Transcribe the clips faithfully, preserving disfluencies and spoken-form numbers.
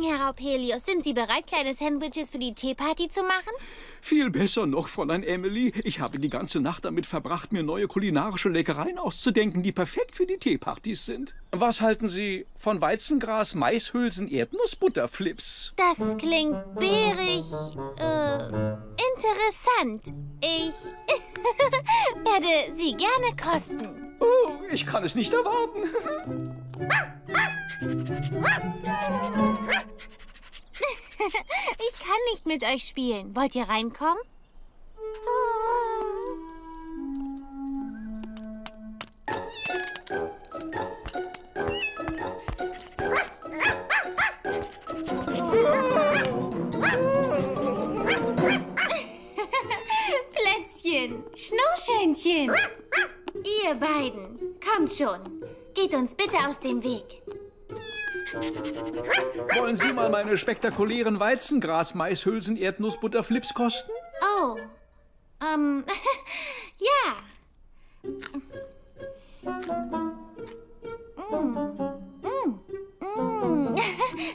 Morgen, Herr Raupelius. Sind Sie bereit, kleine Sandwiches für die Teeparty zu machen? Viel besser noch, Fräulein Emily. Ich habe die ganze Nacht damit verbracht, mir neue kulinarische Leckereien auszudenken, die perfekt für die Teepartys sind. Was halten Sie von Weizengras, Maishülsen, Erdnussbutterflips? Das klingt bärig, äh, interessant. Ich werde sie gerne kosten. Oh, ich kann es nicht erwarten. Ich kann nicht mit euch spielen. Wollt ihr reinkommen? Plätzchen, Schnurrschönchen. Ihr beiden, kommt schon. Geht uns bitte aus dem Weg. Wollen Sie mal meine spektakulären Weizengras, Maishülsen, Erdnussbutterflips kosten? Oh, ähm, ja.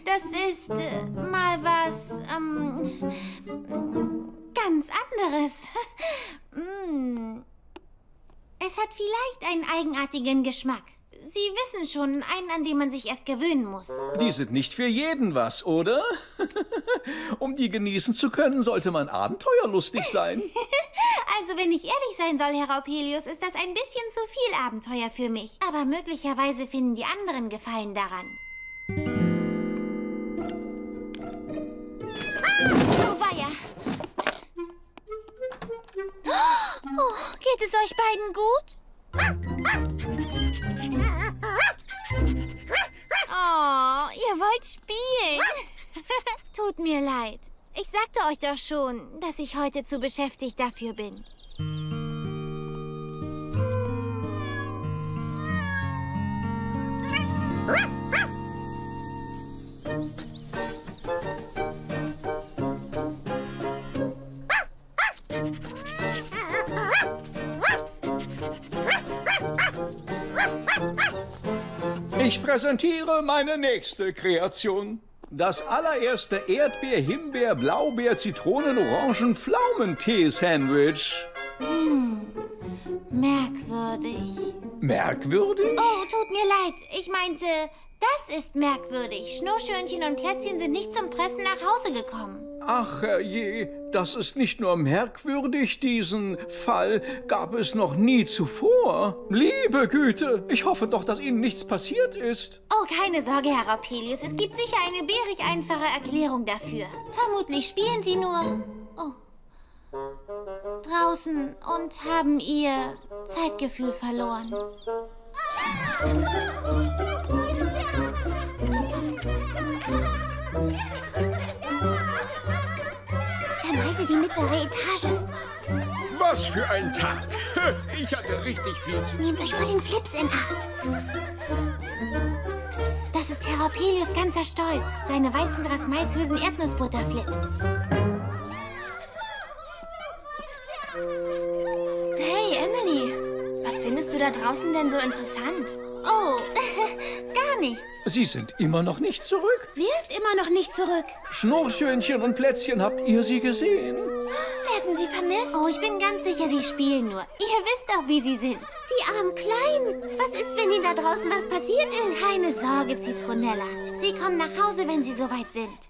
Das ist äh, mal was ähm, ganz anderes. Es hat vielleicht einen eigenartigen Geschmack. Sie wissen schon, einen, an den man sich erst gewöhnen muss. Die sind nicht für jeden was, oder? Um die genießen zu können, sollte man abenteuerlustig sein. Also, wenn ich ehrlich sein soll, Herr Opelius, ist das ein bisschen zu viel Abenteuer für mich. Aber möglicherweise finden die anderen Gefallen daran. Ah, oh weia. Oh, geht es euch beiden gut? Oh, ihr wollt spielen. Tut mir leid. Ich sagte euch doch schon, dass ich heute zu beschäftigt dafür bin. Ich präsentiere meine nächste Kreation. Das allererste Erdbeer-, Himbeer-, Blaubeer-, Zitronen-, Orangen-, Pflaumentee-Sandwich. Hm, merkwürdig. Merkwürdig? Oh, tut mir leid. Ich meinte, das ist merkwürdig. Schnurrschönchen und Plätzchen sind nicht zum Fressen nach Hause gekommen. Ach, herrje, das ist nicht nur merkwürdig, diesen Fall gab es noch nie zuvor. Liebe Güte, ich hoffe doch, dass Ihnen nichts passiert ist. Oh, keine Sorge, Herr Opelius, es gibt sicher eine bärig einfache Erklärung dafür. Vermutlich spielen Sie nur oh, draußen und haben Ihr Zeitgefühl verloren. Die mittlere Etage. Was für ein Tag. Ich hatte richtig viel zu tun. Nehmt euch vor den Flips in Acht. Psst, das ist Herr Opelius ganzer Stolz. Seine Weizengras, Maishülsen, Erdnussbutterflips. Hey, Emily. Was findest du da draußen denn so interessant? Oh, gar nichts. Sie sind immer noch nicht zurück. Wer ist immer noch nicht zurück? Schnurrschönchen und Plätzchen, habt ihr sie gesehen? Werden sie vermisst? Oh, ich bin ganz sicher, sie spielen nur. Ihr wisst doch, wie sie sind. Die armen Kleinen. Was ist, wenn ihnen da draußen was passiert ist? Keine Sorge, Zitronella. Sie kommen nach Hause, wenn sie soweit sind.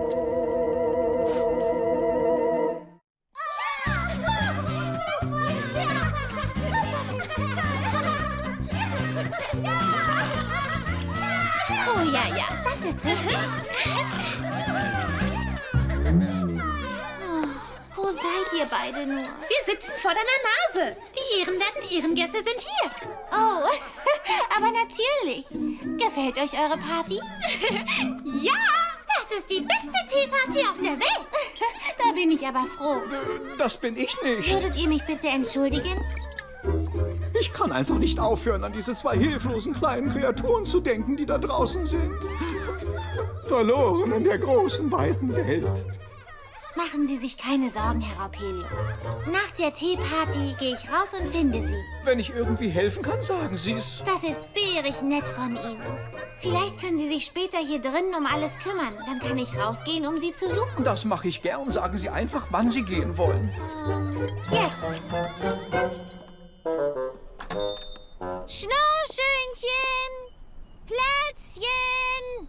ja, ja, das ist richtig. Oh, wo seid ihr beide nur? Wir sitzen vor deiner Nase. Die Die Ehrenwerten Ehrengäste sind hier. Oh, aber natürlich. Gefällt euch eure Party? Ja, das ist die beste Teeparty auf der Welt. Da bin ich aber froh. Das bin ich nicht. Würdet ihr mich bitte entschuldigen? Ich kann einfach nicht aufhören, an diese zwei hilflosen kleinen Kreaturen zu denken, die da draußen sind. Verloren in der großen, weiten Welt. Machen Sie sich keine Sorgen, Herr Opelius. Nach der Teeparty gehe ich raus und finde Sie. Wenn ich irgendwie helfen kann, sagen Sie's. Das ist bärig nett von Ihnen. Vielleicht können Sie sich später hier drinnen um alles kümmern. Dann kann ich rausgehen, um Sie zu suchen. Das mache ich gern. Sagen Sie einfach, wann Sie gehen wollen. Jetzt. Schnurrschönchen! Plätzchen!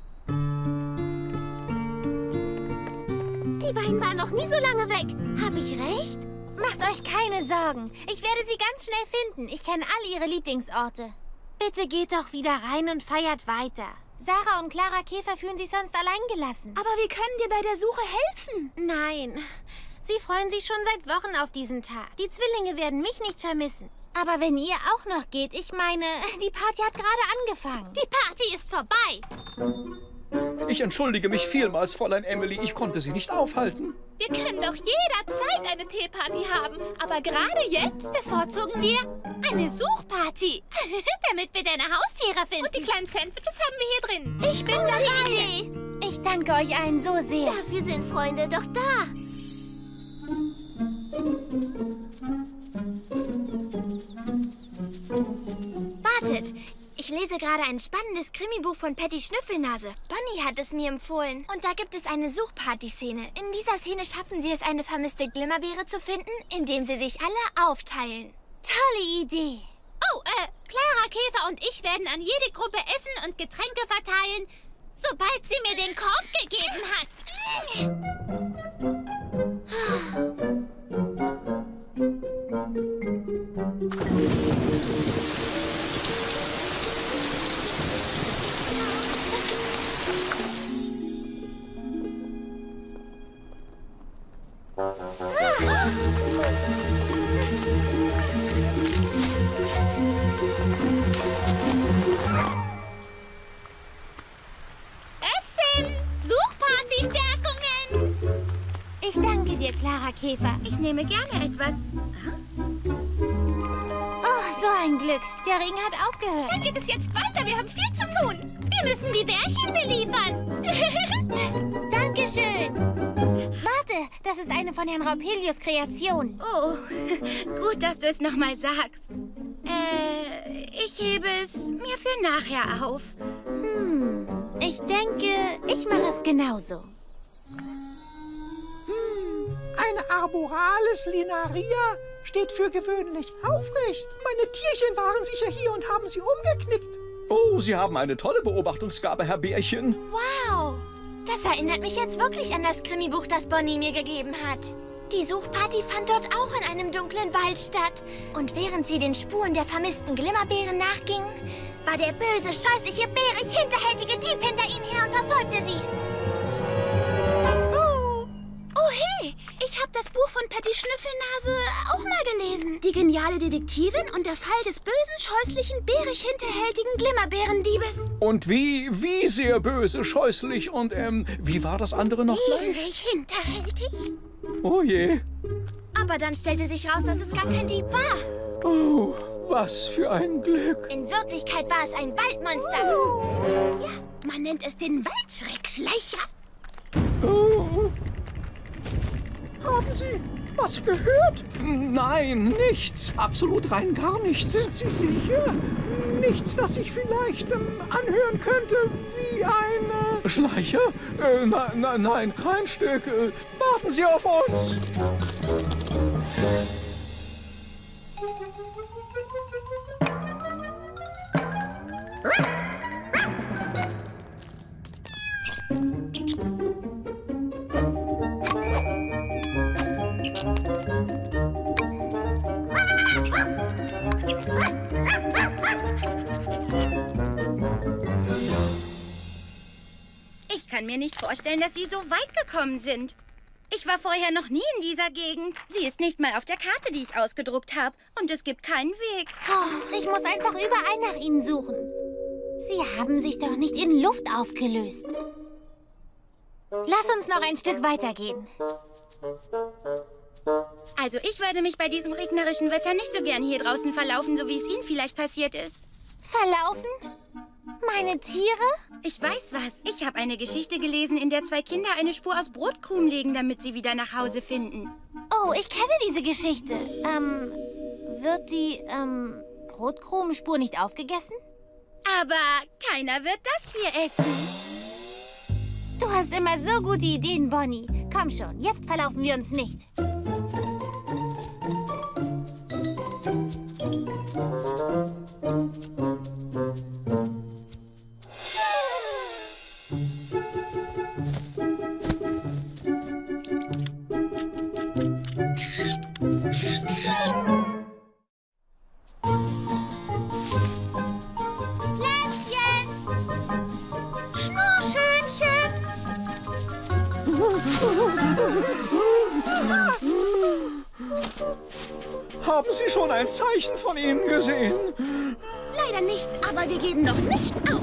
Die beiden waren noch nie so lange weg. Habe ich recht? Macht euch keine Sorgen. Ich werde sie ganz schnell finden. Ich kenne alle ihre Lieblingsorte. Bitte geht doch wieder rein und feiert weiter. Sarah und Clara Käfer fühlen sich sonst allein gelassen. Aber wir können dir bei der Suche helfen. Nein. Sie freuen sich schon seit Wochen auf diesen Tag. Die Zwillinge werden mich nicht vermissen. Aber wenn ihr auch noch geht, ich meine, die Party hat gerade angefangen. Die Party ist vorbei. Ich entschuldige mich vielmals, Fräulein Emily. Ich konnte Sie nicht aufhalten. Wir können doch jederzeit eine Teeparty haben. Aber gerade jetzt bevorzugen wir eine Suchparty. Damit wir deine Haustiere finden. Und die kleinen Sandwiches haben wir hier drin. Ich bin dabei. Ich danke euch allen so sehr. Dafür sind Freunde doch da. Wartet. Ich lese gerade ein spannendes Krimibuch von Patty Schnüffelnase. Bonnie hat es mir empfohlen. Und da gibt es eine Suchparty-Szene. In dieser Szene schaffen sie es, eine vermisste Glimmerbeere zu finden, indem sie sich alle aufteilen. Tolle Idee! Oh, äh, Clara Käfer und ich werden an jede Gruppe Essen und Getränke verteilen, sobald sie mir den Korb gegeben hat. Essen! Suchparty-Stärkungen! Ich danke dir, Clara Käfer. Ich nehme gerne etwas. Oh, so ein Glück. Der Regen hat aufgehört. Dann geht es jetzt weiter. Wir haben viel zu tun. Wir müssen die Bärchen beliefern. Dankeschön. Warte, das ist eine von Herrn Raupelius' Kreation. Oh, gut, dass du es nochmal sagst. Äh, ich hebe es mir für nachher auf. Hm, ich denke, ich mache es genauso. Hm, eine arboralis linaria steht für gewöhnlich aufrecht. Meine Tierchen waren sicher hier und haben sie umgeknickt. Oh, Sie haben eine tolle Beobachtungsgabe, Herr Bärchen. Wow. Das erinnert mich jetzt wirklich an das Krimibuch, das Bonnie mir gegeben hat. Die Suchparty fand dort auch in einem dunklen Wald statt. Und während sie den Spuren der vermissten Glimmerbeeren nachgingen, war der böse, scheußliche, bärig hinterhältige Dieb hinter ihnen her und verfolgte sie. Oh hey, ich habe das Buch von Patty Schnüffelnase auch mal gelesen. Die geniale Detektivin und der Fall des bösen, scheußlichen, bärig hinterhältigen Glimmerbeerendiebes. Und wie, wie sehr böse, scheußlich und, ähm, wie war das andere noch? Bärig hinterhältig. Oh je. Aber dann stellte sich raus, dass es gar kein Dieb war. Oh, was für ein Glück. In Wirklichkeit war es ein Waldmonster. Oh. Ja, man nennt es den Waldschreckschleicher. Oh. Haben Sie was gehört? Nein, nichts. Absolut rein gar nichts. Sind Sie sicher? Nichts, das ich vielleicht ähm, anhören könnte wie ein... Schleicher? Äh, nein, nein, nein, kein Stück. Äh, warten Sie auf uns. Ich kann mir nicht vorstellen, dass Sie so weit gekommen sind. Ich war vorher noch nie in dieser Gegend. Sie ist nicht mal auf der Karte, die ich ausgedruckt habe. Und es gibt keinen Weg. Oh, ich muss einfach überall nach Ihnen suchen. Sie haben sich doch nicht in Luft aufgelöst. Lass uns noch ein Stück weitergehen. Also ich würde mich bei diesem regnerischen Wetter nicht so gern hier draußen verlaufen, so wie es Ihnen vielleicht passiert ist. Verlaufen? Meine Tiere? Ich weiß was. Ich habe eine Geschichte gelesen, in der zwei Kinder eine Spur aus Brotkrumen legen, damit sie wieder nach Hause finden. Oh, ich kenne diese Geschichte. Ähm, wird die, ähm, Brotkrumenspur nicht aufgegessen? Aber keiner wird das hier essen. Du hast immer so gute Ideen, Bonnie. Komm schon, jetzt verlaufen wir uns nicht. Haben Sie schon ein Zeichen von Ihnen gesehen? Leider nicht, aber wir geben noch nicht auf.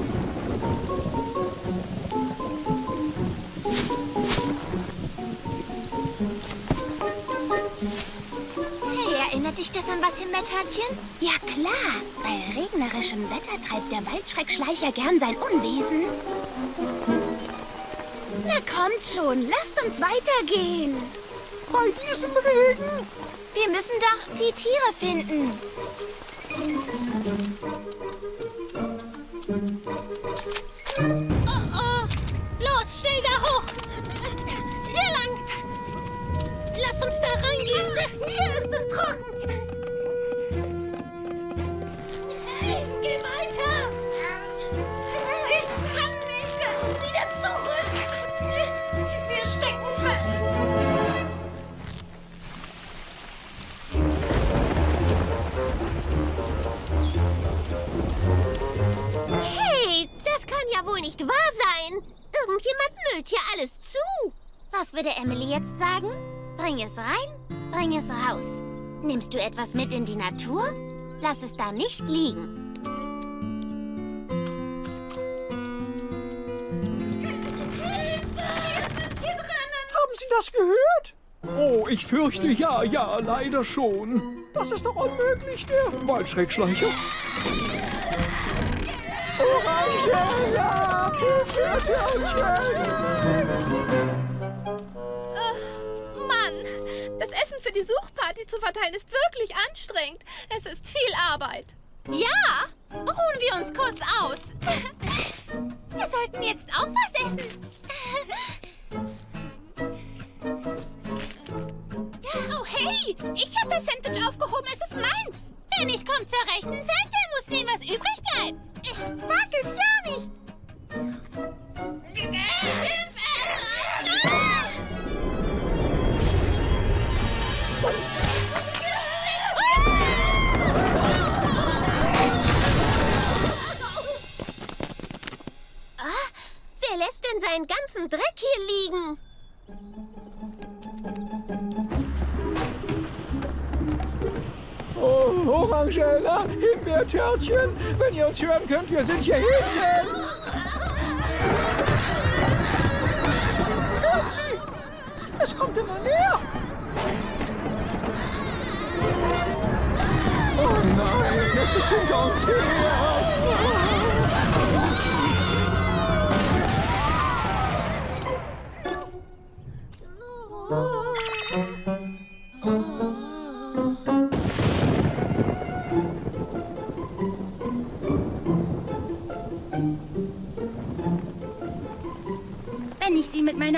Hey, erinnert dich das an was, Himbeertörtchen? Ja klar, bei regnerischem Wetter treibt der Waldschreckschleicher gern sein Unwesen. Na kommt schon, lasst uns weitergehen. Bei diesem Regen? Wir müssen doch die Tiere finden. Oh, oh. Los, schnell da hoch. Hier lang. Lass uns da reingehen. Hier ist es trocken. Hey, geh weiter. Ich kann nicht. Wieder zurück. Kann ja wohl nicht wahr sein. Irgendjemand müllt hier alles zu. Was würde Emily jetzt sagen? Bring es rein, bring es raus. Nimmst du etwas mit in die Natur? Lass es da nicht liegen. Haben Sie das gehört? Oh, ich fürchte, ja, ja, leider schon. Das ist doch unmöglich, der Waldschreckschleicher. Orangella! Oh, Mann! Das Essen für die Suchparty zu verteilen ist wirklich anstrengend. Es ist viel Arbeit. Ja! Ruhen wir uns kurz aus. Wir sollten jetzt auch was essen. Oh, hey! Ich habe das Sandwich aufgehoben. Es ist meins. Wer nicht kommt zur rechten Seite, muss nehmen, was übrig bleibt. Ich mag es ja nicht. Ah, wer lässt denn seinen ganzen Dreck hier liegen? Oh, Orangella, Himbeertörtchen, wenn ihr uns hören könnt, wir sind hier hinten. Hört sie? Es kommt immer näher. Oh nein, es ist hinter uns her.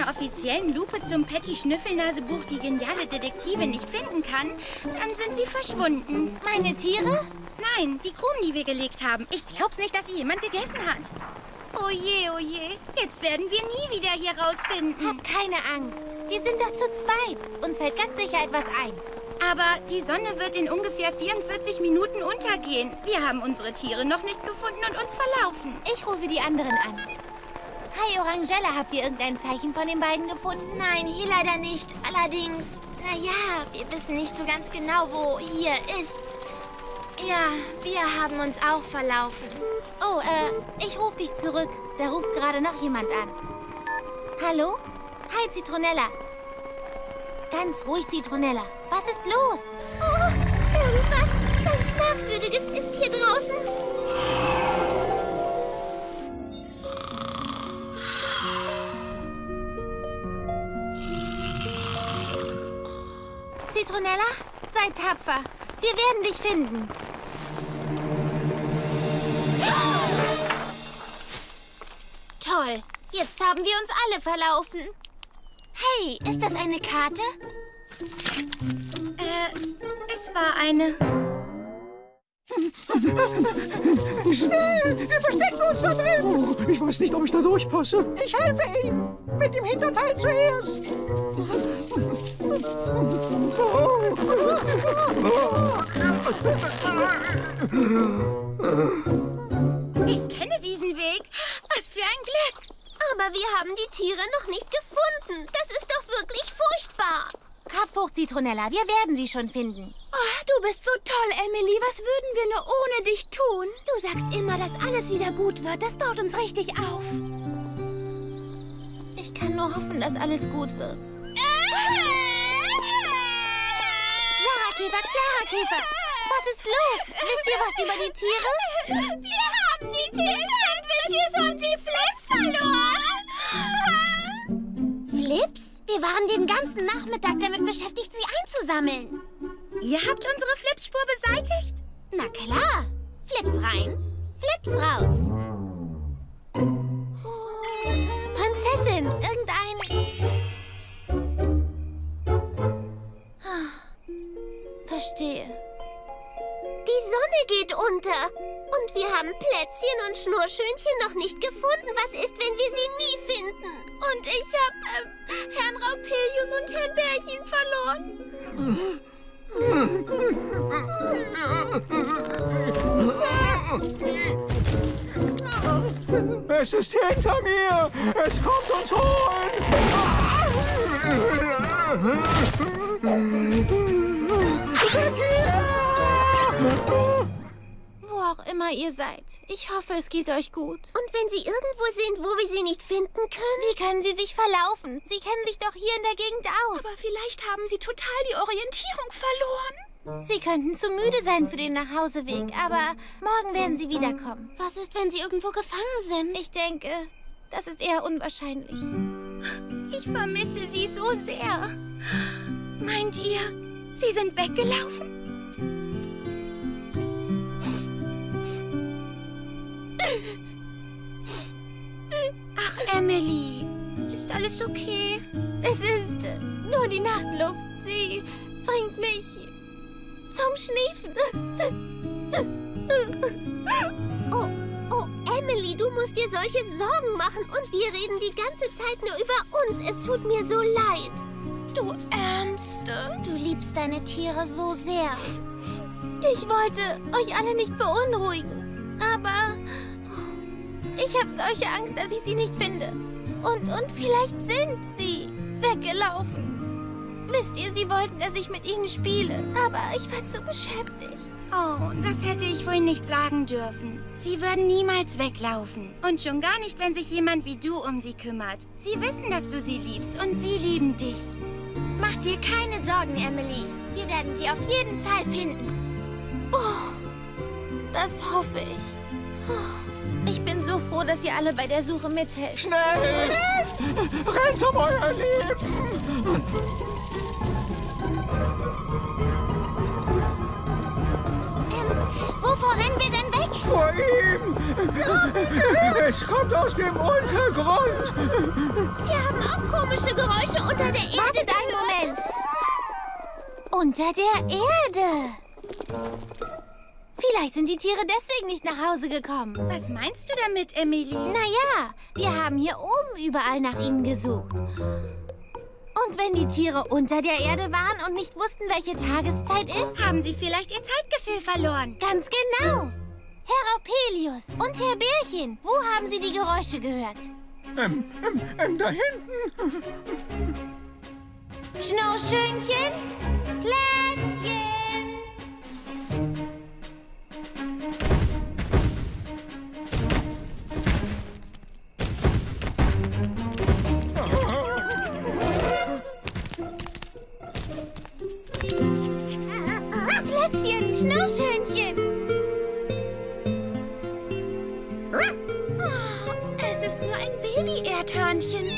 Offiziellen Lupe zum Patty Schnüffelnase Buch die geniale Detektive nicht finden kann, dann sind sie verschwunden. Meine Tiere? Nein, die Krumen, die wir gelegt haben. Ich glaub's nicht, dass sie jemand gegessen hat. Oh je, oh je. Jetzt werden wir nie wieder hier rausfinden. Hab keine Angst. Wir sind doch zu zweit. Uns fällt ganz sicher etwas ein. Aber die Sonne wird in ungefähr vierundvierzig Minuten untergehen. Wir haben unsere Tiere noch nicht gefunden und uns verlaufen. Ich rufe die anderen an. Hi, Orangella, habt ihr irgendein Zeichen von den beiden gefunden? Nein, hier leider nicht. Allerdings, naja, wir wissen nicht so ganz genau, wo hier ist. Ja, wir haben uns auch verlaufen. Oh, äh, ich ruf dich zurück. Da ruft gerade noch jemand an. Hallo? Hi, Zitronella. Ganz ruhig, Zitronella. Was ist los? Oh, irgendwas ganz Merkwürdiges ist hier draußen. Zitronella, sei tapfer. Wir werden dich finden. Toll, jetzt haben wir uns alle verlaufen. Hey, ist das eine Karte? Äh, es war eine. Schnell, wir verstecken uns da drin. Oh, ich weiß nicht, ob ich da durchpasse. Ich helfe ihm. Mit dem Hinterteil zuerst. Ich kenne diesen Weg. Was für ein Glück. Aber wir haben die Tiere noch nicht gefunden. Das ist doch wirklich furchtbar. Kopf hoch, Zitronella. Wir werden sie schon finden. Oh, du bist so toll, Emily. Was würden wir nur ohne dich tun? Du sagst immer, dass alles wieder gut wird. Das baut uns richtig auf. Ich kann nur hoffen, dass alles gut wird. Sarah Käfer, Clara Käfer. Was ist los? Wisst ihr was über die Tiere? Wir haben die Tee-Sandwiches und die Flips verloren. Flips? Wir waren den ganzen Nachmittag damit beschäftigt, sie einzusammeln. Ihr habt unsere Flipsspur beseitigt? Na klar. Flips rein, Flips raus. Prinzessin, irgendein... Verstehe. Die Sonne geht unter. Und wir haben Plätzchen und Schnurrschönchen noch nicht gefunden. Was ist, wenn wir sie nie finden? Und ich habe äh, Herrn Raupelius und Herrn Bärchen verloren. Es ist hinter mir. Es kommt uns holen. Wo auch immer ihr seid, ich hoffe, es geht euch gut. Und wenn sie irgendwo sind, wo wir sie nicht finden können? Wie können sie sich verlaufen? Sie kennen sich doch hier in der Gegend aus. Aber vielleicht haben sie total die Orientierung verloren. Sie könnten zu müde sein für den Nachhauseweg, aber morgen werden sie wiederkommen. Was ist, wenn sie irgendwo gefangen sind? Ich denke, das ist eher unwahrscheinlich. Ich vermisse sie so sehr. Meint ihr, sie sind weggelaufen? Ach, Emily, ist alles okay? Es ist nur die Nachtluft. Sie bringt mich zum Schniefen. Oh, oh, Emily, du musst dir solche Sorgen machen. Und wir reden die ganze Zeit nur über uns. Es tut mir so leid. Du Ärmste. Du liebst deine Tiere so sehr. Ich wollte euch alle nicht beunruhigen, aber... Ich habe solche Angst, dass ich sie nicht finde. Und, und vielleicht sind sie weggelaufen. Wisst ihr, sie wollten, dass ich mit ihnen spiele. Aber ich war zu beschäftigt. Oh, das hätte ich wohl nicht sagen dürfen. Sie würden niemals weglaufen. Und schon gar nicht, wenn sich jemand wie du um sie kümmert. Sie wissen, dass du sie liebst und sie lieben dich. Mach dir keine Sorgen, Emily. Wir werden sie auf jeden Fall finden. Oh, das hoffe ich. Oh. Ich bin so froh, dass ihr alle bei der Suche mithelft. Schnell! Rennt um euer Leben! Ähm, wovor rennen wir denn weg? Vor ihm! Es kommt aus dem Untergrund! Wir haben auch komische Geräusche unter der Erde. Wartet einen Moment! Unter der Erde! Vielleicht sind die Tiere deswegen nicht nach Hause gekommen. Was meinst du damit, Emily? Naja, wir haben hier oben überall nach ihnen gesucht. Und wenn die Tiere unter der Erde waren und nicht wussten, welche Tageszeit ist... Haben sie vielleicht ihr Zeitgefühl verloren. Ganz genau. Herr Opelius und Herr Bärchen, wo haben sie die Geräusche gehört? Ähm, ähm, ähm, da hinten. Schnurrschönchen, Plätzchen. Plätzchen, Schnurrschönchen. Oh, es ist nur ein Baby-Erdhörnchen.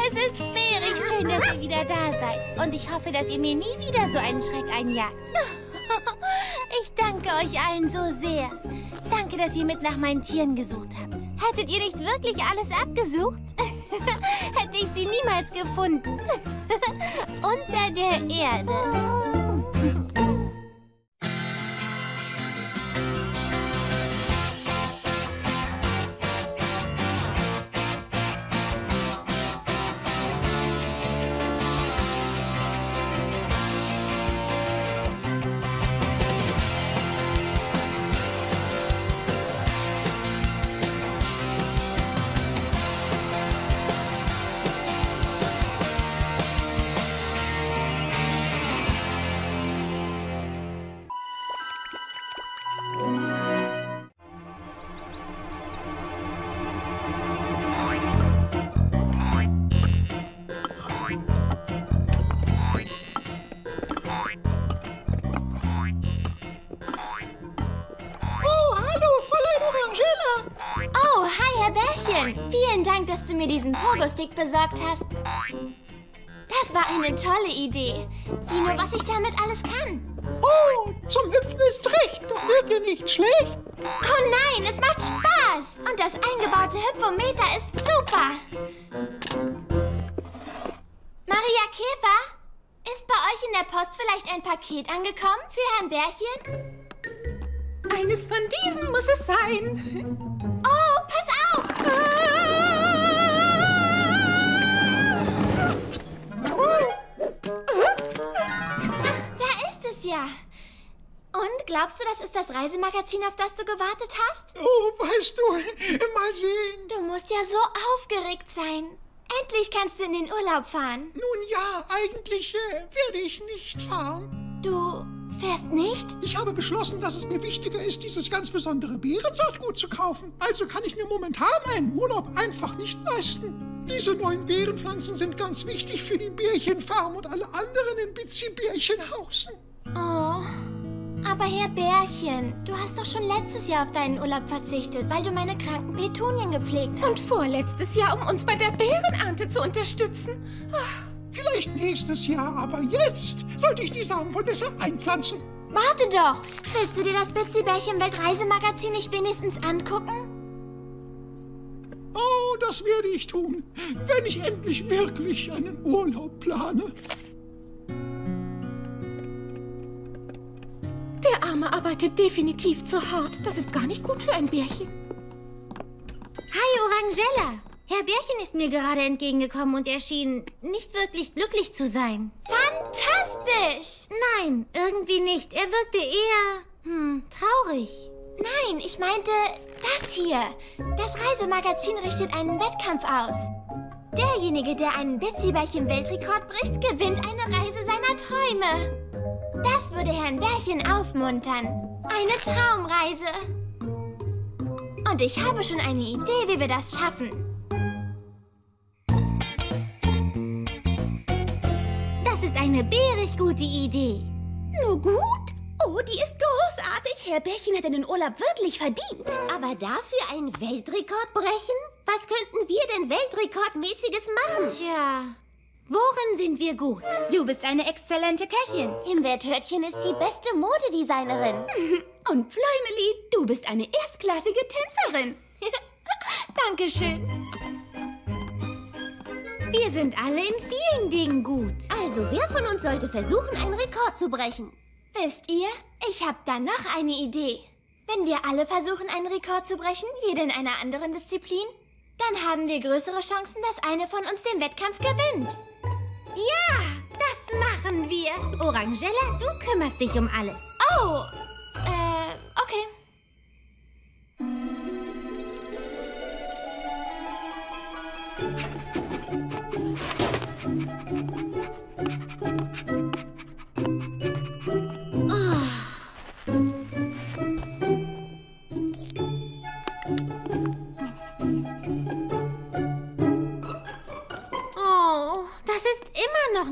Es ist bärig schön, dass ihr wieder da seid. Und ich hoffe, dass ihr mir nie wieder so einen Schreck einjagt. Ich danke euch allen so sehr. Danke, dass ihr mit nach meinen Tieren gesucht habt. Hättet ihr nicht wirklich alles abgesucht? Hätte ich sie niemals gefunden. Unter der Erde. Mir diesen Pogo-Stick besorgt hast. Das war eine tolle Idee. Sieh nur, was ich damit alles kann. Oh, zum Hüpfen ist recht. Und wird dir nicht schlecht. Oh nein, es macht Spaß. Und das eingebaute Hüpfometer ist super. Maria Käfer, ist bei euch in der Post vielleicht ein Paket angekommen für Herrn Bärchen? Eines von diesen muss es sein. Oh, pass auf! Ja. Und glaubst du, das ist das Reisemagazin, auf das du gewartet hast? Oh, weißt du, mal sehen. Du musst ja so aufgeregt sein. Endlich kannst du in den Urlaub fahren. Nun ja, eigentlich äh, werde ich nicht fahren. Du fährst nicht? Ich habe beschlossen, dass es mir wichtiger ist, dieses ganz besondere Beerensaatgut zu kaufen. Also kann ich mir momentan einen Urlaub einfach nicht leisten. Diese neuen Beerenpflanzen sind ganz wichtig für die Bärchenfarm und alle anderen in Bitzibärchenhausen. Oh, aber Herr Bärchen, du hast doch schon letztes Jahr auf deinen Urlaub verzichtet, weil du meine kranken Petunien gepflegt hast. Und vorletztes Jahr, um uns bei der Bärenernte zu unterstützen. Vielleicht nächstes Jahr, aber jetzt sollte ich die Samen wohl besser einpflanzen. Warte doch! Willst du dir das Bitzibärchen-Weltreisemagazin nicht wenigstens angucken? Oh, das werde ich tun, wenn ich endlich wirklich einen Urlaub plane. Der Arme arbeitet definitiv zu hart. Das ist gar nicht gut für ein Bärchen. Hi, Orangella. Herr Bärchen ist mir gerade entgegengekommen und er schien nicht wirklich glücklich zu sein. Fantastisch! Nein, irgendwie nicht. Er wirkte eher, hm, traurig. Nein, ich meinte das hier. Das Reisemagazin richtet einen Wettkampf aus. Derjenige, der einen Bitzibärchen-Weltrekord bricht, gewinnt eine Reise seiner Träume. Das würde Herrn Bärchen aufmuntern. Eine Traumreise. Und ich habe schon eine Idee, wie wir das schaffen. Das ist eine bärig gute Idee. Nur gut? Oh, die ist großartig. Herr Bärchen hat einen Urlaub wirklich verdient. Aber dafür einen Weltrekord brechen? Was könnten wir denn Weltrekordmäßiges machen? Tja, worin sind wir gut? Du bist eine exzellente Köchin. Himbeertörtchen ist die beste Modedesignerin. Und Pfläumeli, du bist eine erstklassige Tänzerin. Dankeschön. Wir sind alle in vielen Dingen gut. Also, wer von uns sollte versuchen, einen Rekord zu brechen? Wisst ihr, ich habe da noch eine Idee. Wenn wir alle versuchen, einen Rekord zu brechen, jede in einer anderen Disziplin, dann haben wir größere Chancen, dass eine von uns den Wettkampf gewinnt. Ja, das machen wir. Orangella, du kümmerst dich um alles. Oh, äh, okay.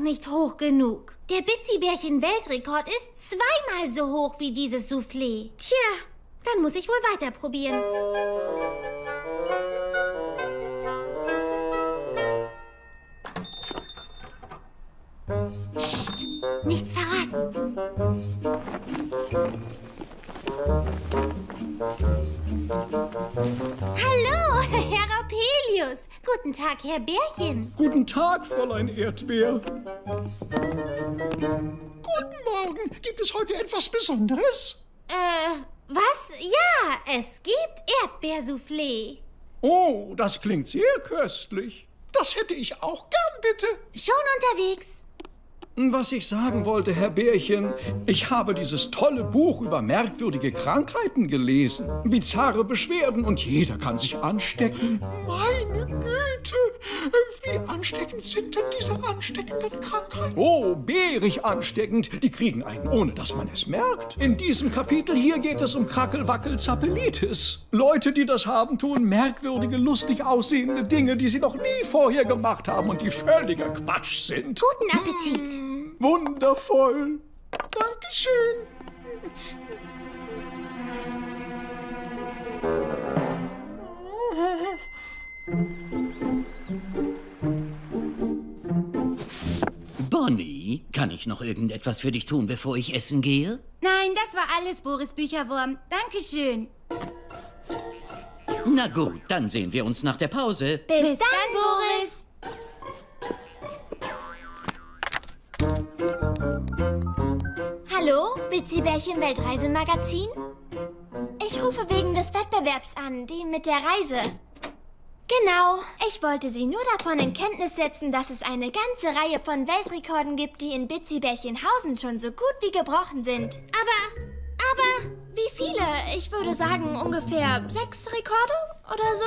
nicht hoch genug. Der Bitzibärchen-Weltrekord ist zweimal so hoch wie dieses Soufflé. Tja, dann muss ich wohl weiter probieren. Psst, nichts verraten. Hallo, Herr Opelius. Guten Tag, Herr Bärchen. Guten Tag, Fräulein Erdbeer. Guten Morgen. Gibt es heute etwas Besonderes? Äh, was? Ja, es gibt Erdbeersoufflé. Oh, das klingt sehr köstlich. Das hätte ich auch gern, bitte. Schon unterwegs. Was ich sagen wollte, Herr Bärchen, ich habe dieses tolle Buch über merkwürdige Krankheiten gelesen. Bizarre Beschwerden und jeder kann sich anstecken. Meine Güte, wie ansteckend sind denn diese ansteckenden Krankheiten? Oh, bärig ansteckend. Die kriegen einen, ohne dass man es merkt. In diesem Kapitel hier geht es um Krackelwackel-Zappelitis. Leute, die das haben, tun merkwürdige, lustig aussehende Dinge, die sie noch nie vorher gemacht haben und die völliger Quatsch sind. Guten Appetit! Wundervoll. Dankeschön. Bonnie, kann ich noch irgendetwas für dich tun, bevor ich essen gehe? Nein, das war alles, Boris Bücherwurm. Dankeschön. Na gut, dann sehen wir uns nach der Pause. Bis, Bis dann, dann, Boris. Hallo, Bitzibärchen Weltreisemagazin? Ich rufe wegen des Wettbewerbs an, den mit der Reise. Genau, ich wollte Sie nur davon in Kenntnis setzen, dass es eine ganze Reihe von Weltrekorden gibt, die in Bitzibärchenhausen schon so gut wie gebrochen sind. Aber, aber... Wie viele? Ich würde sagen, ungefähr sechs Rekorde oder so.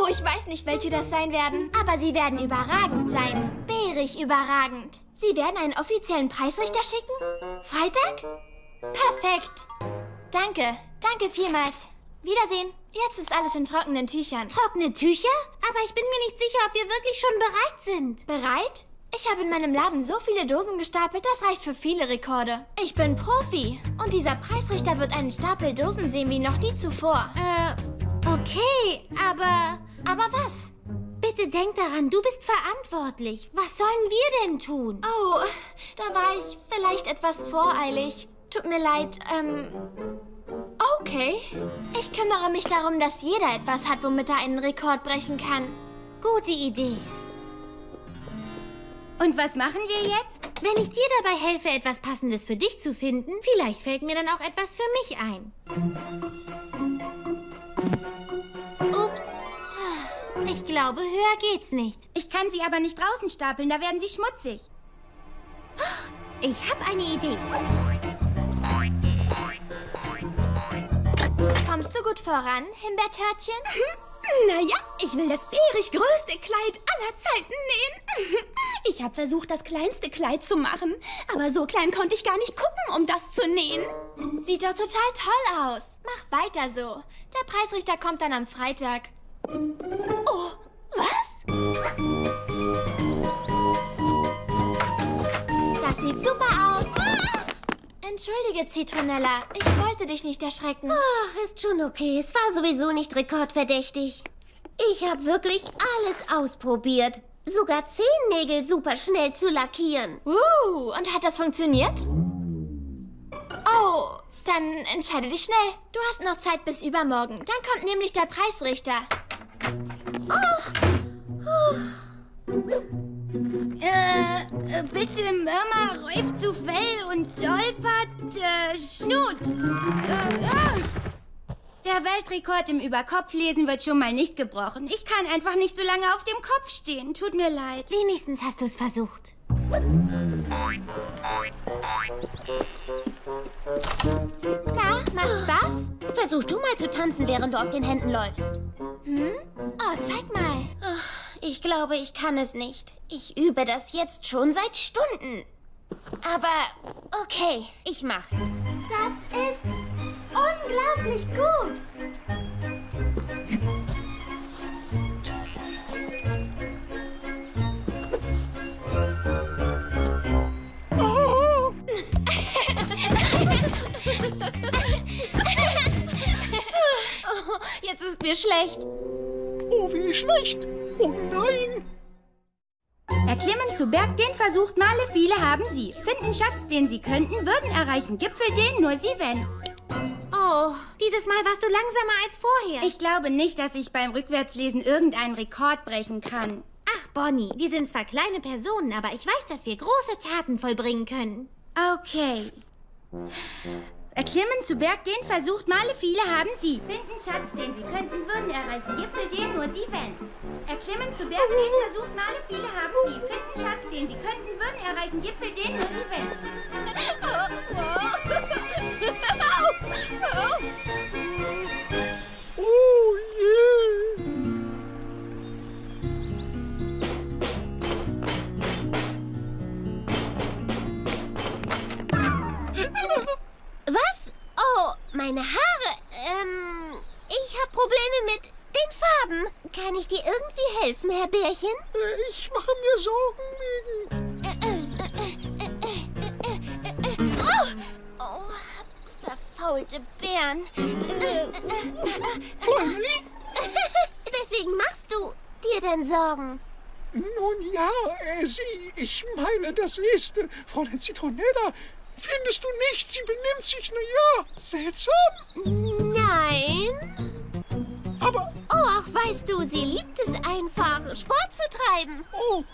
Oh, ich weiß nicht, welche das sein werden. Aber sie werden überragend sein. Bärig überragend. Sie werden einen offiziellen Preisrichter schicken? Freitag? Perfekt. Danke. Danke vielmals. Wiedersehen. Jetzt ist alles in trockenen Tüchern. Trockene Tücher? Aber ich bin mir nicht sicher, ob wir wirklich schon bereit sind. Bereit? Ich habe in meinem Laden so viele Dosen gestapelt, das reicht für viele Rekorde. Ich bin Profi. Und dieser Preisrichter wird einen Stapel Dosen sehen wie noch nie zuvor. Äh, okay, aber... Aber was? Bitte denk daran, du bist verantwortlich. Was sollen wir denn tun? Oh, da war ich vielleicht etwas voreilig. Tut mir leid, ähm... Okay. Ich kümmere mich darum, dass jeder etwas hat, womit er einen Rekord brechen kann. Gute Idee. Und was machen wir jetzt? Wenn ich dir dabei helfe, etwas Passendes für dich zu finden, vielleicht fällt mir dann auch etwas für mich ein. Ups. Ich glaube, höher geht's nicht. Ich kann sie aber nicht draußen stapeln, da werden sie schmutzig. Ich habe eine Idee. Kommst du gut voran, Himbeertörtchen? Naja, ich will das bärig größte Kleid aller Zeiten nähen. Ich habe versucht, das kleinste Kleid zu machen, aber so klein konnte ich gar nicht gucken, um das zu nähen. Sieht doch total toll aus. Mach weiter so. Der Preisrichter kommt dann am Freitag. Oh, was? Das sieht super aus. Entschuldige, Zitronella. Ich wollte dich nicht erschrecken. Ach, ist schon okay. Es war sowieso nicht rekordverdächtig. Ich habe wirklich alles ausprobiert. Sogar Zehennägel super schnell zu lackieren. Uh, und hat das funktioniert? Oh, dann entscheide dich schnell. Du hast noch Zeit bis übermorgen. Dann kommt nämlich der Preisrichter. Oh. Oh. Äh, bitte Mörmer, Räuf zu Fell und Dolpert, äh, Schnut. Äh, äh. Der Weltrekord im Überkopflesen wird schon mal nicht gebrochen. Ich kann einfach nicht so lange auf dem Kopf stehen. Tut mir leid. Wenigstens hast du es versucht. Na, macht Spaß? Versuch du mal zu tanzen, während du auf den Händen läufst. Hm? Oh, zeig mal. Ich glaube, ich kann es nicht. Ich übe das jetzt schon seit Stunden. Aber okay, ich mach's. Das ist unglaublich gut. Oh, jetzt ist mir schlecht. Oh, wie schlecht. Oh nein. Erklimmen zu Berg, den versucht Male viele haben sie. Finden Schatz, den sie könnten, würden erreichen Gipfel, den nur sie wenn. Oh, dieses Mal warst du langsamer als vorher. Ich glaube nicht, dass ich beim Rückwärtslesen irgendeinen Rekord brechen kann. Ach, Bonnie, wir sind zwar kleine Personen, aber ich weiß, dass wir große Taten vollbringen können. Okay. Erklimmen zu Berg, den versucht Male viele haben sie. Finden Schatz, den sie könnten, würden erreichen Gipfel, den nur sie wenn. Erklimmen zu Berg, den versucht Male viele haben sie. Finden Schatz, den sie könnten, würden erreichen Gipfel, den nur sie wenn. Oh, oh. Oh je. Yeah. Was? Oh, meine Haare. Ähm, ich habe Probleme mit den Farben. Kann ich dir irgendwie helfen, Herr Bärchen? Ich mache mir Sorgen wegen... Äh, äh, äh, äh, äh, äh, äh, äh. Oh! Oh, verfaulte Bären. Pfläumeli? Weswegen machst du dir denn Sorgen? Nun ja, äh, sie, ich meine, das ist äh, Fräulein Zitronella. Findest du nicht? Sie benimmt sich, na ja, seltsam. Nein. Aber... Oh, ach, weißt du, sie liebt es einfach, Sport zu treiben. Oh,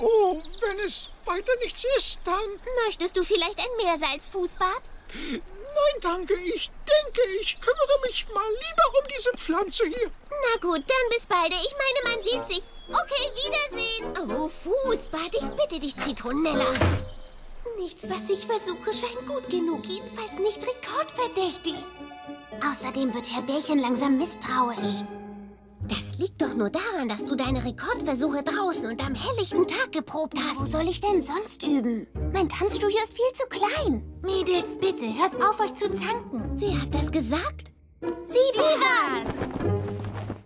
oh, wenn es weiter nichts ist, dann... Möchtest du vielleicht ein Meersalzfußbad? Nein, danke, ich denke, ich kümmere mich mal lieber um diese Pflanze hier. Na gut, dann bis bald. Ich meine, man sieht sich. Okay, Wiedersehen. Oh, Fußbad, ich bitte dich, Zitronella. Nichts, was ich versuche, scheint gut genug, jedenfalls nicht rekordverdächtig. Außerdem wird Herr Bärchen langsam misstrauisch. Das liegt doch nur daran, dass du deine Rekordversuche draußen und am helllichten Tag geprobt hast. Wo soll ich denn sonst üben? Mein Tanzstudio ist viel zu klein. Mädels, bitte, hört auf, euch zu zanken. Wer hat das gesagt? Sie, Sie war's!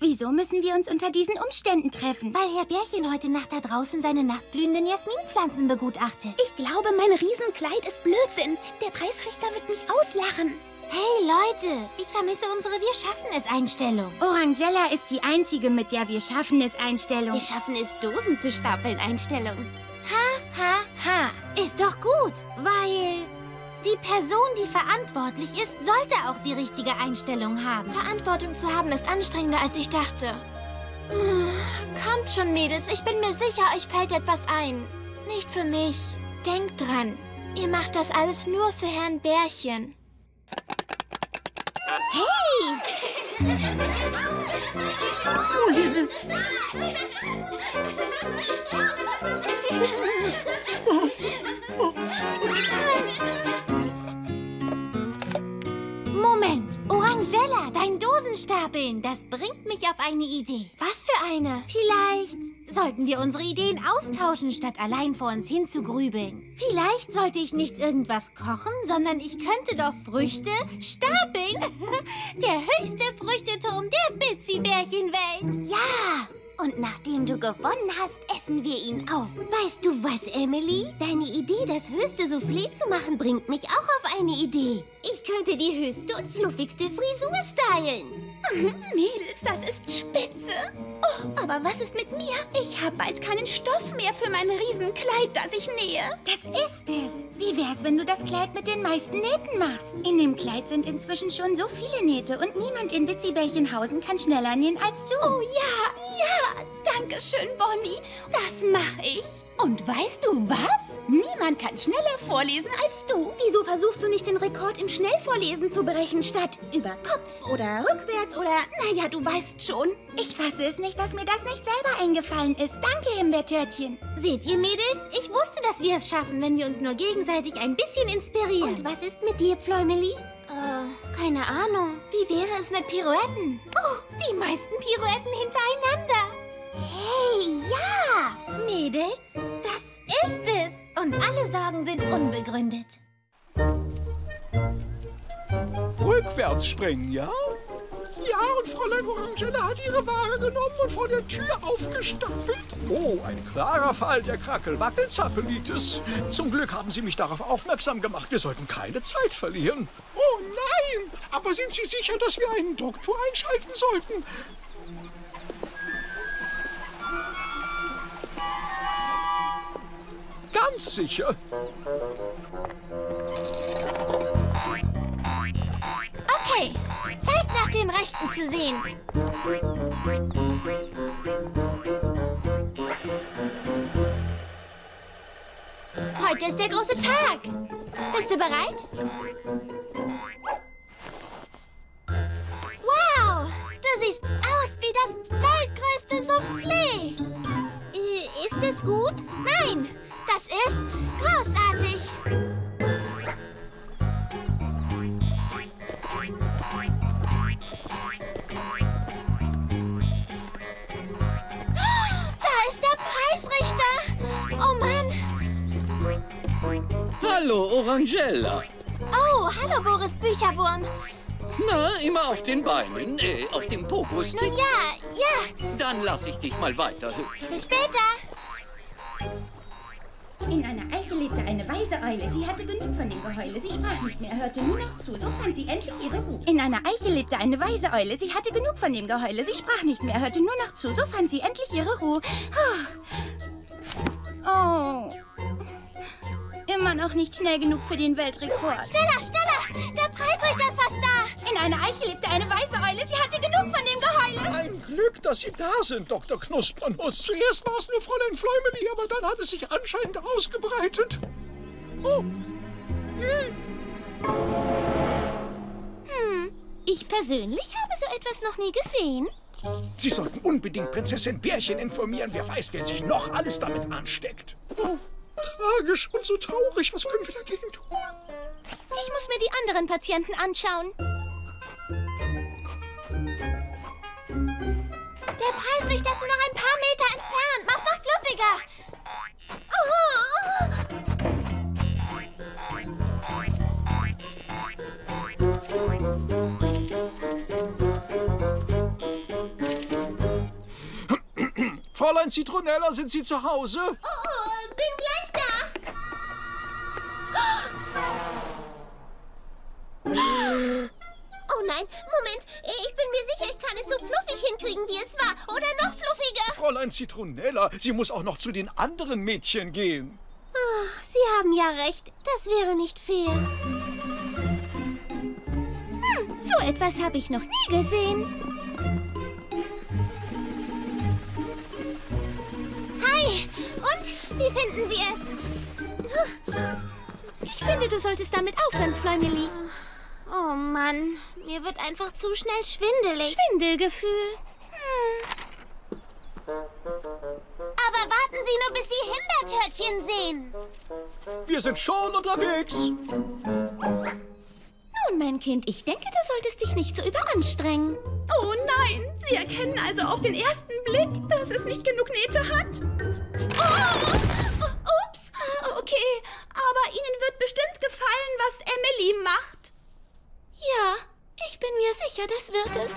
Wieso müssen wir uns unter diesen Umständen treffen? Weil Herr Bärchen heute Nacht da draußen seine nachtblühenden Jasminpflanzen begutachtet. Ich glaube, mein Riesenkleid ist Blödsinn. Der Preisrichter wird mich auslachen. Hey, Leute, ich vermisse unsere Wir-schaffen-es-Einstellung. Orangella ist die einzige mit der Wir-schaffen-es-Einstellung. Wir schaffen es, Dosen zu stapeln, Einstellung. Ha, ha, ha. Ist doch gut, weil... Die Person, die verantwortlich ist, sollte auch die richtige Einstellung haben. Verantwortung zu haben ist anstrengender, als ich dachte. Kommt schon, Mädels. Ich bin mir sicher, euch fällt etwas ein. Nicht für mich. Denkt dran. Ihr macht das alles nur für Herrn Bärchen. Hey! Moment! Orangella, dein Dosenstapeln, das bringt mich auf eine Idee. Was für eine? Vielleicht sollten wir unsere Ideen austauschen, statt allein vor uns hinzugrübeln. Vielleicht sollte ich nicht irgendwas kochen, sondern ich könnte doch Früchte stapeln. Der höchste Früchteturm der Bitzibärchenwelt. Ja! Und nachdem du gewonnen hast, essen wir ihn auf. Weißt du was, Emily? Deine Idee, das höchste Soufflé zu machen, bringt mich auch auf eine Idee. Ich könnte die höchste und fluffigste Frisur stylen. Mädels, das ist spitze. Oh, aber was ist mit mir? Ich habe bald keinen Stoff mehr für mein Riesenkleid, das ich nähe. Das ist es. Wie wär's, wenn du das Kleid mit den meisten Nähten machst? In dem Kleid sind inzwischen schon so viele Nähte und niemand in Bitzibärchenhausen kann schneller nähen als du. Oh ja, ja. Dankeschön, Bonnie. Das mache ich. Und weißt du was? Niemand kann schneller vorlesen als du. Wieso versuchst du nicht den Rekord im Schnellvorlesen zu brechen, statt über Kopf oder rückwärts oder... Naja, du weißt schon. Ich fasse es nicht, dass mir das nicht selber eingefallen ist. Danke, Himbeertörtchen. Seht ihr, Mädels? Ich wusste, dass wir es schaffen, wenn wir uns nur gegenseitig ein bisschen inspirieren. Und was ist mit dir, Pfläumeli? Äh, keine Ahnung. Wie wäre es mit Pirouetten? Oh, die meisten Pirouetten hintereinander. Hey, ja! Mädels, das ist es! Und alle Sorgen sind unbegründet. Rückwärts springen, ja? Ja, und Fräulein Orangella hat ihre Ware genommen und vor der Tür aufgestapelt. Oh, ein klarer Fall der Krackel-Wackel-Zappelitis. Zum Glück haben Sie mich darauf aufmerksam gemacht. Wir sollten keine Zeit verlieren. Oh nein, aber sind Sie sicher, dass wir einen Doktor einschalten sollten? Ganz sicher. Okay, Zeit nach dem Rechten zu sehen. Heute ist der große Tag. Bist du bereit? Wow, du siehst aus wie das weltgrößte Soufflé. Äh, ist es gut? Nein, das ist großartig. Hallo, Orangella. Oh, hallo, Boris Bücherwurm. Na, immer auf den Beinen, äh, auf dem Pogo-Stick. Nun ja, ja. Dann lass ich dich mal weiterhüpfen. Bis später. In einer Eiche lebte eine weise Eule. Sie hatte genug von dem Geheule. Sie sprach nicht mehr, hörte nur noch zu. So fand sie endlich ihre Ruhe. In einer Eiche lebte eine weise Eule. Sie hatte genug von dem Geheule. Sie sprach nicht mehr, hörte nur noch zu. So fand sie endlich ihre Ruhe. Oh. oh. Immer noch nicht schnell genug für den Weltrekord. Schneller, schneller! Der Preisrichter ist fast da! In einer Eiche lebte eine weiße Eule. Sie hatte genug von dem Geheule. Ein Glück, dass Sie da sind, Doktor Knuspernuss. Zuerst war es nur Fräulein Pfläumeli, aber dann hat es sich anscheinend ausgebreitet. Oh! Hm, ich persönlich habe so etwas noch nie gesehen. Sie sollten unbedingt Prinzessin Bärchen informieren. Wer weiß, wer sich noch alles damit ansteckt. Oh. Tragisch und so traurig. Was können wir dagegen tun? Ich muss mir die anderen Patienten anschauen. Der Preisrichter ist nur noch ein paar Meter entfernt. Mach's noch fluffiger. Fräulein Zitronella, sind Sie zu Hause? Oh, bin gleich. Oh nein, Moment, ich bin mir sicher, ich kann es so fluffig hinkriegen, wie es war. Oder noch fluffiger. Fräulein Zitronella, sie muss auch noch zu den anderen Mädchen gehen. Oh, Sie haben ja recht, das wäre nicht fair. Hm, so etwas habe ich noch nie gesehen. Hi, und wie finden Sie es? Ich finde, du solltest damit aufhören, Pfläumeli. Oh Mann, mir wird einfach zu schnell schwindelig. Schwindelgefühl. Hm. Aber warten Sie nur, bis Sie Himbeertörtchen sehen. Wir sind schon unterwegs. Nun, mein Kind, ich denke, du solltest dich nicht so überanstrengen. Oh nein, Sie erkennen also auf den ersten Blick, dass es nicht genug Nähte hat. Oh! Ups, okay, aber Ihnen wird bestimmt gefallen, was Emily macht. Ja, ich bin mir sicher, das wird es.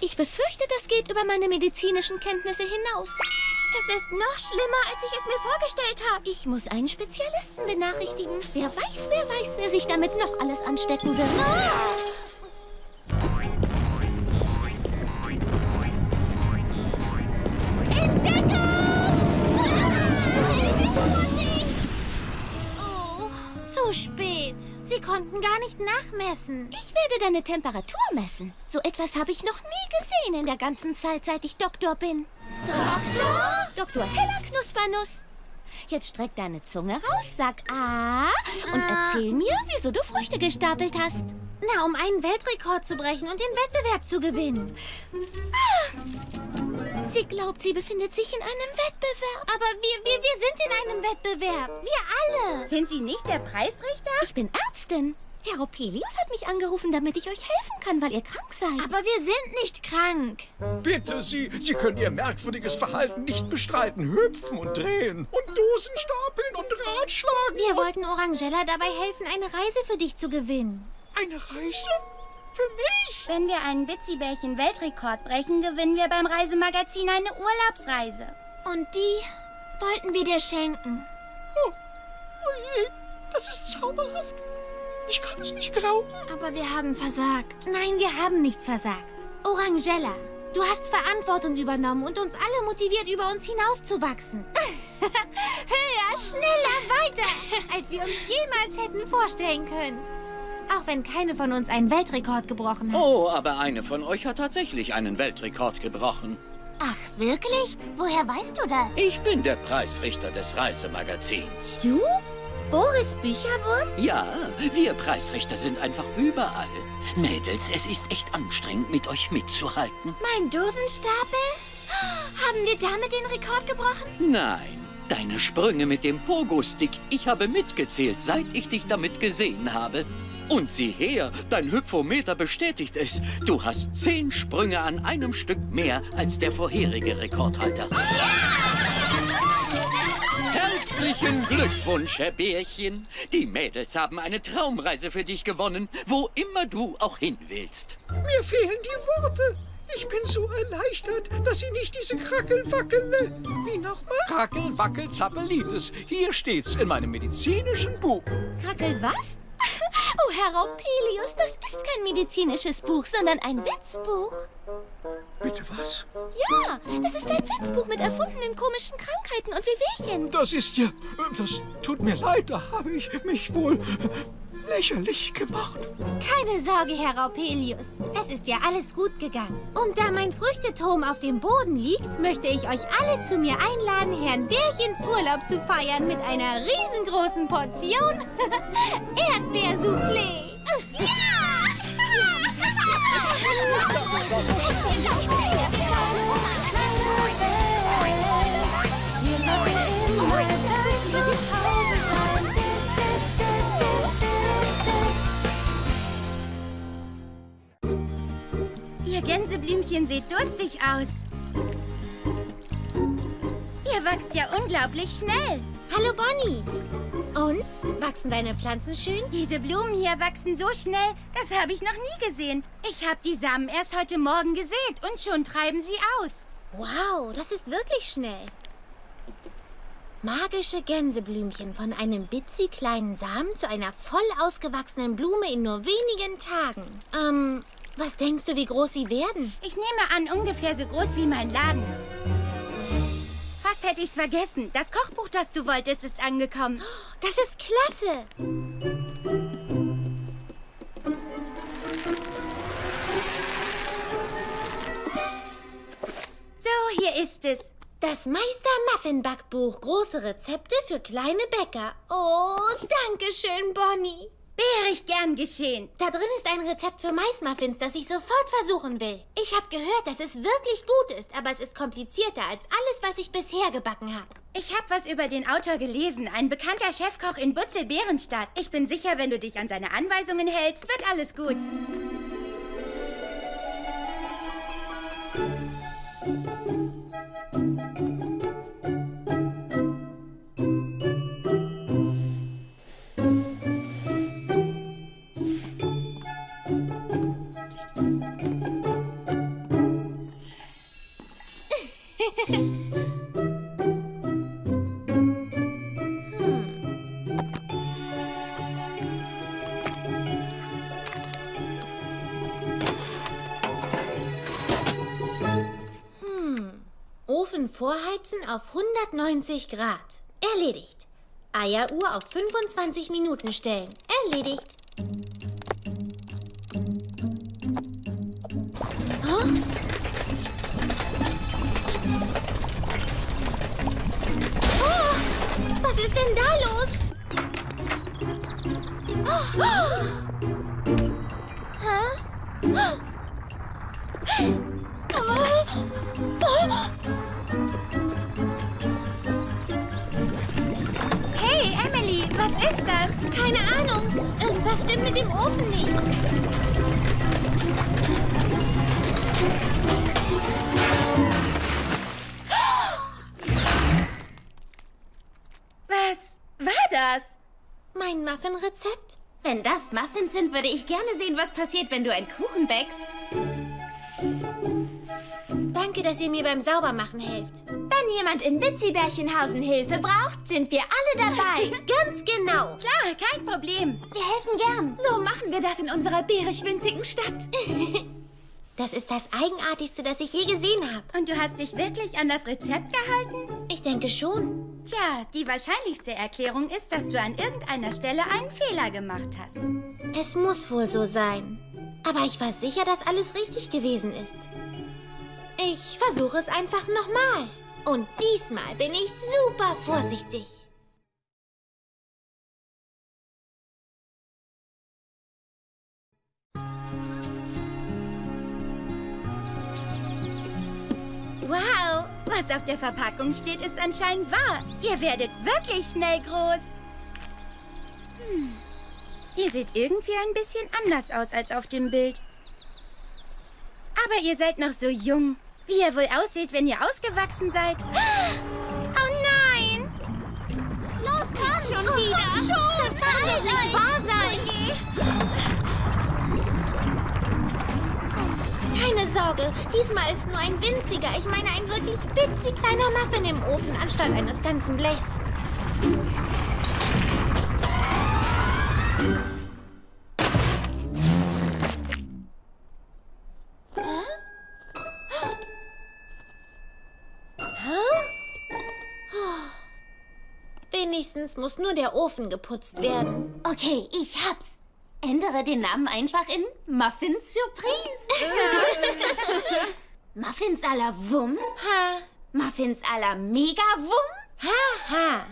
Ich befürchte, das geht über meine medizinischen Kenntnisse hinaus. Es ist noch schlimmer, als ich es mir vorgestellt habe. Ich muss einen Spezialisten benachrichtigen. Wer weiß, wer weiß, wer sich damit noch alles anstecken will. Ah! Entdeckung! Ah! Hilfe, Vorsicht! Oh, zu spät. Sie konnten gar nicht nachmessen. Ich werde deine Temperatur messen. So etwas habe ich noch nie gesehen in der ganzen Zeit, seit ich Doktor bin. Doktor? Doktor Heller Knuspernuss. Jetzt streck deine Zunge raus, sag ah und ah. erzähl mir, wieso du Früchte gestapelt hast. Na, um einen Weltrekord zu brechen und den Wettbewerb zu gewinnen. Ah. Sie glaubt, sie befindet sich in einem Wettbewerb. Aber wir, wir, wir sind in einem Wettbewerb. Wir alle. Sind Sie nicht der Preisrichter? Ich bin Ärztin. Herr Opelius hat mich angerufen, damit ich euch helfen kann, weil ihr krank seid. Aber wir sind nicht krank. Bitte Sie, Sie können Ihr merkwürdiges Verhalten nicht bestreiten. Hüpfen und drehen und Dosen stapeln und Rad schlagen. Wir wollten Orangella dabei helfen, eine Reise für dich zu gewinnen. Eine Reise? Für mich? Wenn wir einen Bitzibärchen-Weltrekord brechen, gewinnen wir beim Reisemagazin eine Urlaubsreise. Und die wollten wir dir schenken. Oh, oh je, das ist zauberhaft. Ich kann es nicht glauben. Aber wir haben versagt. Nein, wir haben nicht versagt. Orangella, du hast Verantwortung übernommen und uns alle motiviert, über uns hinauszuwachsen. Höher, schneller, weiter, als wir uns jemals hätten vorstellen können. Auch wenn keine von uns einen Weltrekord gebrochen hat. Oh, aber eine von euch hat tatsächlich einen Weltrekord gebrochen. Ach, wirklich? Woher weißt du das? Ich bin der Preisrichter des Reisemagazins. Du? Boris Bücherwurm? Ja, wir Preisrichter sind einfach überall. Mädels, es ist echt anstrengend, mit euch mitzuhalten. Mein Dosenstapel? Haben wir damit den Rekord gebrochen? Nein, deine Sprünge mit dem Pogo-Stick. Ich habe mitgezählt, seit ich dich damit gesehen habe. Und sieh her, dein Hyphometer bestätigt es. Du hast zehn Sprünge an einem Stück mehr als der vorherige Rekordhalter. Herzlichen Glückwunsch, Herr Bärchen. Die Mädels haben eine Traumreise für dich gewonnen, wo immer du auch hin willst. Mir fehlen die Worte. Ich bin so erleichtert, dass sie nicht diese Krackelwackele... Wie nochmal? Krackelwackelzappelitis. Hier steht's in meinem medizinischen Buch. Krackel was? Oh, Herr Opelius, das ist kein medizinisches Buch, sondern ein Witzbuch. Bitte was? Ja, das ist ein Witzbuch mit erfundenen komischen Krankheiten und Wehwehchen. Das ist ja... Das tut mir leid, da habe ich mich wohl lächerlich gemacht. Keine Sorge, Herr Opelius. Es ist ja alles gut gegangen. Und da mein Früchteturm auf dem Boden liegt, möchte ich euch alle zu mir einladen, Herrn Bärchens Urlaub zu feiern mit einer riesengroßen Portion Erdbeersoufflé. Ja! Ihr Gänseblümchen seht durstig aus. Ihr wächst ja unglaublich schnell. Hallo, Bonnie. Und? Wachsen deine Pflanzen schön? Diese Blumen hier wachsen so schnell, das habe ich noch nie gesehen. Ich habe die Samen erst heute Morgen gesät und schon treiben sie aus. Wow, das ist wirklich schnell. Magische Gänseblümchen von einem bitzi kleinen Samen zu einer voll ausgewachsenen Blume in nur wenigen Tagen. Ähm, was denkst du, wie groß sie werden? Ich nehme an, ungefähr so groß wie mein Laden. Fast hätte ich's vergessen. Das Kochbuch, das du wolltest, ist angekommen. Das ist klasse! So, hier ist es. Das Meister-Muffin-Backbuch. Große Rezepte für kleine Bäcker. Oh, danke schön, Bonnie. Wäre ich gern geschehen. Da drin ist ein Rezept für Maismuffins, das ich sofort versuchen will. Ich habe gehört, dass es wirklich gut ist, aber es ist komplizierter als alles, was ich bisher gebacken habe. Ich habe was über den Autor gelesen, ein bekannter Chefkoch in Butzelbärenstadt. Ich bin sicher, wenn du dich an seine Anweisungen hältst, wird alles gut. Vorheizen auf hundertneunzig Grad. Erledigt. Eieruhr auf fünfundzwanzig Minuten stellen. Erledigt. Oh? Oh, was ist denn da los? Oh, oh. Hä? Oh. Oh. Was ist das? Keine Ahnung. Irgendwas stimmt mit dem Ofen nicht. Was war das? Mein Muffin-Rezept? Wenn das Muffins sind, würde ich gerne sehen, was passiert, wenn du einen Kuchen backst. Danke, dass ihr mir beim Saubermachen helft. Wenn jemand in Bitzibärchenhausen Hilfe braucht, sind wir alle dabei. Ganz genau. Klar, kein Problem. Wir helfen gern. So machen wir das in unserer bärig winzigen Stadt. Das ist das Eigenartigste, das ich je gesehen habe. Und du hast dich wirklich an das Rezept gehalten? Ich denke schon. Tja, die wahrscheinlichste Erklärung ist, dass du an irgendeiner Stelle einen Fehler gemacht hast. Es muss wohl so sein. Aber ich war sicher, dass alles richtig gewesen ist. Ich versuche es einfach nochmal. Und diesmal bin ich super vorsichtig. Wow, was auf der Verpackung steht, ist anscheinend wahr. Ihr werdet wirklich schnell groß. Hm. Ihr seht irgendwie ein bisschen anders aus als auf dem Bild. Aber ihr seid noch so jung. Wie ihr wohl aussieht, wenn ihr ausgewachsen seid. Oh nein! Los, komm schon oh, wieder! Komm schon. Das kann alles nicht wahr sein! Keine Sorge, diesmal ist nur ein winziger, ich meine ein wirklich winzig kleiner Muffin im Ofen, anstatt eines ganzen Blechs. Wenigstens muss nur der Ofen geputzt werden. Okay, ich hab's. Ändere den Namen einfach in Muffins Surprise. Muffins à la Wumm? Ha. Muffins à la Mega Wumm? Ha, ha.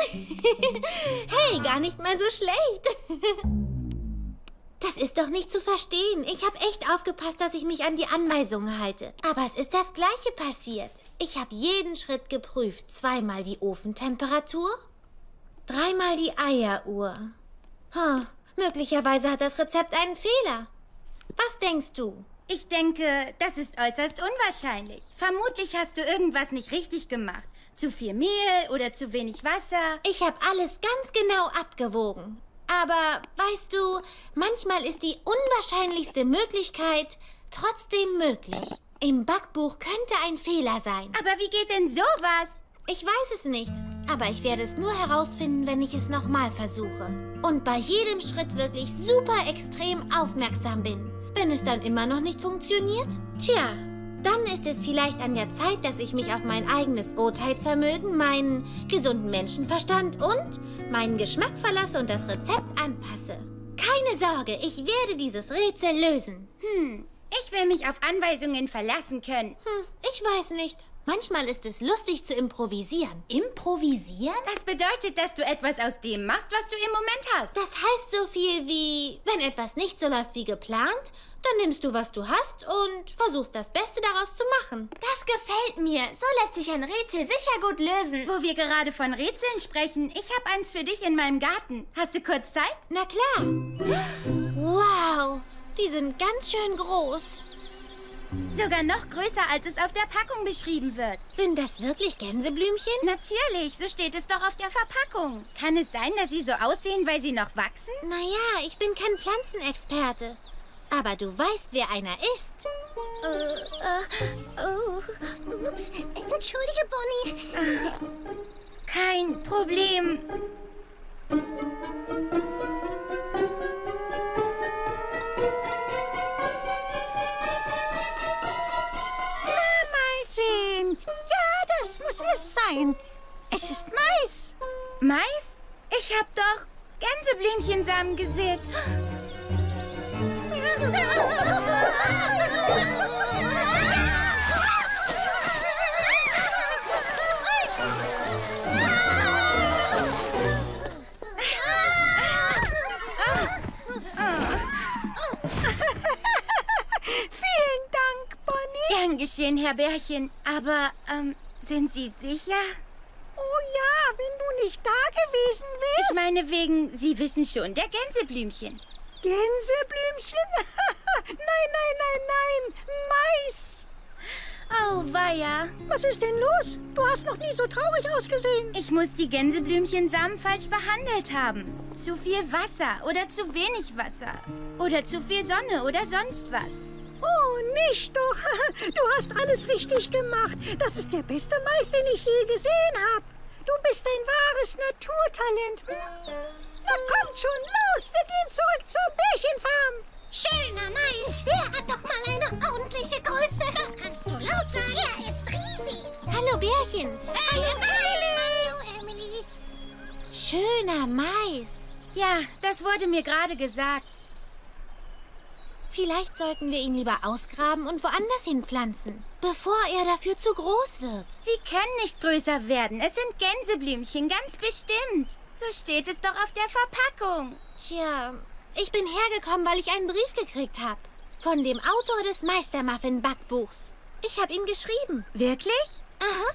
Hey, gar nicht mal so schlecht. Das ist doch nicht zu verstehen. Ich habe echt aufgepasst, dass ich mich an die Anweisungen halte. Aber es ist das Gleiche passiert. Ich habe jeden Schritt geprüft. Zweimal die Ofentemperatur, dreimal die Eieruhr. Hm, möglicherweise hat das Rezept einen Fehler. Was denkst du? Ich denke, das ist äußerst unwahrscheinlich. Vermutlich hast du irgendwas nicht richtig gemacht. Zu viel Mehl oder zu wenig Wasser. Ich habe alles ganz genau abgewogen. Aber, weißt du, manchmal ist die unwahrscheinlichste Möglichkeit trotzdem möglich. Im Backbuch könnte ein Fehler sein. Aber wie geht denn sowas? Ich weiß es nicht, aber ich werde es nur herausfinden, wenn ich es nochmal versuche. Und bei jedem Schritt wirklich super extrem aufmerksam bin. Wenn es dann immer noch nicht funktioniert, tja, dann ist es vielleicht an der Zeit, dass ich mich auf mein eigenes Urteilsvermögen, meinen gesunden Menschenverstand und meinen Geschmack verlasse und das Rezept anpasse. Keine Sorge, ich werde dieses Rätsel lösen. Hm, ich will mich auf Anweisungen verlassen können. Hm, ich weiß nicht. Manchmal ist es lustig zu improvisieren. Improvisieren? Das bedeutet, dass du etwas aus dem machst, was du im Moment hast. Das heißt so viel wie, wenn etwas nicht so läuft wie geplant, dann nimmst du, was du hast und versuchst, das Beste daraus zu machen. Das gefällt mir. So lässt sich ein Rätsel sicher gut lösen. Wo wir gerade von Rätseln sprechen, ich habe eins für dich in meinem Garten. Hast du kurz Zeit? Na klar. Wow, die sind ganz schön groß. Sogar noch größer, als es auf der Packung beschrieben wird. Sind das wirklich Gänseblümchen? Natürlich, so steht es doch auf der Verpackung. Kann es sein, dass sie so aussehen, weil sie noch wachsen? Naja, ich bin kein Pflanzenexperte. Aber du weißt, wer einer ist. Uh, uh, oh. Ups, entschuldige, Bonnie. Ach, kein Problem. Sehen. Ja, das muss es sein. Es ist Mais. Mais? Ich hab doch Gänseblümchensamen gesät. Gern geschehen, Herr Bärchen. Aber, ähm, sind Sie sicher? Oh ja, wenn du nicht da gewesen wärst. Ich meine wegen, Sie wissen schon, der Gänseblümchen. Gänseblümchen? Nein, nein, nein, nein, Mais. Auweia. Was ist denn los? Du hast noch nie so traurig ausgesehen. Ich muss die Gänseblümchensamen falsch behandelt haben. Zu viel Wasser oder zu wenig Wasser. Oder zu viel Sonne oder sonst was. Oh, nicht doch. Du hast alles richtig gemacht. Das ist der beste Mais, den ich je gesehen habe. Du bist ein wahres Naturtalent. Hm? Na, kommt schon, los. Wir gehen zurück zur Bärchenfarm. Schöner Mais, der hat doch mal eine ordentliche Größe. Das kannst du laut sagen. Er ist riesig. Hallo Bärchen. Hallo, Hallo, Hallo, Hallo Emily. Schöner Mais. Ja, das wurde mir gerade gesagt. Vielleicht sollten wir ihn lieber ausgraben und woanders hinpflanzen, bevor er dafür zu groß wird. Sie können nicht größer werden. Es sind Gänseblümchen, ganz bestimmt. So steht es doch auf der Verpackung. Tja, ich bin hergekommen, weil ich einen Brief gekriegt habe. Von dem Autor des Meister-Muffin-Backbuchs. Ich habe ihm geschrieben. Wirklich? Aha.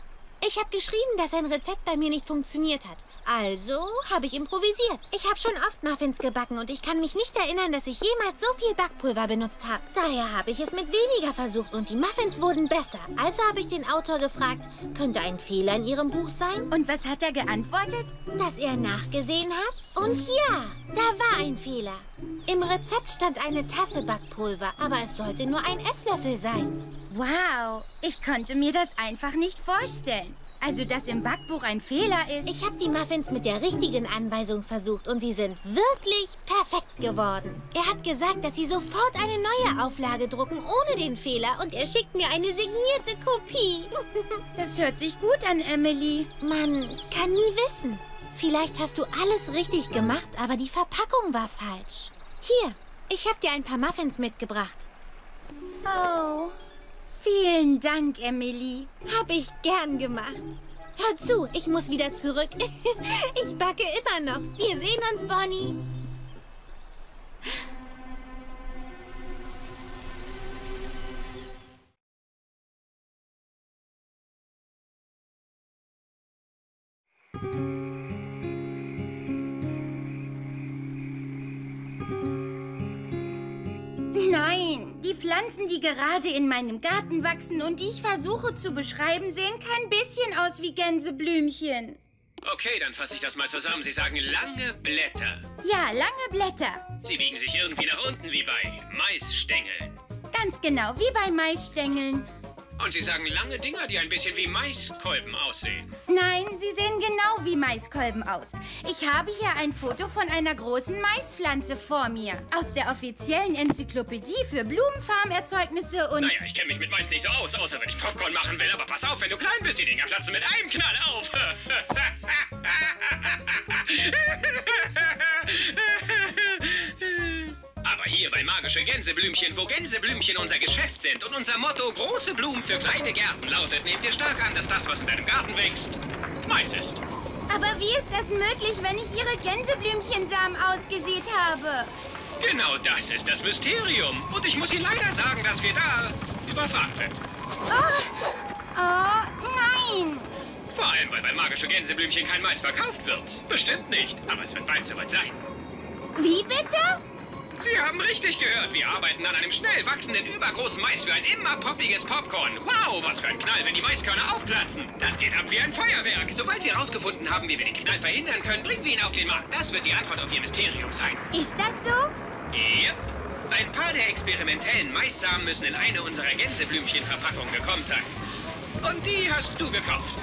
Ich habe geschrieben, dass sein Rezept bei mir nicht funktioniert hat. Also habe ich improvisiert. Ich habe schon oft Muffins gebacken und ich kann mich nicht erinnern, dass ich jemals so viel Backpulver benutzt habe. Daher habe ich es mit weniger versucht und die Muffins wurden besser. Also habe ich den Autor gefragt, könnte ein Fehler in ihrem Buch sein? Und was hat er geantwortet? Dass er nachgesehen hat? Und ja, da war ein Fehler. Im Rezept stand eine Tasse Backpulver, aber es sollte nur ein Esslöffel sein. Wow, ich konnte mir das einfach nicht vorstellen. Also, dass im Backbuch ein Fehler ist. Ich habe die Muffins mit der richtigen Anweisung versucht und sie sind wirklich perfekt geworden. Er hat gesagt, dass sie sofort eine neue Auflage drucken ohne den Fehler und er schickt mir eine signierte Kopie. Das hört sich gut an, Emily. Man kann nie wissen. Vielleicht hast du alles richtig gemacht, aber die Verpackung war falsch. Hier, ich habe dir ein paar Muffins mitgebracht. Oh... Vielen Dank, Emily. Hab ich gern gemacht. Hör zu, ich muss wieder zurück. Ich backe immer noch. Wir sehen uns, Bonnie. Die Pflanzen, die gerade in meinem Garten wachsen und die ich versuche zu beschreiben, sehen kein bisschen aus wie Gänseblümchen. Okay, dann fasse ich das mal zusammen. Sie sagen lange Blätter. Ja, lange Blätter. Sie biegen sich irgendwie nach unten, wie bei Maisstängeln. Ganz genau, wie bei Maisstängeln. Und Sie sagen lange Dinger, die ein bisschen wie Maiskolben aussehen. Nein, sie sehen genau wie Maiskolben aus. Ich habe hier ein Foto von einer großen Maispflanze vor mir. Aus der offiziellen Enzyklopädie für Blumenfarmerzeugnisse und... Naja, ich kenne mich mit Mais nicht so aus, außer wenn ich Popcorn machen will. Aber pass auf, wenn du klein bist, die Dinger platzen mit einem Knall auf. Aber hier bei Magische Gänseblümchen, wo Gänseblümchen unser Geschäft sind und unser Motto große Blumen für kleine Gärten lautet, nehmt ihr stark an, dass das, was in deinem Garten wächst, Mais ist. Aber wie ist das möglich, wenn ich Ihre Gänseblümchensamen ausgesät habe? Genau das ist das Mysterium. Und ich muss Ihnen leider sagen, dass wir da überfragt sind. Oh, oh nein! Vor allem, weil bei Magische Gänseblümchen kein Mais verkauft wird. Bestimmt nicht, aber es wird bald soweit sein. Wie bitte? Sie haben richtig gehört. Wir arbeiten an einem schnell wachsenden, übergroßen Mais für ein immer poppiges Popcorn. Wow, was für ein Knall, wenn die Maiskörner aufplatzen. Das geht ab wie ein Feuerwerk. Sobald wir herausgefunden haben, wie wir den Knall verhindern können, bringen wir ihn auf den Markt. Das wird die Antwort auf Ihr Mysterium sein. Ist das so? Yep. Ein paar der experimentellen Maissamen müssen in eine unserer Gänseblümchenverpackungen gekommen sein. Und die hast du gekauft.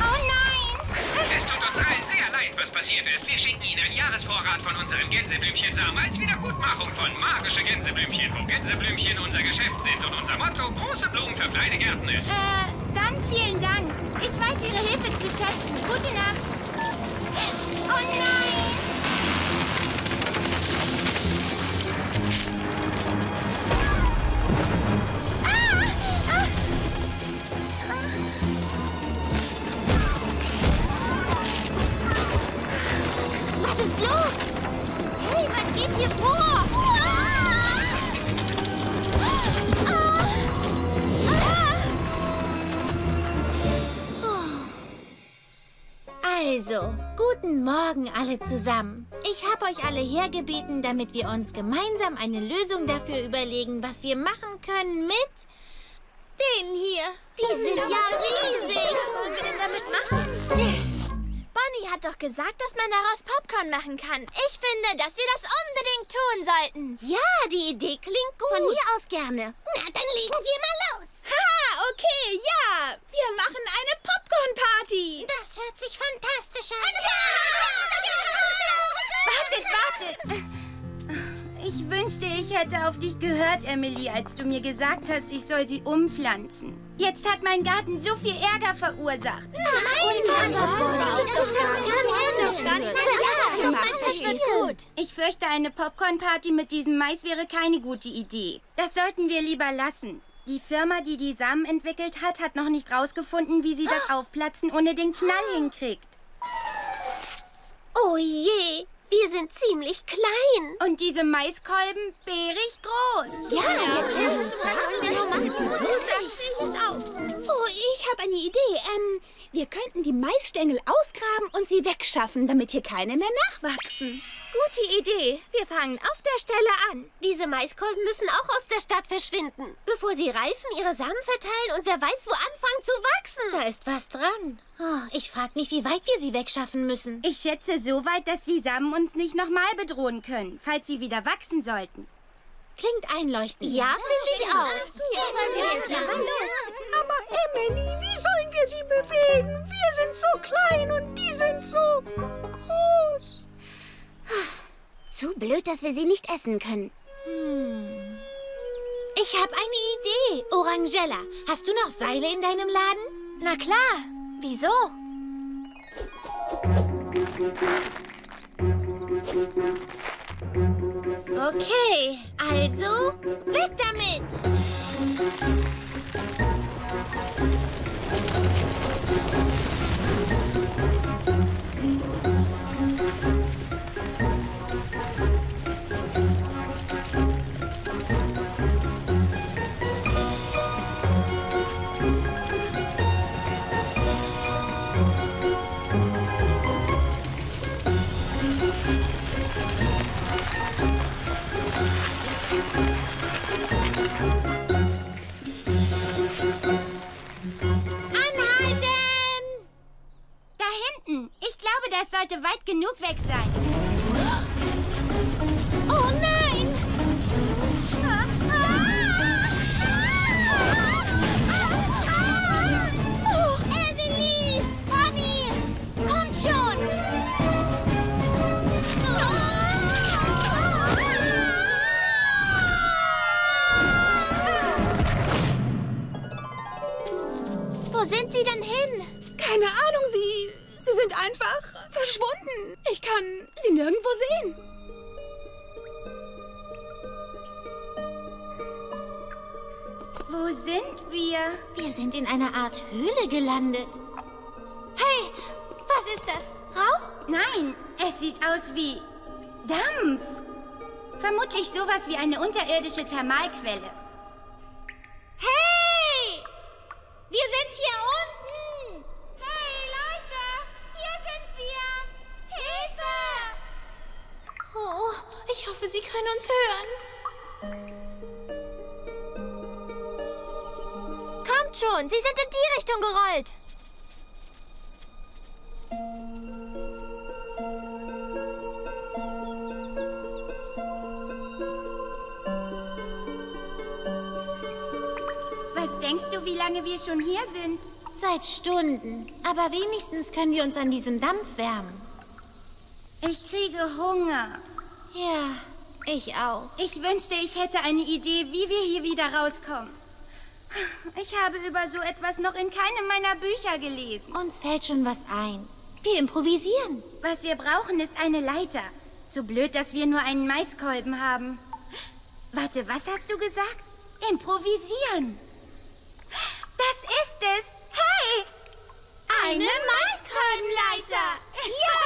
Oh nein! Es tut uns allen sehr leid, was passiert ist. Wir schicken Ihnen einen Jahresvorrat von unseren Gänseblümchensamen als Wiedergutmachung von Magische Gänseblümchen, wo Gänseblümchen unser Geschäft sind und unser Motto große Blumen für kleine Gärten ist. Äh, dann vielen Dank. Ich weiß Ihre Hilfe zu schätzen. Gute Nacht. Oh nein! Was ist los? Hey, was geht hier vor? Ah! Ah! Ah! Ah! Also, Also, guten Morgen alle zusammen. Ich habe euch alle hergebeten, damit wir uns gemeinsam eine Lösung dafür überlegen, was wir machen können mit denen hier. Die sind ja riesig. Was sollen wir denn damit machen? Bonnie hat doch gesagt, dass man daraus Popcorn machen kann. Ich finde, dass wir das unbedingt tun sollten. Ja, die Idee klingt gut. Von mir aus gerne. Na, dann legen wir mal los. Ha, okay, ja. Wir machen eine Popcorn-Party. Das hört sich fantastisch an. Ja! Ja! Wartet, wartet. Ich wünschte, ich hätte auf dich gehört, Emily, als du mir gesagt hast, ich soll sie umpflanzen. Jetzt hat mein Garten so viel Ärger verursacht. Nein, Mann! Ich fürchte, eine Popcorn-Party mit diesem Mais wäre keine gute Idee. Das sollten wir lieber lassen. Die Firma, die die Samen entwickelt hat, hat noch nicht rausgefunden, wie sie das Aufplatzen ohne den Knall hinkriegt. Oh je! Wir sind ziemlich klein. Und diese Maiskolben bärig groß. Ja, jetzt. Oh, ich habe eine Idee. Ähm, wir könnten die Maisstängel ausgraben und sie wegschaffen, damit hier keine mehr nachwachsen. Gute Idee. Wir fangen auf der Stelle an. Diese Maiskolben müssen auch aus der Stadt verschwinden, bevor sie reifen, ihre Samen verteilen und wer weiß, wo anfangen zu wachsen. Da ist was dran. Oh, ich frage mich, wie weit wir sie wegschaffen müssen. Ich schätze so weit, dass die Samen uns nicht nochmal bedrohen können, falls sie wieder wachsen sollten. Klingt einleuchtend. Ja, finde ich auch. Ja, sollen wir jetzt machen? Aber Emily, wie sollen wir sie bewegen? Wir sind so klein und die sind so groß. Zu blöd, dass wir sie nicht essen können. Hm. Ich habe eine Idee, Orangella. Hast du noch Seile in deinem Laden? Na klar. Wieso? Okay, also weg damit! Das sollte weit genug weg sein. Oh nein! Oh, Emily! Bonnie! Kommt schon! Wo sind sie denn hin? Keine Ahnung, sie... Sie sind einfach verschwunden. Ich kann sie nirgendwo sehen. Wo sind wir? Wir sind in einer Art Höhle gelandet. Hey, was ist das? Rauch? Nein, es sieht aus wie Dampf. Vermutlich sowas wie eine unterirdische Thermalquelle. Hey! Wir sind hier unten. Oh, ich hoffe, sie können uns hören. Kommt schon, sie sind in die Richtung gerollt. Was denkst du, wie lange wir schon hier sind? Seit Stunden. Aber wenigstens können wir uns an diesem Dampf wärmen. Ich kriege Hunger. Ja, ich auch. Ich wünschte, ich hätte eine Idee, wie wir hier wieder rauskommen. Ich habe über so etwas noch in keinem meiner Bücher gelesen. Uns fällt schon was ein. Wir improvisieren. Was wir brauchen, ist eine Leiter. So blöd, dass wir nur einen Maiskolben haben. Warte, was hast du gesagt? Improvisieren. Das ist es. Hey! Eine, eine Maiskolbenleiter. Ja!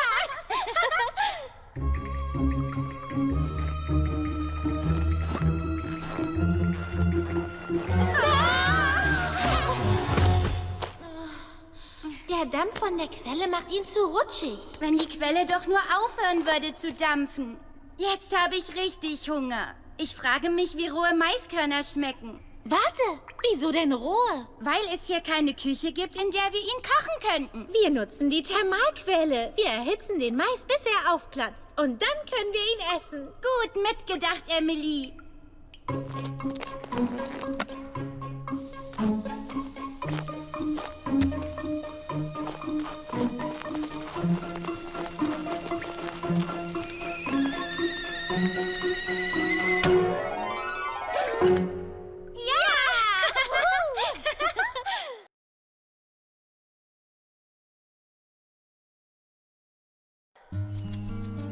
Der Dampf von der Quelle macht ihn zu rutschig. Wenn die Quelle doch nur aufhören würde zu dampfen. Jetzt habe ich richtig Hunger. Ich frage mich, wie rohe Maiskörner schmecken. Warte, wieso denn rohe? Weil es hier keine Küche gibt, in der wir ihn kochen könnten. Wir nutzen die Thermalquelle. Wir erhitzen den Mais, bis er aufplatzt. Und dann können wir ihn essen. Gut mitgedacht, Emily.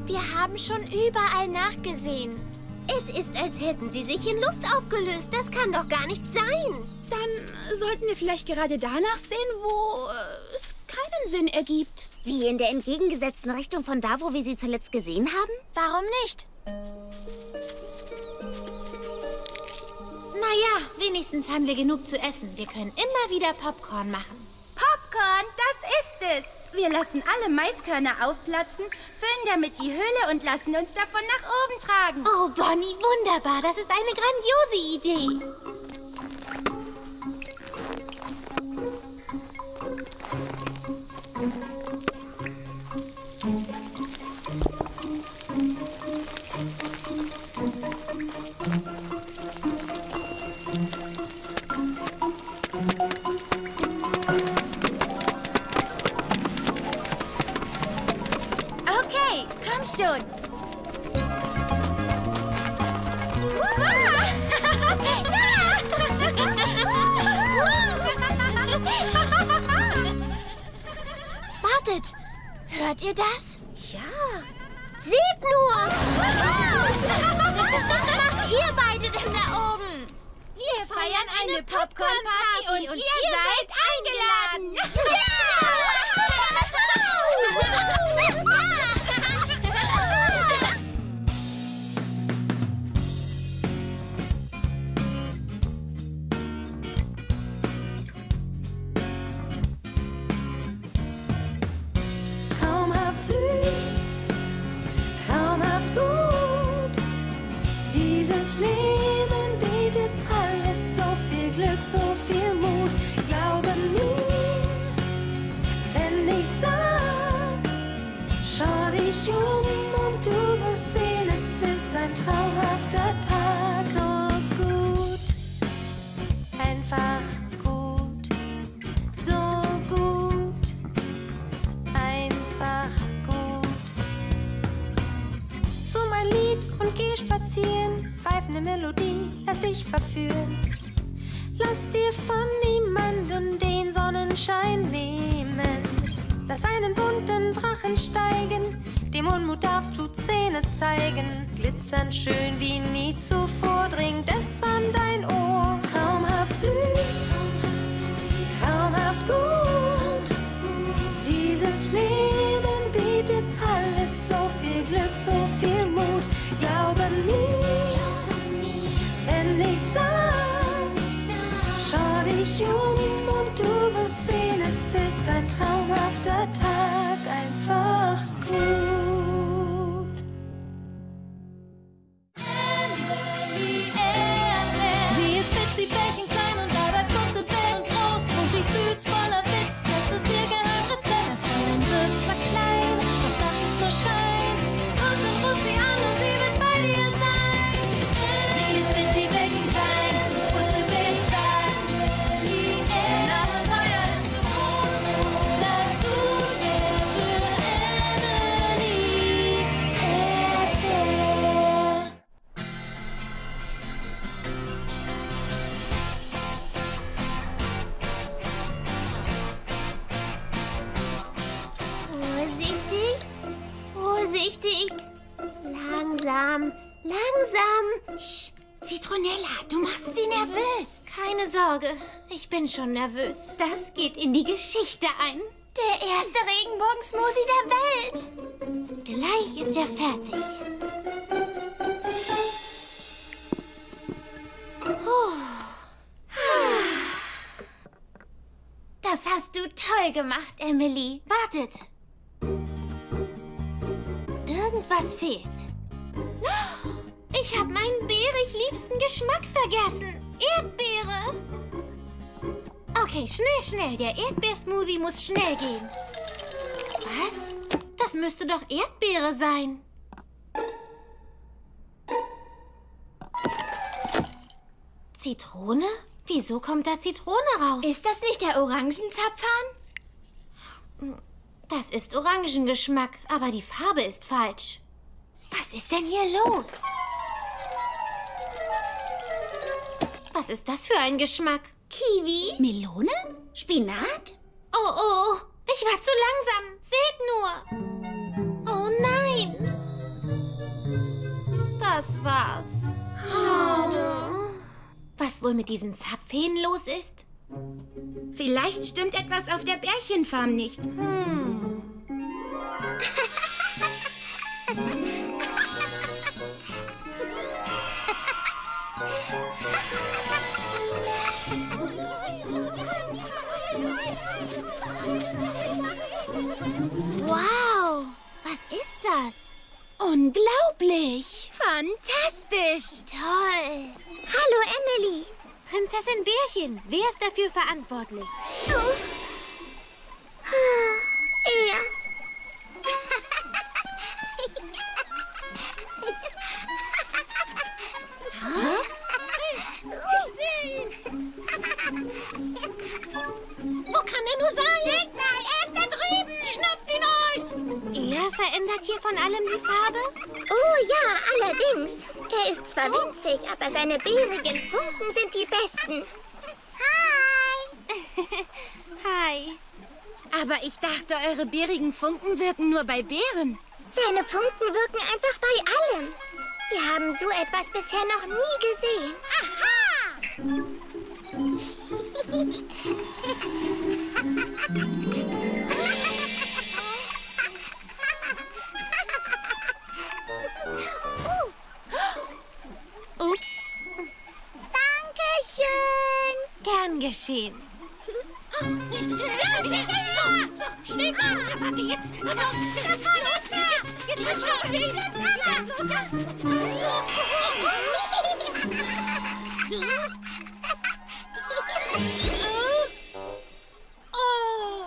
Wir haben schon überall nachgesehen. Es ist, als hätten sie sich in Luft aufgelöst. Das kann doch gar nicht sein. Dann sollten wir vielleicht gerade danach sehen, wo äh, es keinen Sinn ergibt. Wie, in der entgegengesetzten Richtung von da, wo wir sie zuletzt gesehen haben? Warum nicht? Naja, wenigstens haben wir genug zu essen. Wir können immer wieder Popcorn machen. Popcorn, das ist es. Wir lassen alle Maiskörner aufplatzen, füllen damit die Höhle und lassen uns davon nach oben tragen. Oh, Bonnie, wunderbar. Das ist eine grandiose Idee. Schon. Wartet! Hört ihr das? Ja. Seht nur! Was macht ihr beide denn da oben? Wir feiern eine Popcorn-Party und, und ihr seid eingeladen! Ja! Ich bin schon nervös. Das geht in die Geschichte ein. Der erste Regenbogensmoothie der Welt. Gleich ist er fertig. Das hast du toll toll gemacht, Emily. Wartet. Irgendwas fehlt. Ich habe meinen bärig liebsten Geschmack vergessen. Erdbeere. Okay, schnell, schnell. Der Erdbeersmoothie muss schnell gehen. Was? Das müsste doch Erdbeere sein. Zitrone? Wieso kommt da Zitrone raus? Ist das nicht der Orangenzapfhahn? Das ist Orangengeschmack, aber die Farbe ist falsch. Was ist denn hier los? Was ist das für ein Geschmack? Kiwi? Melone? Spinat? Oh, oh, ich war zu langsam. Seht nur. Oh nein. Das war's. Schade. Was wohl mit diesen Zapfhähnen los ist? Vielleicht stimmt etwas auf der Bärchenfarm nicht. Hm. Wow, was ist das? Unglaublich! Fantastisch! Toll! Hallo, Emily! Prinzessin Bärchen, wer ist dafür verantwortlich? Du! Er! Wo kann er nur sein? Seht mal, er ist da drüben! Schnappt ihn euch! Er verändert hier von allem die Farbe? Oh ja, allerdings! Er ist zwar winzig, aber seine bärigen Funken sind die besten. Hi! Hi. Aber ich dachte, eure bärigen Funken wirken nur bei Bären. Seine Funken wirken einfach bei allem. Wir haben so etwas bisher noch nie gesehen. Aha! uh. Ups. Dankeschön. Gern geschehen. Los, geht her! So, schnell los, Patty, jetzt! Da fahren los, jetzt! Jetzt los, los, los! Oh!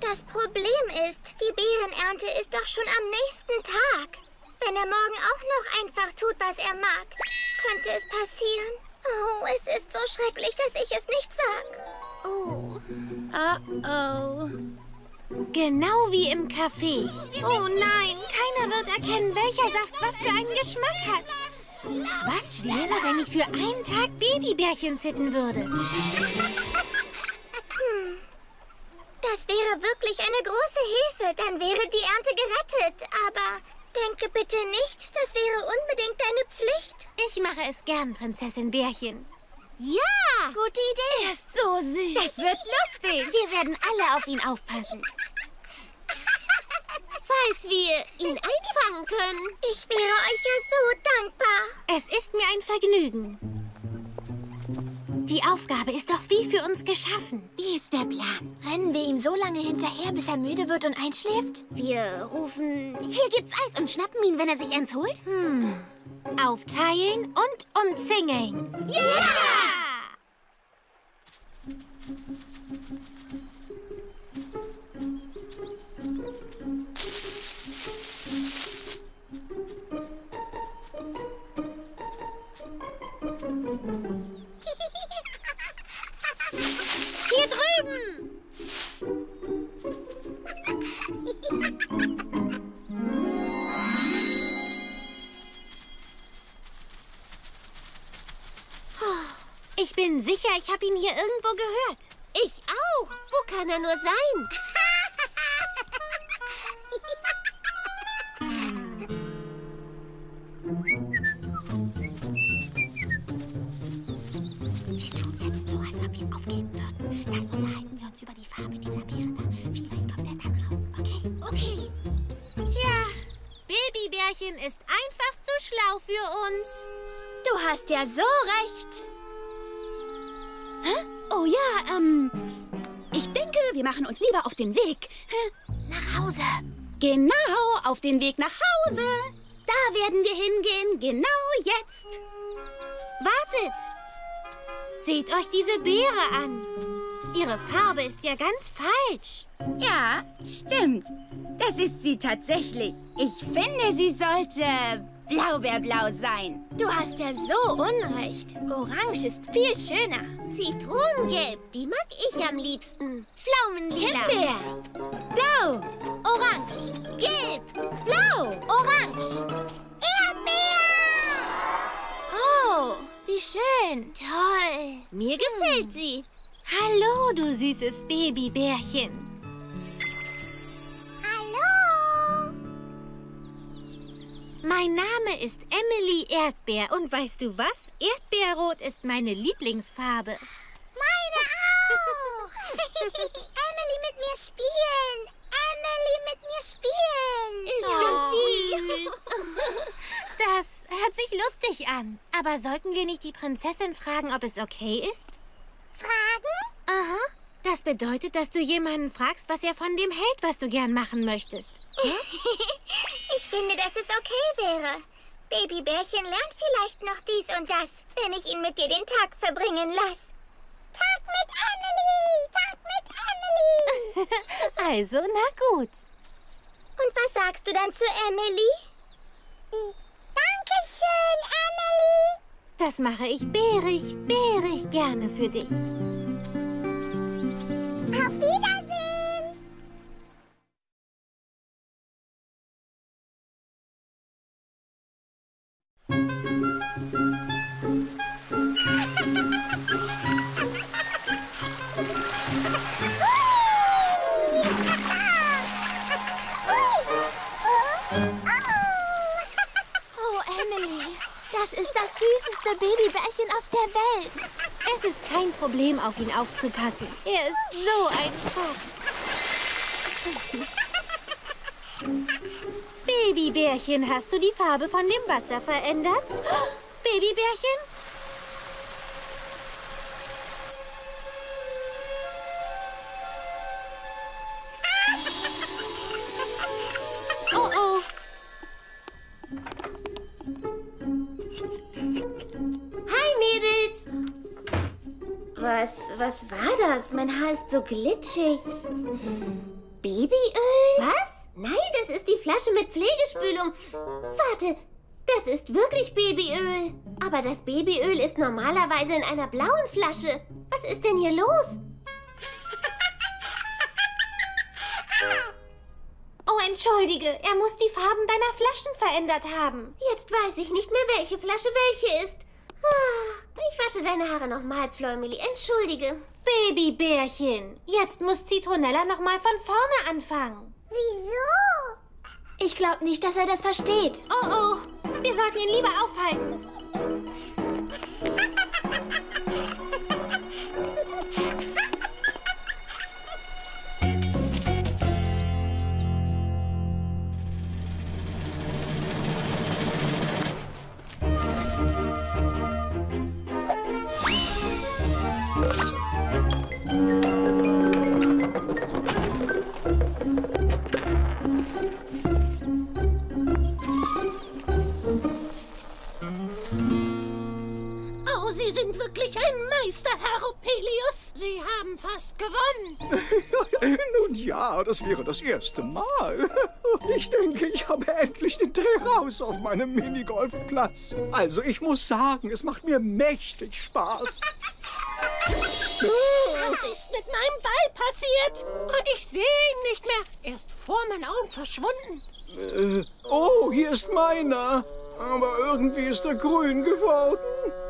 Das Problem ist, die Beerenernte ist doch schon am nächsten Tag. Wenn er morgen auch noch einfach tut, was er mag, könnte es passieren. Oh, es ist so schrecklich, dass ich es nicht sag. Oh. Uh-oh. Genau wie im Café. Oh nein, keiner wird erkennen, welcher Saft was für einen Geschmack hat. Was wäre, wenn ich für einen Tag Babybärchen zitten würde? Hm. Das wäre wirklich eine große Hilfe. Dann wäre die Ernte gerettet. Aber denke bitte nicht, das wäre unbedingt deine Pflicht. Ich mache es gern, Prinzessin Bärchen. Ja! Gute Idee. Er ist so süß. Das wird lustig. Wir werden alle auf ihn aufpassen. Falls wir ihn einfangen können. Ich wäre euch ja so dankbar. Es ist mir ein Vergnügen. Die Aufgabe ist doch wie für uns geschaffen. Wie ist der Plan? Rennen wir ihm so lange hinterher, bis er müde wird und einschläft? Wir rufen... Hier gibt's Eis und schnappen ihn, wenn er sich eins holt? Hm. Aufteilen und umzingeln. Ja! Yeah! Hier drüben! Ich bin sicher, ich habe ihn hier irgendwo gehört. Ich auch. Wo kann er nur sein? Wir tun jetzt so, als ob wir aufgeben würden. Dann unterhalten wir uns über die Farbe dieser Bären. Bärchen ist einfach zu schlau für uns. Du hast ja so recht. Hä? Oh ja, ähm, ich denke, wir machen uns lieber auf den Weg. Hä? Nach Hause. Genau, auf den Weg nach Hause. Da werden wir hingehen, genau jetzt. Wartet! Seht euch diese Beere an. Ihre Farbe ist ja ganz falsch. Ja, stimmt. Das ist sie tatsächlich. Ich finde, sie sollte blaubeerblau sein. Du hast ja so unrecht. Orange ist viel schöner. Zitronengelb, die mag ich am liebsten. Pflaumenlila. Himbeer. Blau. Orange. Gelb. Blau. Orange. Erdbeer. Oh, wie schön. Toll. Mir gefällt sie. Hallo, du süßes Babybärchen. Hallo. Mein Name ist Emily Erdbeer und weißt du was? Erdbeerrot ist meine Lieblingsfarbe. Meine auch. Emily mit mir spielen. Emily mit mir spielen. Ist das süß? Das hört sich lustig an. Aber sollten wir nicht die Prinzessin fragen, ob es okay ist? Fragen? Aha. Das bedeutet, dass du jemanden fragst, was er von dem hält, was du gern machen möchtest. Hm? Ich finde, dass es okay wäre. Babybärchen lernt vielleicht noch dies und das, wenn ich ihn mit dir den Tag verbringen lasse. Tag mit Emily! Tag mit Emily! Also, na gut. Und was sagst du dann zu Emily? Dankeschön, Emily! Das mache ich bärig, bärig gerne für dich. Auf Wiedersehen! Oh, Emily! Das ist das süßeste Babybärchen auf der Welt. Es ist kein Problem, auf ihn aufzupassen. Er ist so ein Schatz. Babybärchen, hast du die Farbe von dem Wasser verändert? Oh, Babybärchen? Was, was war das? Mein Haar ist so glitschig. Babyöl? Was? Nein, das ist die Flasche mit Pflegespülung. Warte, das ist wirklich Babyöl. Aber das Babyöl ist normalerweise in einer blauen Flasche. Was ist denn hier los? Oh, entschuldige, er muss die Farben deiner Flaschen verändert haben. Jetzt weiß ich nicht mehr, welche Flasche welche ist. Ich wasche deine Haare nochmal, Pfläumeli. Entschuldige. Babybärchen, jetzt muss Zitronella nochmal von vorne anfangen. Wieso? Ich glaube nicht, dass er das versteht. Oh, oh, wir sollten ihn lieber aufhalten. Sie sind wirklich ein Meister, Herr Opelius. Sie haben fast gewonnen. Nun ja, das wäre das erste Mal. Ich denke, ich habe endlich den Dreh raus auf meinem Minigolfplatz. Also, ich muss sagen, es macht mir mächtig Spaß. Was ist mit meinem Ball passiert? Ich sehe ihn nicht mehr. Er ist vor meinen Augen verschwunden. Äh, oh, hier ist meiner. Aber irgendwie ist er grün geworden.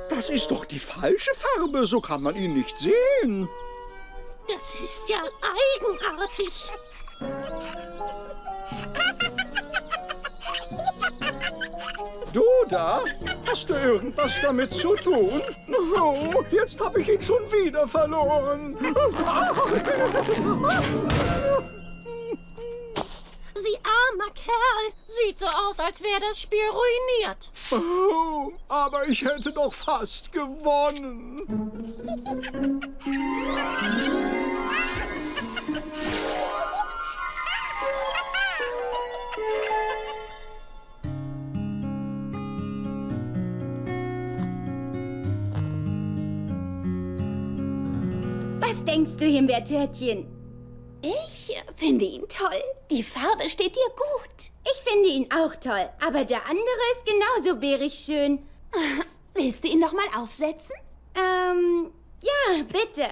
Das ist doch die falsche Farbe, so kann man ihn nicht sehen. Das ist ja eigenartig. Du da, hast du irgendwas damit zu tun? Oh, jetzt habe ich ihn schon wieder verloren. Sie armer Kerl, Sieht so aus, als wäre das Spiel ruiniert. Oh, aber ich hätte doch fast gewonnen. Was denkst du, Himbeertörtchen? Ich finde ihn toll. Die Farbe steht dir gut. Ich finde ihn auch toll, aber der andere ist genauso bärig schön. Willst du ihn noch mal aufsetzen? Ähm, ja, bitte.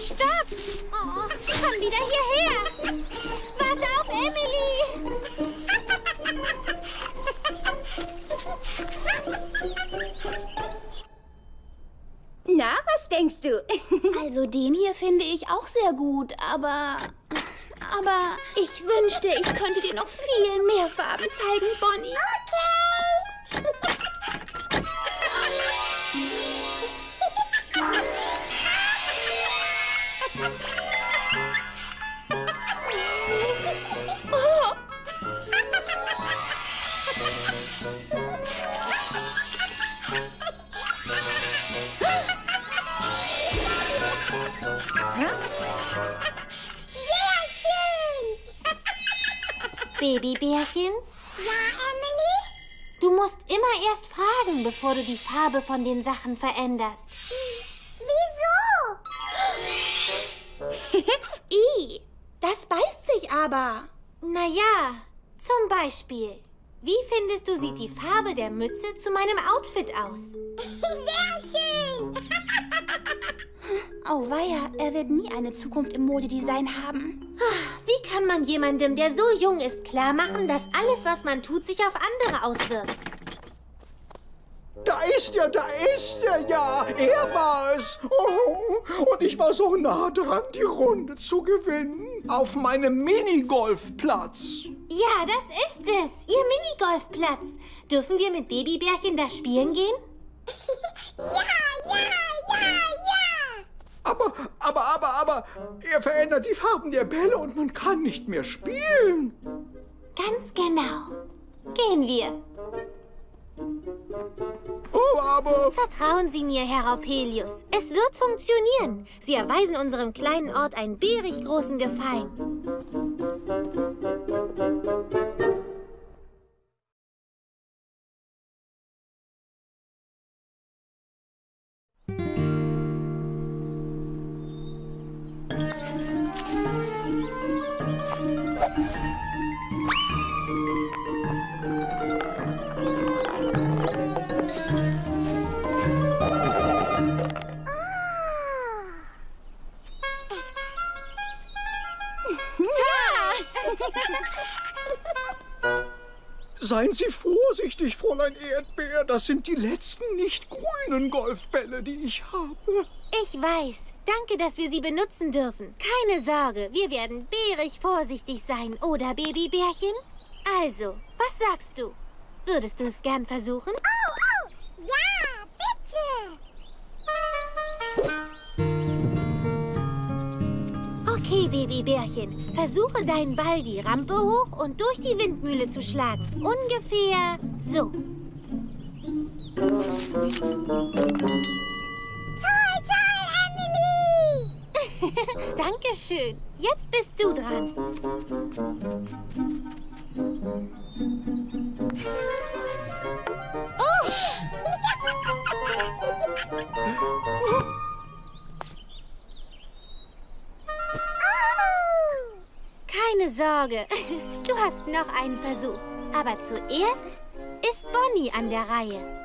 Stopp! Oh, komm wieder hierher! Warte auf Emily! Na, was denkst du? Also den hier finde ich auch sehr gut, aber... Aber ich wünschte, ich könnte dir noch viel mehr Farben zeigen, Bonnie. Okay. Oh. Babybärchen? Ja, Emily? Du musst immer erst fragen, bevor du die Farbe von den Sachen veränderst. Wieso? I, das beißt sich aber. Na ja, zum Beispiel. Wie findest du, sieht die Farbe der Mütze zu meinem Outfit aus? Sehr schön! Oh weia, er wird nie eine Zukunft im Modedesign haben. Wie kann man jemandem, der so jung ist, klar machen, dass alles, was man tut, sich auf andere auswirkt? Da ist er, da ist er, ja! Er war es! Oh, und ich war so nah dran, die Runde zu gewinnen. Auf meinem Minigolfplatz. Ja, das ist es, Ihr Minigolfplatz. Dürfen wir mit Babybärchen da spielen gehen? Ja, ja, ja, ja! Aber, aber, aber, aber, er verändert die Farben der Bälle und man kann nicht mehr spielen. Ganz genau. Gehen wir. Oh, aber... Vertrauen Sie mir, Herr Opelius. Es wird funktionieren. Sie erweisen unserem kleinen Ort einen bärig großen Gefallen. Seien Sie vorsichtig, Fräulein Erdbeer. Das sind die letzten nicht grünen Golfbälle, die ich habe. Ich weiß. Danke, dass wir sie benutzen dürfen. Keine Sorge, wir werden bärig vorsichtig sein, oder, Babybärchen? Also, was sagst du? Würdest du es gern versuchen? Oh, oh, ja, bitte! Okay, Babybärchen, versuche deinen Ball die Rampe hoch und durch die Windmühle zu schlagen. Ungefähr so. Toll, toll, Emily! Dankeschön. Jetzt bist du dran. Oh! Oh! Keine Sorge. Du hast noch einen Versuch. Aber zuerst ist Bonnie an der Reihe.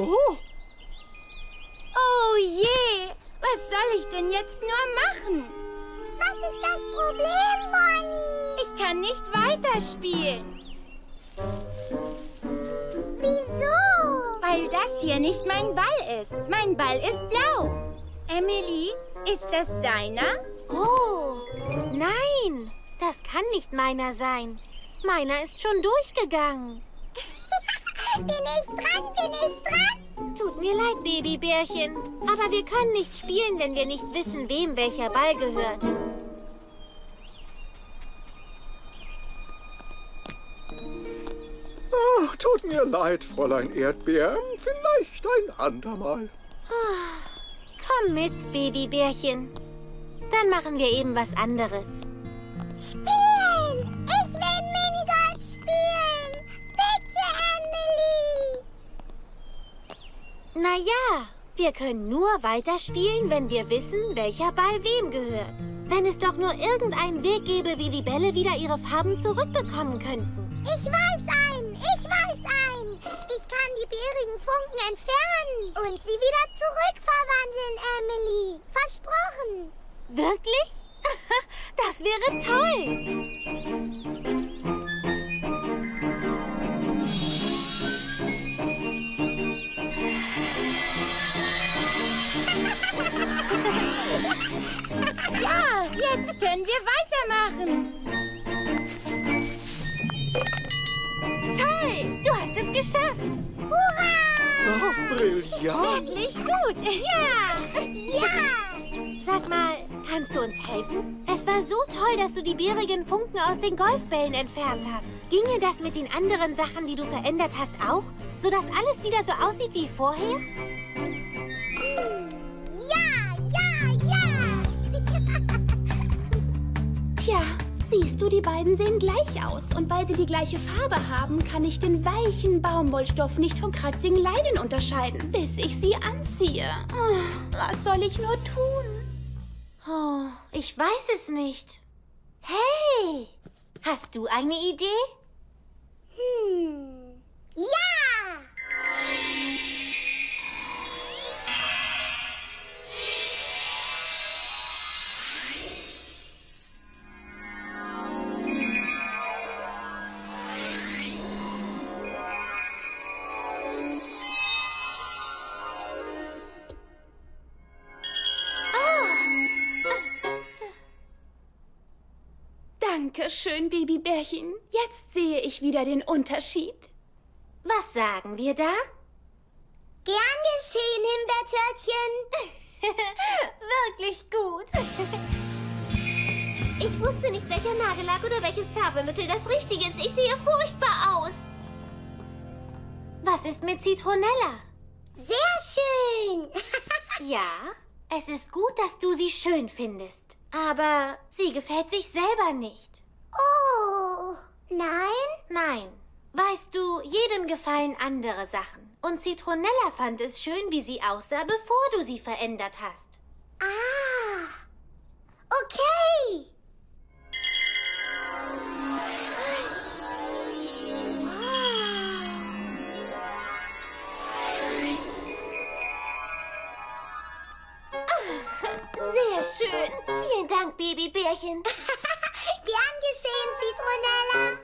Oh. Oh je, was soll ich denn jetzt nur machen? Was ist das Problem, Bonnie? Ich kann nicht weiterspielen. Wieso? Weil das hier nicht mein Ball ist. Mein Ball ist blau. Emily, ist das deiner? Oh, nein, das kann nicht meiner sein. Meiner ist schon durchgegangen. Kommt ihr nicht dran? Bin ich dran? Tut mir leid, Babybärchen. Aber wir können nicht spielen, wenn wir nicht wissen, wem welcher Ball gehört. Ach, tut mir leid, Fräulein Erdbeeren. Vielleicht ein andermal. Komm mit, Babybärchen. Dann machen wir eben was anderes. Spielen! Ich will Minigolf spielen! Bitte, Emily! Na ja, wir können nur weiterspielen, wenn wir wissen, welcher Ball wem gehört. Wenn es doch nur irgendeinen Weg gäbe, wie die Bälle wieder ihre Farben zurückbekommen könnten. Ich weiß einen! Ich weiß einen! Ich kann die bärigen Funken entfernen und sie wieder zurückverwandeln, Emily! Versprochen! Wirklich? Das wäre toll! Ja, jetzt können wir weitermachen. Toll, du hast es geschafft. Hurra! Oh, brillant. Wirklich gut. Ja, ja. Sag mal, kannst du uns helfen? Es war so toll, dass du die bärigen Funken aus den Golfbällen entfernt hast. Ginge das mit den anderen Sachen, die du verändert hast, auch? Sodass alles wieder so aussieht wie vorher? Ja, ja, ja! Tja, siehst du, die beiden sehen gleich aus. Und weil sie die gleiche Farbe haben, kann ich den weichen Baumwollstoff nicht vom kratzigen Leinen unterscheiden, bis ich sie anziehe. Oh, was soll ich nur tun? Oh, ich weiß es nicht. Hey, hast du eine Idee? Hm, ja! Schön, Babybärchen. Jetzt sehe ich wieder den Unterschied. Was sagen wir da? Gern geschehen, Himbeertörtchen. Wirklich gut. Ich wusste nicht, welcher Nagellack oder welches Färbemittel das Richtige ist. Ich sehe furchtbar aus. Was ist mit Zitronella? Sehr schön. Ja, es ist gut, dass du sie schön findest. Aber sie gefällt sich selber nicht. Oh, nein? Nein. Weißt du, jedem gefallen andere Sachen. Und Zitronella fand es schön, wie sie aussah, bevor du sie verändert hast. Ah, okay. Sehr schön. Vielen Dank, Babybärchen. Gern geschehen, Zitronella.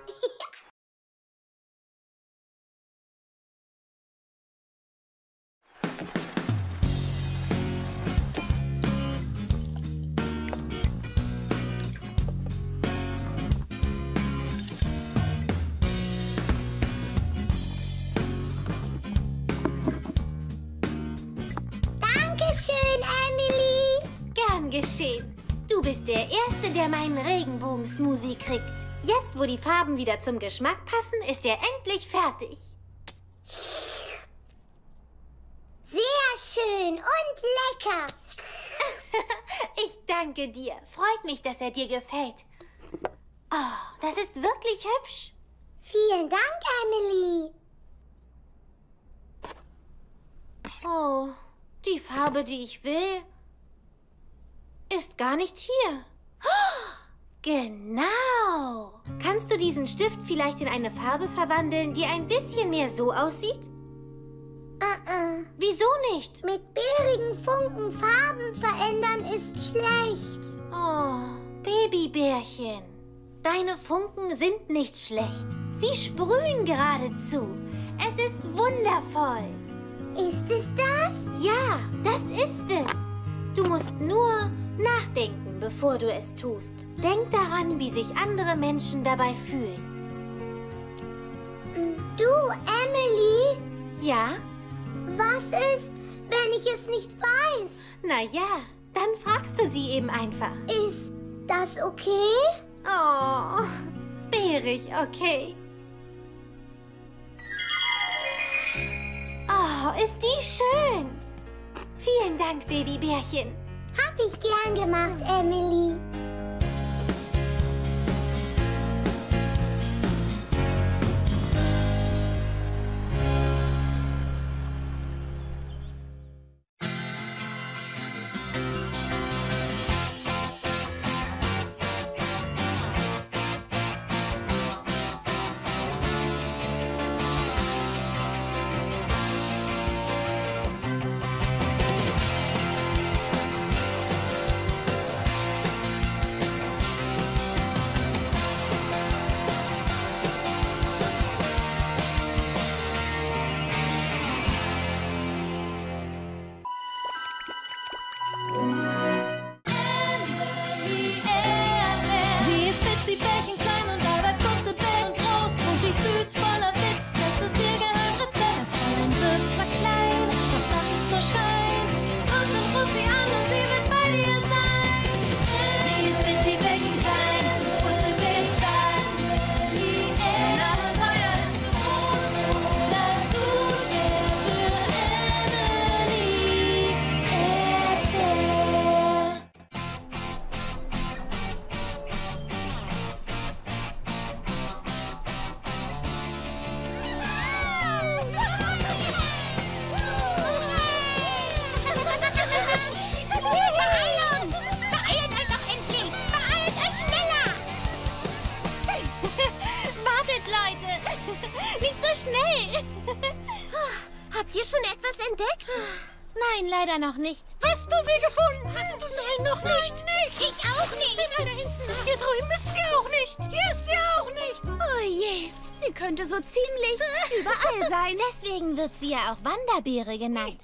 Dankeschön, Emily. Gern geschehen. Du bist der Erste, der meinen Regenbogen-Smoothie kriegt. Jetzt, wo die Farben wieder zum Geschmack passen, ist er endlich fertig. Sehr schön und lecker. Ich danke dir. Freut mich, dass er dir gefällt. Oh, das ist wirklich hübsch. Vielen Dank, Emily. Oh, die Farbe, die ich will, ist gar nicht hier. Oh, genau. Kannst du diesen Stift vielleicht in eine Farbe verwandeln, die ein bisschen mehr so aussieht? Uh-uh. Wieso nicht? Mit bärigen Funken Farben verändern ist schlecht. Oh, Babybärchen. Deine Funken sind nicht schlecht. Sie sprühen geradezu. Es ist wundervoll. Ist es das? Ja, das ist es. Du musst nur nachdenken, bevor du es tust. Denk daran, wie sich andere Menschen dabei fühlen. Du, Emily, Ja? Was ist, wenn ich es nicht weiß? Na ja, dann fragst du sie eben einfach. Ist das okay? Oh, bärig okay. Oh, ist die schön. Vielen Dank, Babybärchen. Hab ich gern gemacht, Emily. Leider noch nicht. Hast du sie gefunden? Hast du sie noch nicht? Nein, nicht? Ich auch nicht. Sie sind hinten. Hier drüben ist sie auch nicht. Hier ist sie auch nicht. Oh je, sie könnte so ziemlich überall sein. Deswegen wird sie ja auch Wanderbeere genannt.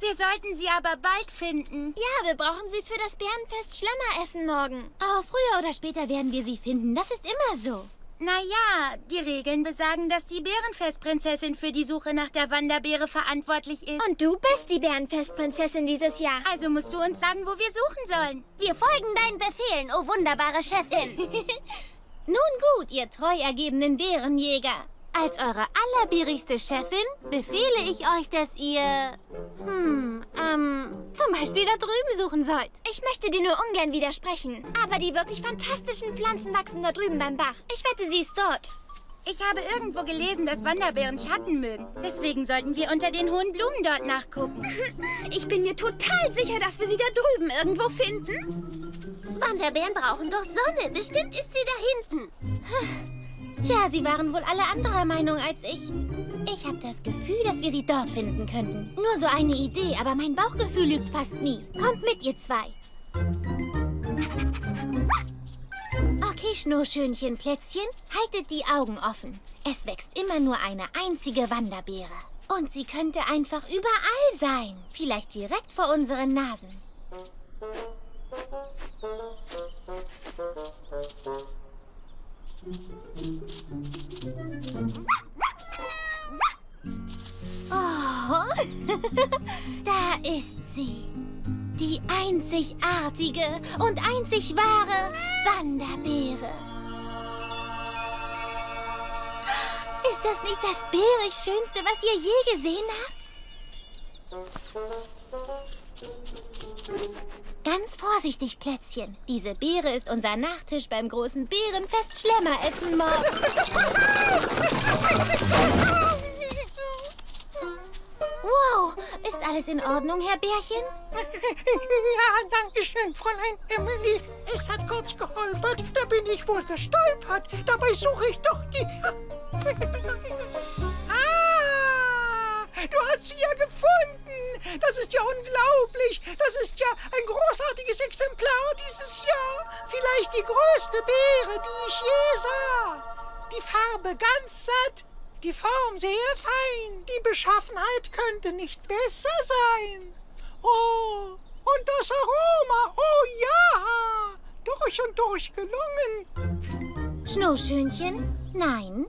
Wir sollten sie aber bald finden. Ja, wir brauchen sie für das Bärenfest Schlemmeressen morgen. Oh, früher oder später werden wir sie finden. Das ist immer so. Na ja, die Regeln besagen, dass die Bärenfestprinzessin für die Suche nach der Wanderbeere verantwortlich ist. Und du bist die Bärenfestprinzessin dieses Jahr. Also musst du uns sagen, wo wir suchen sollen. Wir folgen deinen Befehlen, oh wunderbare Chefin. Nun gut, ihr treu ergebenen Bärenjäger. Als eure allerbärigste Chefin befehle ich euch, dass ihr... Hm, ähm... zum Beispiel da drüben suchen sollt. Ich möchte dir nur ungern widersprechen. Aber die wirklich fantastischen Pflanzen wachsen da drüben beim Bach. Ich wette, sie ist dort. Ich habe irgendwo gelesen, dass Wanderbären Schatten mögen. Deswegen sollten wir unter den hohen Blumen dort nachgucken. Ich bin mir total sicher, dass wir sie da drüben irgendwo finden. Wanderbären brauchen doch Sonne. Bestimmt ist sie da hinten. Tja, sie waren wohl alle anderer Meinung als ich. Ich habe das Gefühl, dass wir sie dort finden könnten. Nur so eine Idee, aber mein Bauchgefühl lügt fast nie. Kommt mit, ihr zwei. Okay, Schnurrschönchen, Plätzchen, haltet die Augen offen. Es wächst immer nur eine einzige Wanderbeere. Und sie könnte einfach überall sein. Vielleicht direkt vor unseren Nasen. Oh, da ist sie. Die einzigartige und einzig wahre Wanderbeere. Ist das nicht das bärig Schönste, was ihr je gesehen habt? Ganz vorsichtig, Plätzchen. Diese Beere ist unser Nachtisch beim großen Bärenfest Schlemmeressen morgen. Wow, ist alles in Ordnung, Herr Bärchen? Ja, danke schön, Fräulein Emily. Es hat kurz geholpert, da bin ich wohl gestolpert. Dabei suche ich doch die... Ah, du hast sie ja gefunden. Das ist ja unglaublich. Das ist ja ein großartiges Exemplar dieses Jahr. Vielleicht die größte Beere, die ich je sah. Die Farbe ganz satt. Die Form sehr fein. Die Beschaffenheit könnte nicht besser sein. Oh, und das Aroma. Oh ja, durch und durch gelungen. Schnurrschönchen, nein.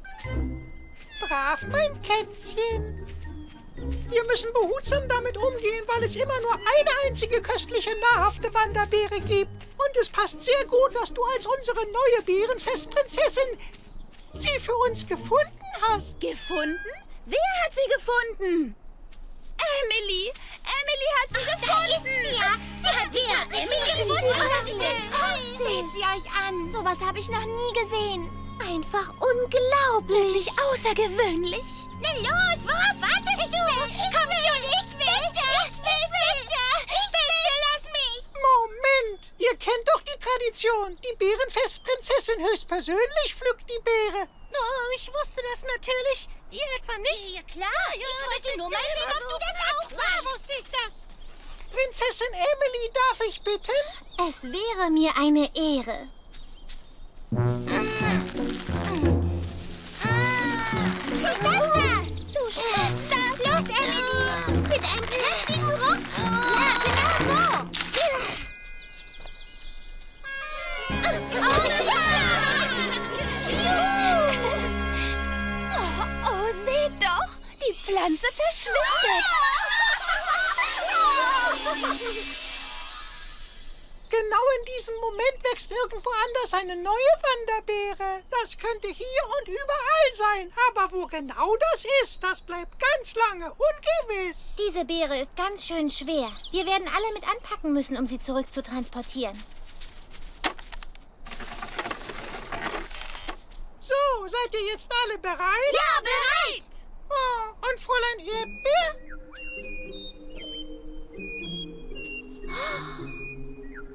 brav, mein Kätzchen. Wir müssen behutsam damit umgehen, weil es immer nur eine einzige köstliche, nahrhafte Wanderbeere gibt. Und es passt sehr gut, dass du als unsere neue Bärenfestprinzessin sie für uns gefunden hast. Gefunden? Wer hat sie gefunden? Emily! Emily hat sie Ach, gefunden! Sie ja! Sie hat sie ja! Emily gefunden! Sie sind toll! Seht sie euch an! Sowas habe ich noch nie gesehen! Einfach unglaublich! Außergewöhnlich! Na los, worauf wartest du? Komm schon, ich will! Bitte! Ich will, bitte! Ich bitte, lass mich! Moment! Ihr kennt doch die Tradition! Die Bärenfestprinzessin höchstpersönlich pflückt die Beere! Oh, ich wusste das natürlich! Ihr etwa nicht? Ja, klar. Ja, ich wollte nur mal sehen, ob du das auch war, wusste ich das. Prinzessin Emily, darf ich bitten? Es wäre mir eine Ehre. Du schaffst das! Los, Emily! Mit einem kräftigen Ruck! Ja, genau so! Oh ja! Seht doch, die Pflanze verschwindet. Genau in diesem Moment wächst irgendwo anders eine neue Wanderbeere. Das könnte hier und überall sein. Aber wo genau das ist, das bleibt ganz lange ungewiss. Diese Beere ist ganz schön schwer. Wir werden alle mit anpacken müssen, um sie zurückzutransportieren. So, seid ihr jetzt alle bereit? Ja, bereit! Oh, und Fräulein Erdbeer?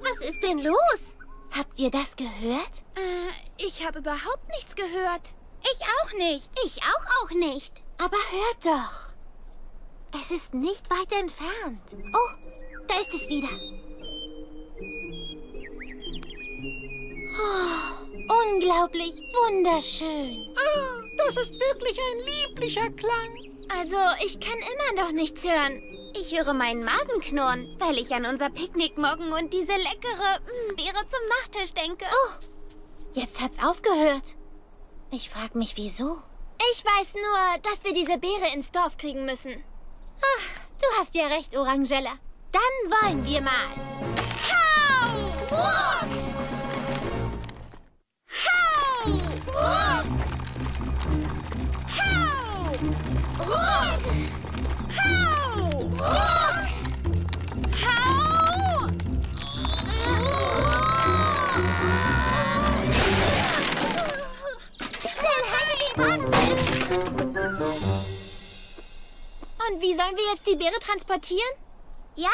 Was ist denn los? Habt ihr das gehört? Äh, ich habe überhaupt nichts gehört. Ich auch nicht. Ich auch auch nicht. Aber hört doch. Es ist nicht weit entfernt. Oh, da ist es wieder. Oh. Unglaublich wunderschön. Ah, das ist wirklich ein lieblicher Klang. Also, ich kann immer noch nichts hören. Ich höre meinen Magen knurren, weil ich an unser Picknick morgen und diese leckere mh, Beere zum Nachtisch denke. Oh, jetzt hat's aufgehört. Ich frag mich, wieso. Ich weiß nur, dass wir diese Beere ins Dorf kriegen müssen. Ach, du hast ja recht, Orangella. Dann wollen wir mal. Hau! Walk! Ruck! Hau! Ruck! Hau! Ruck! Hau! Schnell, halte die Bremse! Und wie sollen wir jetzt die Beere transportieren? Ja,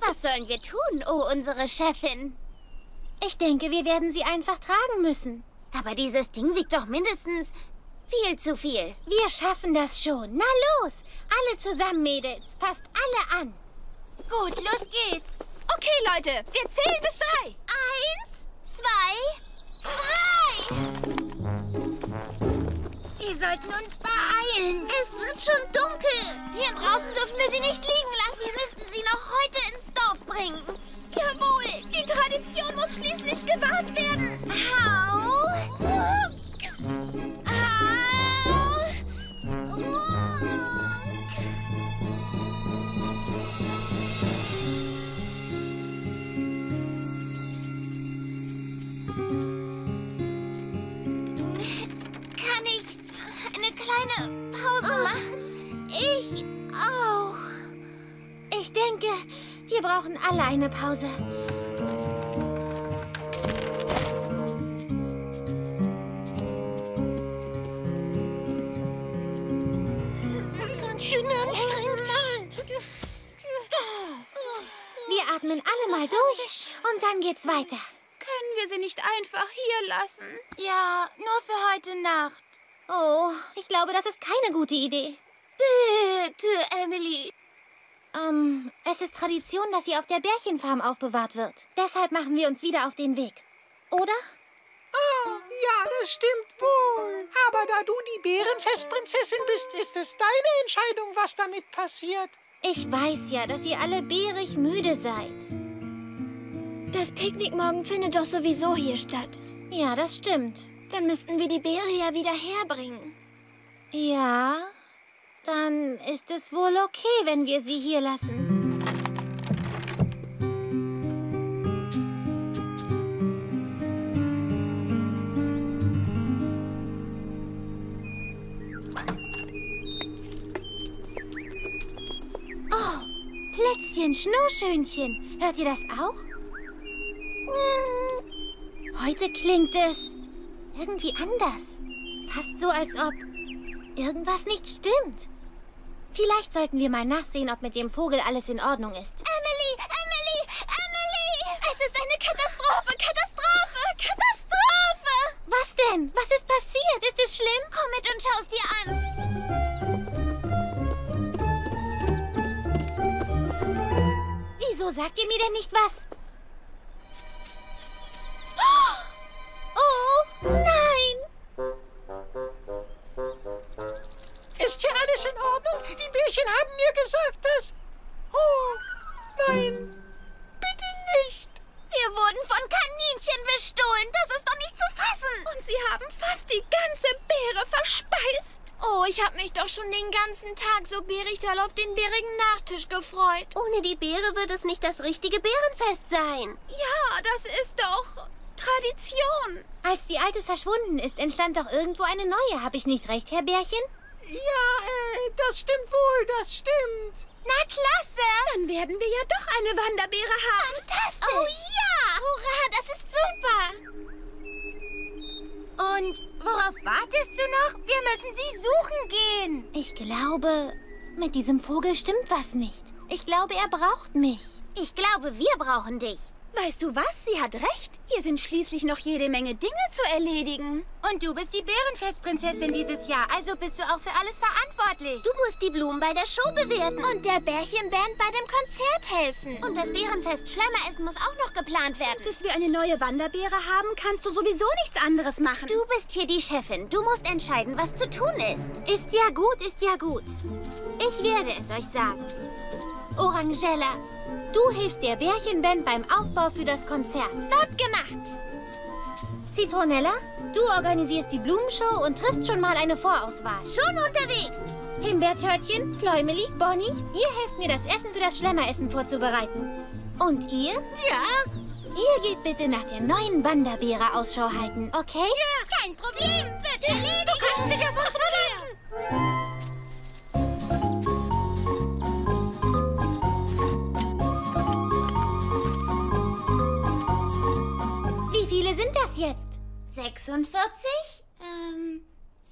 was sollen wir tun, oh unsere Chefin? Ich denke, wir werden sie einfach tragen müssen. Aber dieses Ding wiegt doch mindestens viel zu viel. Wir schaffen das schon. Na los, alle zusammen, Mädels. Fasst alle an. Gut, los geht's. Okay, Leute, wir zählen bis drei. Eins, zwei, drei. Wir sollten uns beeilen. Es wird schon dunkel. Hier draußen dürfen wir sie nicht liegen lassen. Wir müssen sie noch heute ins Dorf bringen. Jawohl, die Tradition muss schließlich gewahrt werden. Hau! Hau! Kann ich eine kleine Pause oh. machen? Ich auch. Ich denke... Wir brauchen alle eine Pause. Ganz schön anstrengend. Wir atmen alle mal durch und dann geht's weiter. Können wir sie nicht einfach hier lassen? Ja, nur für heute Nacht. Oh, ich glaube, das ist keine gute Idee. Bitte, Emily. Ähm, um, es ist Tradition, dass sie auf der Bärchenfarm aufbewahrt wird. Deshalb machen wir uns wieder auf den Weg. Oder? Oh, ja, das stimmt wohl. Aber da du die Bärenfestprinzessin bist, ist es deine Entscheidung, was damit passiert. Ich weiß ja, dass ihr alle bärig müde seid. Das Picknick morgen findet doch sowieso hier statt. Ja, das stimmt. Dann müssten wir die Beere ja wieder herbringen. Ja, dann ist es wohl okay, wenn wir sie hier lassen. Plätzchen, Schnurrschönchen. Hört ihr das auch? Heute klingt es irgendwie anders. Fast so, als ob irgendwas nicht stimmt. Vielleicht sollten wir mal nachsehen, ob mit dem Vogel alles in Ordnung ist. Emily, Emily, Emily! Es ist eine Katastrophe, Katastrophe, Katastrophe! Was denn? Was ist passiert? Ist es schlimm? Komm mit und schau es dir an. Wieso sagt ihr mir denn nicht was? Oh, nein! Ist hier alles in Ordnung? Die Bärchen haben mir gesagt, dass... Oh, nein, bitte nicht! Wir wurden von Kaninchen bestohlen, das ist doch nicht zu fassen! Und sie haben fast die ganze Beere verspeist! Oh, ich habe mich doch schon den ganzen Tag so bärig doll auf den bärigen Nachtisch gefreut. Ohne die Beere wird es nicht das richtige Bärenfest sein. Ja, das ist doch Tradition. Als die alte verschwunden ist, entstand doch irgendwo eine neue. Habe ich nicht recht, Herr Bärchen? Ja, äh, das stimmt wohl, das stimmt. Na, klasse. Dann werden wir ja doch eine Wanderbeere haben. Fantastisch. Oh ja. Hurra, das ist super. Und worauf wartest du noch? Wir müssen sie suchen gehen. Ich glaube, mit diesem Vogel stimmt was nicht. Ich glaube, er braucht mich. Ich glaube, wir brauchen dich. Weißt du was? Sie hat recht. Hier sind schließlich noch jede Menge Dinge zu erledigen. Und du bist die Bärenfestprinzessin dieses Jahr, also bist du auch für alles verantwortlich. Du musst die Blumen bei der Show bewerten und der Bärchenband bei dem Konzert helfen. Und das Bärenfest Schlemmeressen muss auch noch geplant werden. Bis wir eine neue Wanderbeere haben, kannst du sowieso nichts anderes machen. Du bist hier die Chefin. Du musst entscheiden, was zu tun ist. Ist ja gut, ist ja gut. Ich werde es euch sagen. Orangella, du hilfst der Bärchenband beim Aufbau für das Konzert. Wird gemacht. Zitronella, du organisierst die Blumenshow und triffst schon mal eine Vorauswahl. Schon unterwegs. Himbeertörtchen, Pfläumeli, Bonnie, ihr helft mir, das Essen für das Schlemmeressen vorzubereiten. Und ihr? Ja. Ihr geht bitte nach der neuen Wanderbeere Ausschau halten, okay? Ja, kein Problem. Wird erledigt. Du kannst dich auf uns verlassen. Sind das jetzt? sechsundvierzig? Ähm,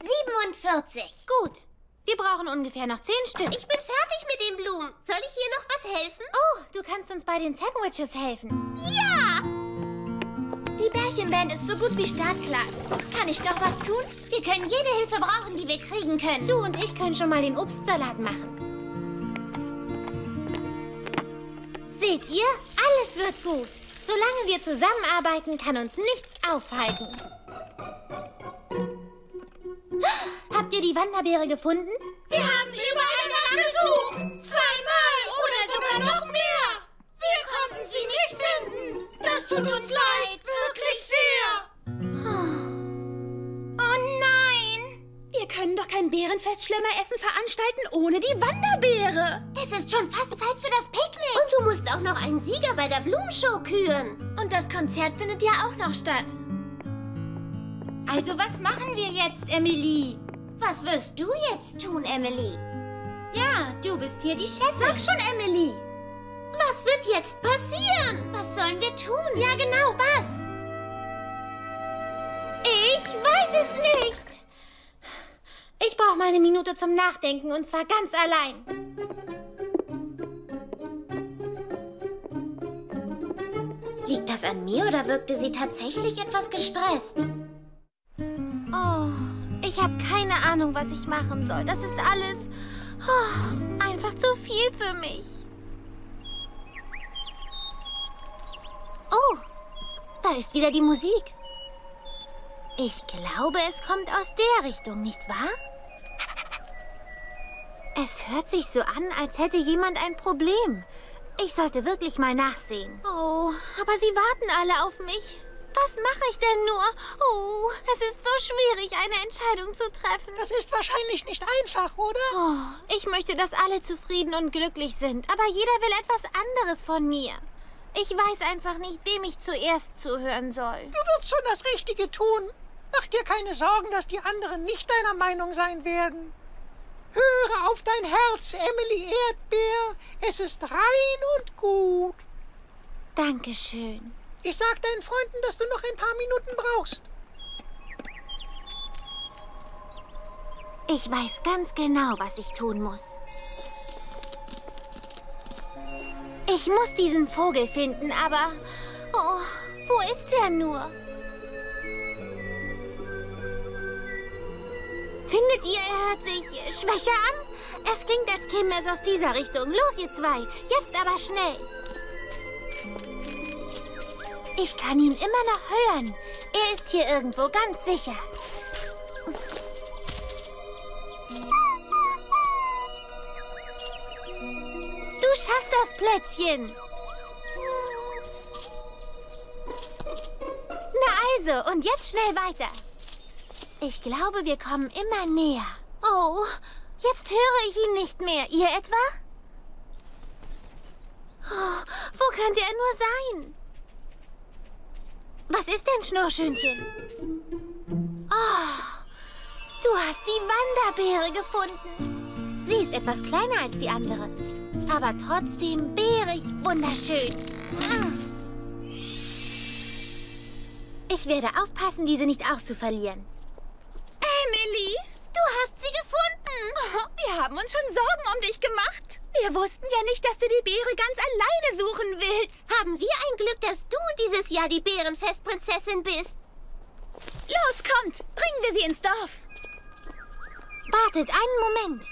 siebenundvierzig. Gut. Wir brauchen ungefähr noch zehn Stück. Ich bin fertig mit den Blumen. Soll ich hier noch was helfen? Oh, du kannst uns bei den Sandwiches helfen. Ja! Die Bärchenband ist so gut wie startklar. Kann ich doch was tun? Wir können jede Hilfe brauchen, die wir kriegen können. Du und ich können schon mal den Obstsalat machen. Seht ihr? Alles wird gut. Solange wir zusammenarbeiten, kann uns nichts aufhalten. Habt ihr die Wanderbeere gefunden? Wir haben überall danach gesucht. Zweimal oder sogar noch mehr. Wir konnten sie nicht finden. Das tut uns leid, wirklich sehr. Oh nein. Wir können doch kein Bärenfest-Schlemmeressen veranstalten ohne die Wanderbeere. Es ist schon fast Zeit für das Picknick. Du musst auch noch einen Sieger bei der Blumenshow küren. Und das Konzert findet ja auch noch statt. Also was machen wir jetzt, Emily? Was wirst du jetzt tun, Emily? Ja, du bist hier die Chefin. Sag schon, Emily. Was wird jetzt passieren? Was sollen wir tun? Ja, genau, was? Ich weiß es nicht. Ich brauche mal eine Minute zum Nachdenken, und zwar ganz allein. Liegt das an mir oder wirkte sie tatsächlich etwas gestresst? Oh, ich habe keine Ahnung, was ich machen soll. Das ist alles oh, einfach zu viel für mich. Oh, da ist wieder die Musik. Ich glaube, es kommt aus der Richtung, nicht wahr? Es hört sich so an, als hätte jemand ein Problem. Ich sollte wirklich mal nachsehen. Oh, aber sie warten alle auf mich. Was mache ich denn nur? Oh, es ist so schwierig, eine Entscheidung zu treffen. Das ist wahrscheinlich nicht einfach, oder? Oh, ich möchte, dass alle zufrieden und glücklich sind. Aber jeder will etwas anderes von mir. Ich weiß einfach nicht, wem ich zuerst zuhören soll. Du wirst schon das Richtige tun. Mach dir keine Sorgen, dass die anderen nicht deiner Meinung sein werden. Höre auf dein Herz, Emily Erdbeer. Es ist rein und gut. Dankeschön. Ich sag deinen Freunden, dass du noch ein paar Minuten brauchst. Ich weiß ganz genau, was ich tun muss. Ich muss diesen Vogel finden, aber... Oh, wo ist er nur? Findet ihr, er hört sich schwächer an? Es klingt, als käme es aus dieser Richtung. Los, ihr zwei, jetzt aber schnell. Ich kann ihn immer noch hören. Er ist hier irgendwo, ganz sicher. Du schaffst das, Plätzchen. Na also, und jetzt schnell weiter. Ich glaube, wir kommen immer näher. Oh, jetzt höre ich ihn nicht mehr. Ihr etwa? Oh, wo könnte er nur sein? Was ist denn, Schnurrschönchen? Oh, du hast die Wanderbeere gefunden. Sie ist etwas kleiner als die andere, aber trotzdem beerig wunderschön. Ich werde aufpassen, diese nicht auch zu verlieren. Emily, du hast sie gefunden. Wir haben uns schon Sorgen um dich gemacht. Wir wussten ja nicht, dass du die Beere ganz alleine suchen willst. Haben wir ein Glück, dass du dieses Jahr die Bärenfestprinzessin bist. Los, kommt, bringen wir sie ins Dorf. Wartet einen Moment.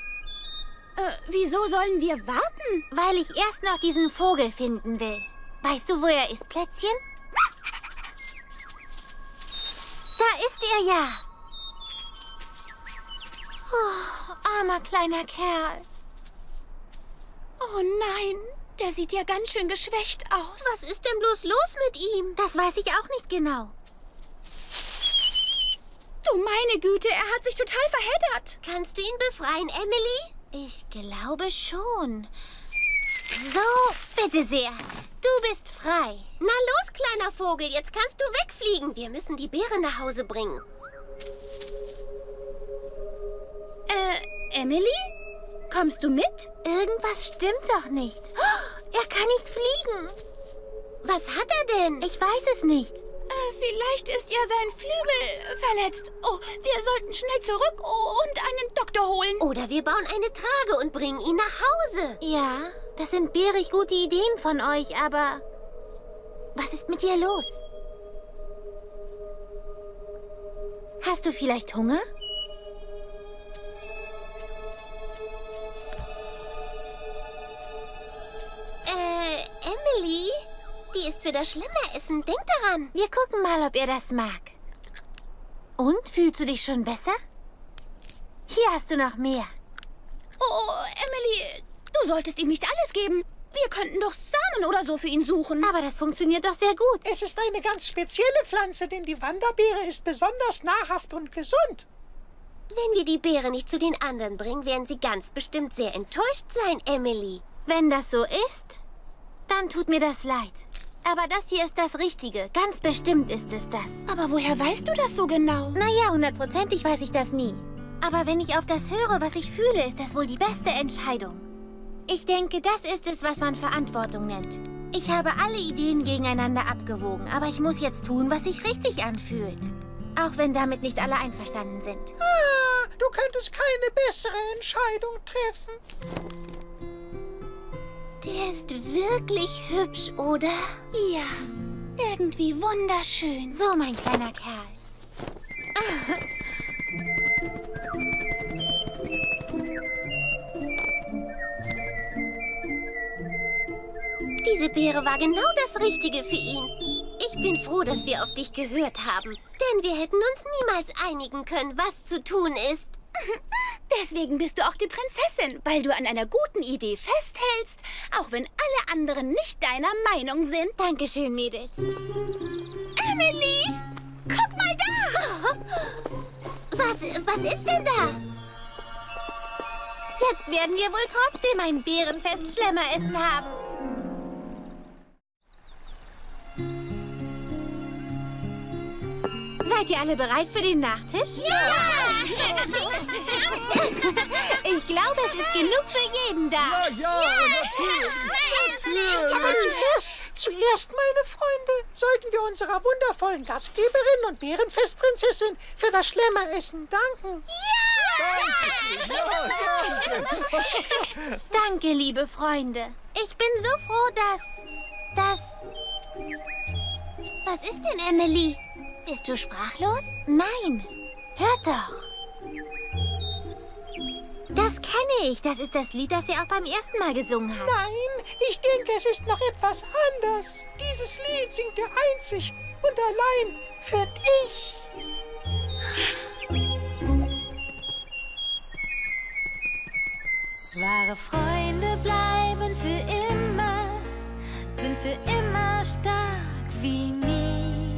Äh, wieso sollen wir warten? Weil ich erst noch diesen Vogel finden will. Weißt du, wo er ist, Plätzchen? Da ist er ja. Oh, armer kleiner Kerl. Oh nein, der sieht ja ganz schön geschwächt aus. Was ist denn bloß los mit ihm? Das weiß ich auch nicht genau. Du meine Güte, er hat sich total verheddert. Kannst du ihn befreien, Emily? Ich glaube schon. So, bitte sehr. Du bist frei. Na los, kleiner Vogel, jetzt kannst du wegfliegen. Wir müssen die Beere nach Hause bringen. Äh, Emily? Kommst du mit? Irgendwas stimmt doch nicht. Oh, er kann nicht fliegen. Was hat er denn? Ich weiß es nicht. Äh, vielleicht ist ja sein Flügel verletzt. Oh, wir sollten schnell zurück und einen Doktor holen. Oder wir bauen eine Trage und bringen ihn nach Hause. Ja, das sind bärig gute Ideen von euch, aber... Was ist mit dir los? Hast du vielleicht Hunger? Äh, Emily? Die ist für das schlimme Essen. Denk daran. Wir gucken mal, ob ihr das mag. Und, fühlst du dich schon besser? Hier hast du noch mehr. Oh, Emily, du solltest ihm nicht alles geben. Wir könnten doch Samen oder so für ihn suchen. Aber das funktioniert doch sehr gut. Es ist eine ganz spezielle Pflanze, denn die Wanderbeere ist besonders nahrhaft und gesund. Wenn wir die Beere nicht zu den anderen bringen, werden sie ganz bestimmt sehr enttäuscht sein, Emily. Wenn das so ist, dann tut mir das leid. Aber das hier ist das Richtige. Ganz bestimmt ist es das. Aber woher weißt du das so genau? Naja, hundertprozentig weiß ich das nie. Aber wenn ich auf das höre, was ich fühle, ist das wohl die beste Entscheidung. Ich denke, das ist es, was man Verantwortung nennt. Ich habe alle Ideen gegeneinander abgewogen, aber ich muss jetzt tun, was sich richtig anfühlt. Auch wenn damit nicht alle einverstanden sind. Ah, du könntest keine bessere Entscheidung treffen. Der ist wirklich hübsch, oder? Ja, irgendwie wunderschön. So, mein kleiner Kerl. Diese Beere war genau das Richtige für ihn. Ich bin froh, dass wir auf dich gehört haben. Denn wir hätten uns niemals einigen können, was zu tun ist. Deswegen bist du auch die Prinzessin, weil du an einer guten Idee festhältst, auch wenn alle anderen nicht deiner Meinung sind. Dankeschön, Mädels. Emily! Guck mal da! Was, was ist denn da? Jetzt werden wir wohl trotzdem ein Bärenfest-Schlemmeressen haben. Seid ihr alle bereit für den Nachtisch? Ja! Ich glaube, es ist genug für jeden da. Ja, ja, natürlich. Ja, aber zuerst, zuerst, meine Freunde, sollten wir unserer wundervollen Gastgeberin und Bärenfestprinzessin für das Schlemmeressen danken. Ja! Danke, Danke, liebe Freunde. Ich bin so froh, dass... dass... Was ist denn, Emily? Bist du sprachlos? Nein. Hört doch. Das kenne ich. Das ist das Lied, das ihr auch beim ersten Mal gesungen habt. Nein, ich denke, es ist noch etwas anders. Dieses Lied singt ihr einzig und allein für dich. Wahre Freunde bleiben für immer, sind für immer stark wie nie.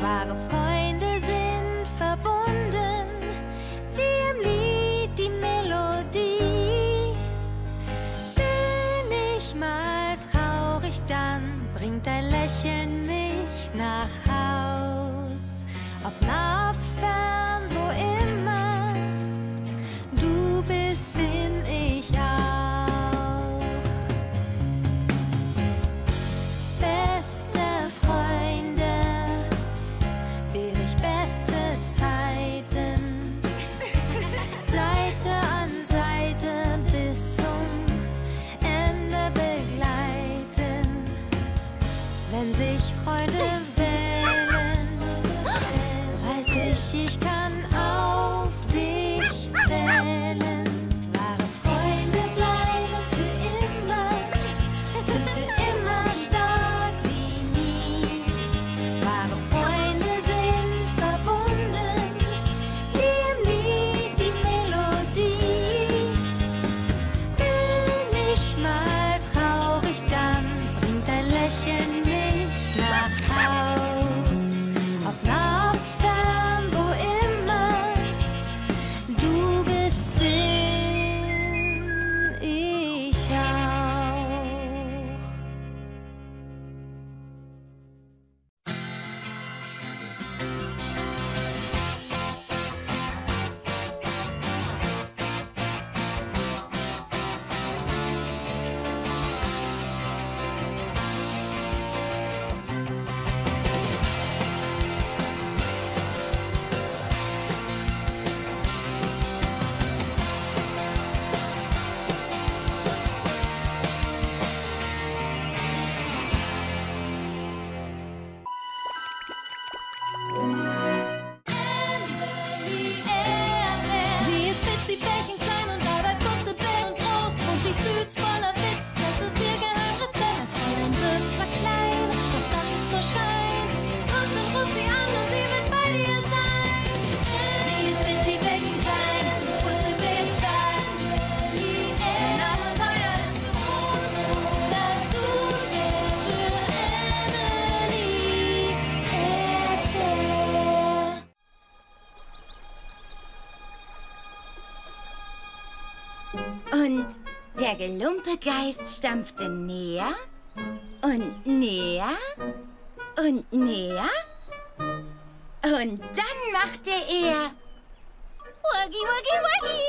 Wahre Freunde sind verbunden, wie im Lied die Melodie. Bin ich mal traurig, dann bringt dein Lächeln mich nach Haus. Ob nah, ob fern, wo immer, du bist, bin ich auch. Beste Freunde, beste Zeiten, Seite an Seite bis zum Ende begleiten, wenn sich Freude wählen, weiß ich, ich kann auf dich zählen. Wahre Freunde bleiben für immer, sind für immer stark wie nie. Wahre Freunde verbunden, wie im Lied die Melodie. Bin ich mal traurig, dann bringt dein Lächeln mich nach Haus. Ob nah, ob fern, wo immer, du bist, bin ich auch. Emily Erdbeer. Sie ist witzig, Bärchen klein und dabei Butzelbären groß. Fundig süß, voller Witz, das ist ihr Geheimrezept. Das Fräulein wirkt zwar klein, doch das ist nur Schein. Komm schon, ruf sie an und sie wird bei dir sein. Sie ist witzig, Bärchen klein, Butzelbären stark. Emily Erdbeer, ein Abenteuer ist zu groß oder zu schwer für Emily Erdbeer. Und der Gelumpegeist stampfte näher und näher und näher. Und dann machte er... Woggi, woggi, woggi!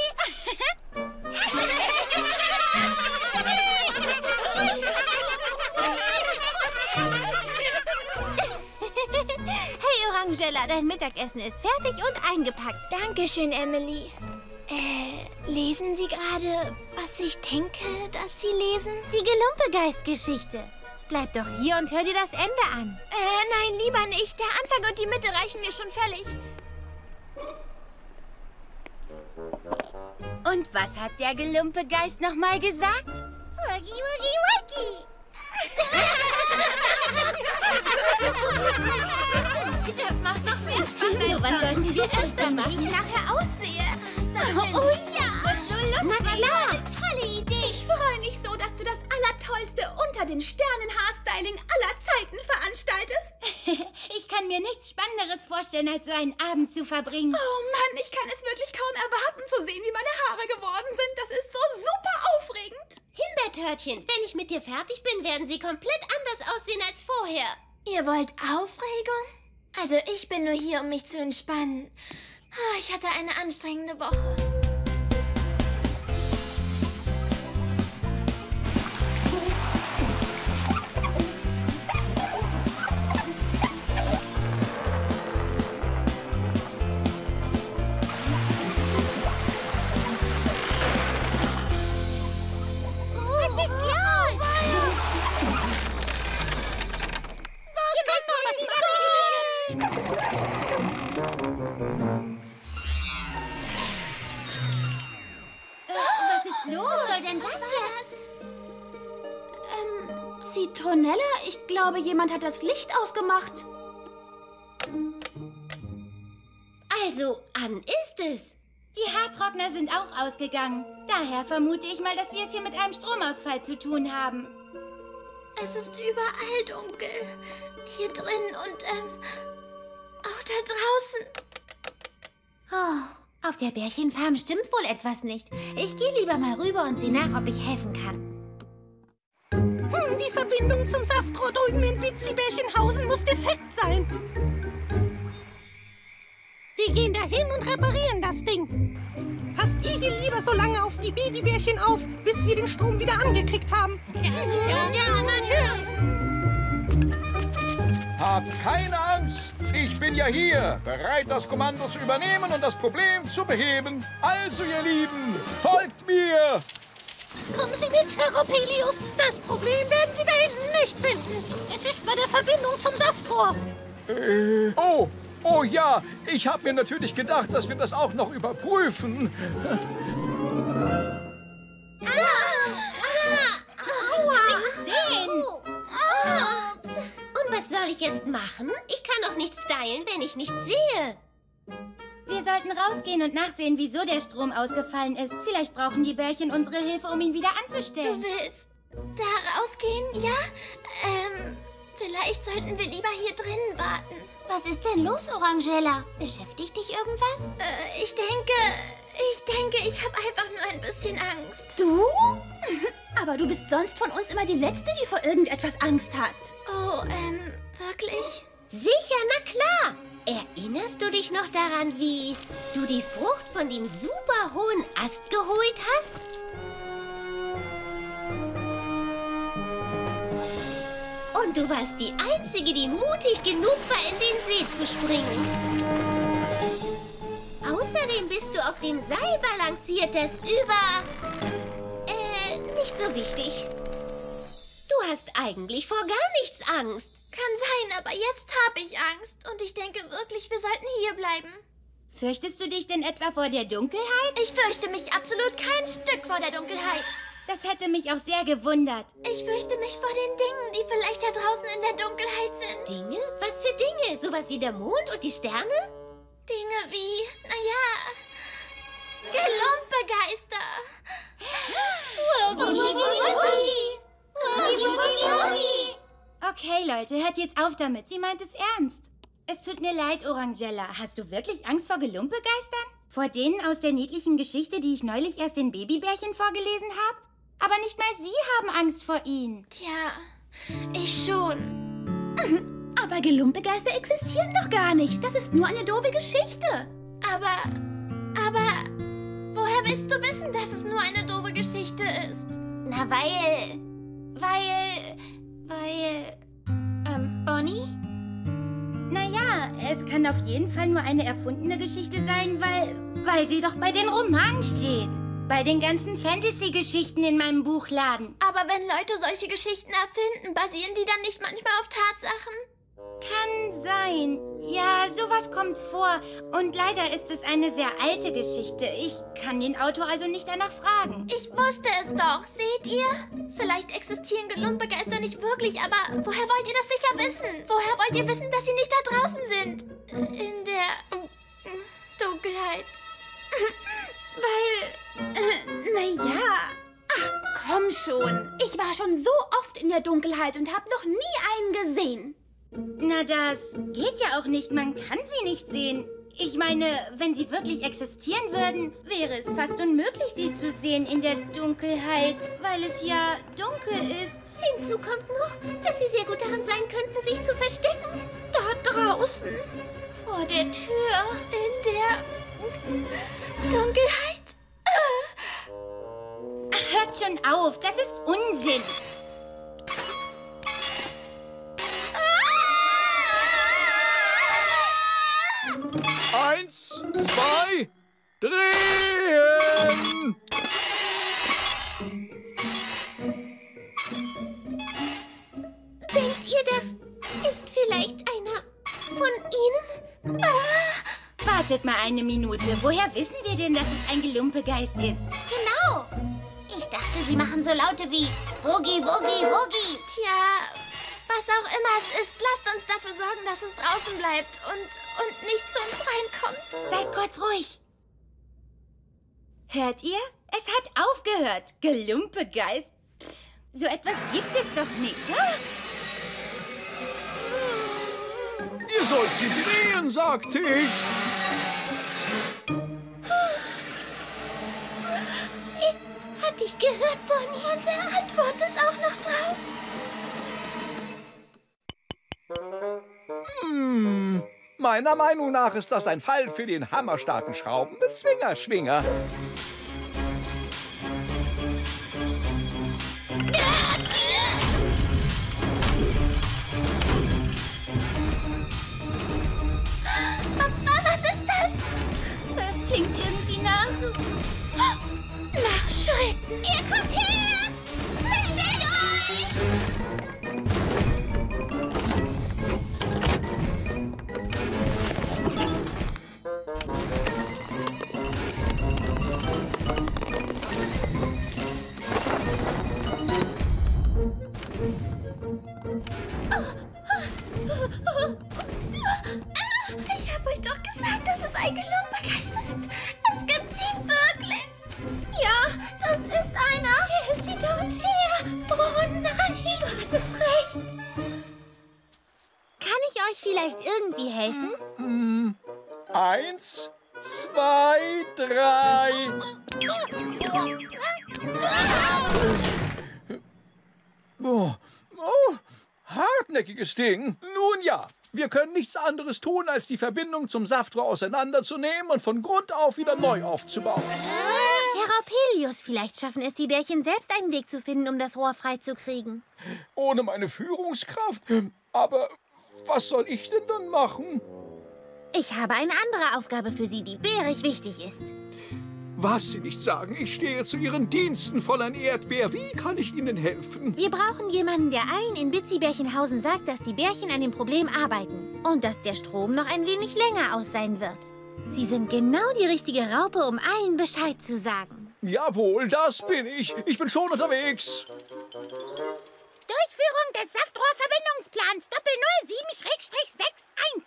Hey, Orangella, dein Mittagessen ist fertig und eingepackt. Dankeschön, Emily. Äh, lesen Sie gerade, was ich denke, dass Sie lesen? Die Gelumpegeist-Geschichte. Bleib doch hier und hör dir das Ende an. Äh, nein, lieber nicht. Der Anfang und die Mitte reichen mir schon völlig. Und was hat der Gelumpegeist nochmal gesagt? Woggi, woggi, woggi! Das macht noch mehr Spaß. So was sollten wir öfter machen. Wie ich nachher aussehe. Oh, oh ja! So lustig. Na klar! Eine tolle Idee! Ich freue mich so, dass du das Allertollste unter den Sternen Haarstyling aller Zeiten veranstaltest. Ich kann mir denn als so einen Abend zu verbringen? Oh Mann, ich kann es wirklich kaum erwarten zu sehen, wie meine Haare geworden sind. Das ist so super aufregend. Himbeertörtchen, wenn ich mit dir fertig bin, werden sie komplett anders aussehen als vorher. Ihr wollt Aufregung? Also ich bin nur hier, um mich zu entspannen. Ich hatte eine anstrengende Woche. Zitronella, ich glaube, jemand hat das Licht ausgemacht. Also, an ist es. Die Haartrockner sind auch ausgegangen. Daher vermute ich mal, dass wir es hier mit einem Stromausfall zu tun haben. Es ist überall dunkel. Hier drin und, ähm, auch da draußen. Oh, auf der Bärchenfarm stimmt wohl etwas nicht. Ich gehe lieber mal rüber und sehe nach, ob ich helfen kann. Die Verbindung zum Saftrohr drüben in Bitzibärchenhausen muss defekt sein. Wir gehen dahin und reparieren das Ding. Passt ihr hier lieber so lange auf die Babybärchen auf, bis wir den Strom wieder angekriegt haben. Ja, ja, ja, natürlich. Habt keine Angst, ich bin ja hier, bereit, das Kommando zu übernehmen und das Problem zu beheben. Also, ihr Lieben, folgt mir. Kommen Sie mit, Herr Opelius. Das Problem werden Sie da hinten nicht finden. Es ist bei der Verbindung zum Saftrohr. Äh, oh, oh ja. Ich habe mir natürlich gedacht, dass wir das auch noch überprüfen. Ah, ah, aua. Nicht sehen. Ah. Und was soll ich jetzt machen? Ich kann doch nicht stylen, wenn ich nicht sehe. Wir sollten rausgehen und nachsehen, wieso der Strom ausgefallen ist. Vielleicht brauchen die Bärchen unsere Hilfe, um ihn wieder anzustellen. Du willst da rausgehen, ja? Ähm, vielleicht sollten wir lieber hier drinnen warten. Was ist denn los, Orangella? Beschäftigt dich irgendwas? Äh, ich denke, ich denke, ich habe einfach nur ein bisschen Angst. Du? Aber du bist sonst von uns immer die Letzte, die vor irgendetwas Angst hat. Oh, ähm, wirklich? Sicher, na klar! Erinnerst du dich noch daran, wie du die Frucht von dem super hohen Ast geholt hast? Und du warst die Einzige, die mutig genug war, in den See zu springen. Außerdem bist du auf dem Seil balanciert, das über... Äh, nicht so wichtig. Du hast eigentlich vor gar nichts Angst. Kann sein, aber jetzt habe ich Angst und ich denke wirklich, wir sollten hier bleiben. Fürchtest du dich denn etwa vor der Dunkelheit? Ich fürchte mich absolut kein Stück vor der Dunkelheit. Das hätte mich auch sehr gewundert. Ich fürchte mich vor den Dingen, die vielleicht da draußen in der Dunkelheit sind. Dinge? Was für Dinge? Sowas wie der Mond und die Sterne? Dinge wie, naja, Gelumpegeister. Wobi, wobi, wobi. Okay, Leute, hört jetzt auf damit. Sie meint es ernst. Es tut mir leid, Orangella. Hast du wirklich Angst vor Gelumpegeistern? Vor denen aus der niedlichen Geschichte, die ich neulich erst den Babybärchen vorgelesen habe? Aber nicht mal sie haben Angst vor ihnen. Tja, ich schon. Aber Gelumpegeister existieren doch gar nicht. Das ist nur eine doofe Geschichte. Aber, aber, woher willst du wissen, dass es nur eine doofe Geschichte ist? Na, weil, weil... Weil... Ähm, Bonnie? Naja, es kann auf jeden Fall nur eine erfundene Geschichte sein, weil... Weil sie doch bei den Romanen steht. Bei den ganzen Fantasy-Geschichten in meinem Buchladen. Aber wenn Leute solche Geschichten erfinden, basieren die dann nicht manchmal auf Tatsachen? Kann sein. Ja, sowas kommt vor. Und leider ist es eine sehr alte Geschichte. Ich kann den Autor also nicht danach fragen. Ich wusste es doch. Seht ihr? Vielleicht existieren Gelumpegeister nicht wirklich, aber woher wollt ihr das sicher wissen? Woher wollt ihr wissen, dass sie nicht da draußen sind? In der Dunkelheit. Weil, äh, naja... Ach, komm schon. Ich war schon so oft in der Dunkelheit und habe noch nie einen gesehen. Na, das geht ja auch nicht. Man kann sie nicht sehen. Ich meine, wenn sie wirklich existieren würden, wäre es fast unmöglich, sie zu sehen in der Dunkelheit, weil es ja dunkel ist. Hinzu kommt noch, dass sie sehr gut darin sein könnten, sich zu verstecken. Da draußen, vor der Tür, in der Dunkelheit. Ach, hört schon auf, das ist Unsinn. Eins, zwei, drehen! Denkt ihr, das ist vielleicht einer von Ihnen? Ah! Wartet mal eine Minute. Woher wissen wir denn, dass es ein Gelumpegeist ist? Genau. Ich dachte, Sie machen so Laute wie Woggi, Woggi, Woggi. Tja, was auch immer es ist, lasst uns dafür sorgen, dass es draußen bleibt und... und nicht zu uns reinkommt. Seid kurz ruhig. Hört ihr? Es hat aufgehört. Gelumpegeist. So etwas gibt es doch nicht. Ha? Ihr sollt sie drehen, sagte ich. Ich hatte dich gehört, Bonnie, und er antwortet auch noch drauf. Hm. Meiner Meinung nach ist das ein Fall für den hammerstarken schraubenden Zwingerschwinger. Was ist das? Das klingt irgendwie nach... nach Schritten. Ihr kommt her! Verstellt euch! Ich habe euch doch gesagt, dass es ein Gelumpegeist ist. Es gibt sie wirklich. Ja, das ist einer. Er ist hinter uns her. Oh nein, du hattest recht. Kann ich euch vielleicht irgendwie helfen? Hm. Eins, zwei, drei. Oh. Oh. Hartnäckiges Ding. Nun ja, wir können nichts anderes tun, als die Verbindung zum Saftrohr auseinanderzunehmen und von Grund auf wieder neu aufzubauen. Herr Opelius, vielleicht schaffen es die Bärchen selbst, einen Weg zu finden, um das Rohr freizukriegen. Ohne meine Führungskraft? Aber was soll ich denn dann machen? Ich habe eine andere Aufgabe für Sie, die bärig wichtig ist. Was Sie nicht sagen, ich stehe zu Ihren Diensten, Fräulein Erdbeer. Wie kann ich Ihnen helfen? Wir brauchen jemanden, der allen in Bitzibärchenhausen sagt, dass die Bärchen an dem Problem arbeiten und dass der Strom noch ein wenig länger aus sein wird. Sie sind genau die richtige Raupe, um allen Bescheid zu sagen. Jawohl, das bin ich. Ich bin schon unterwegs. Durchführung des Saftrohrverbindungsplans Doppel null sieben Schrägstrich sechs eins.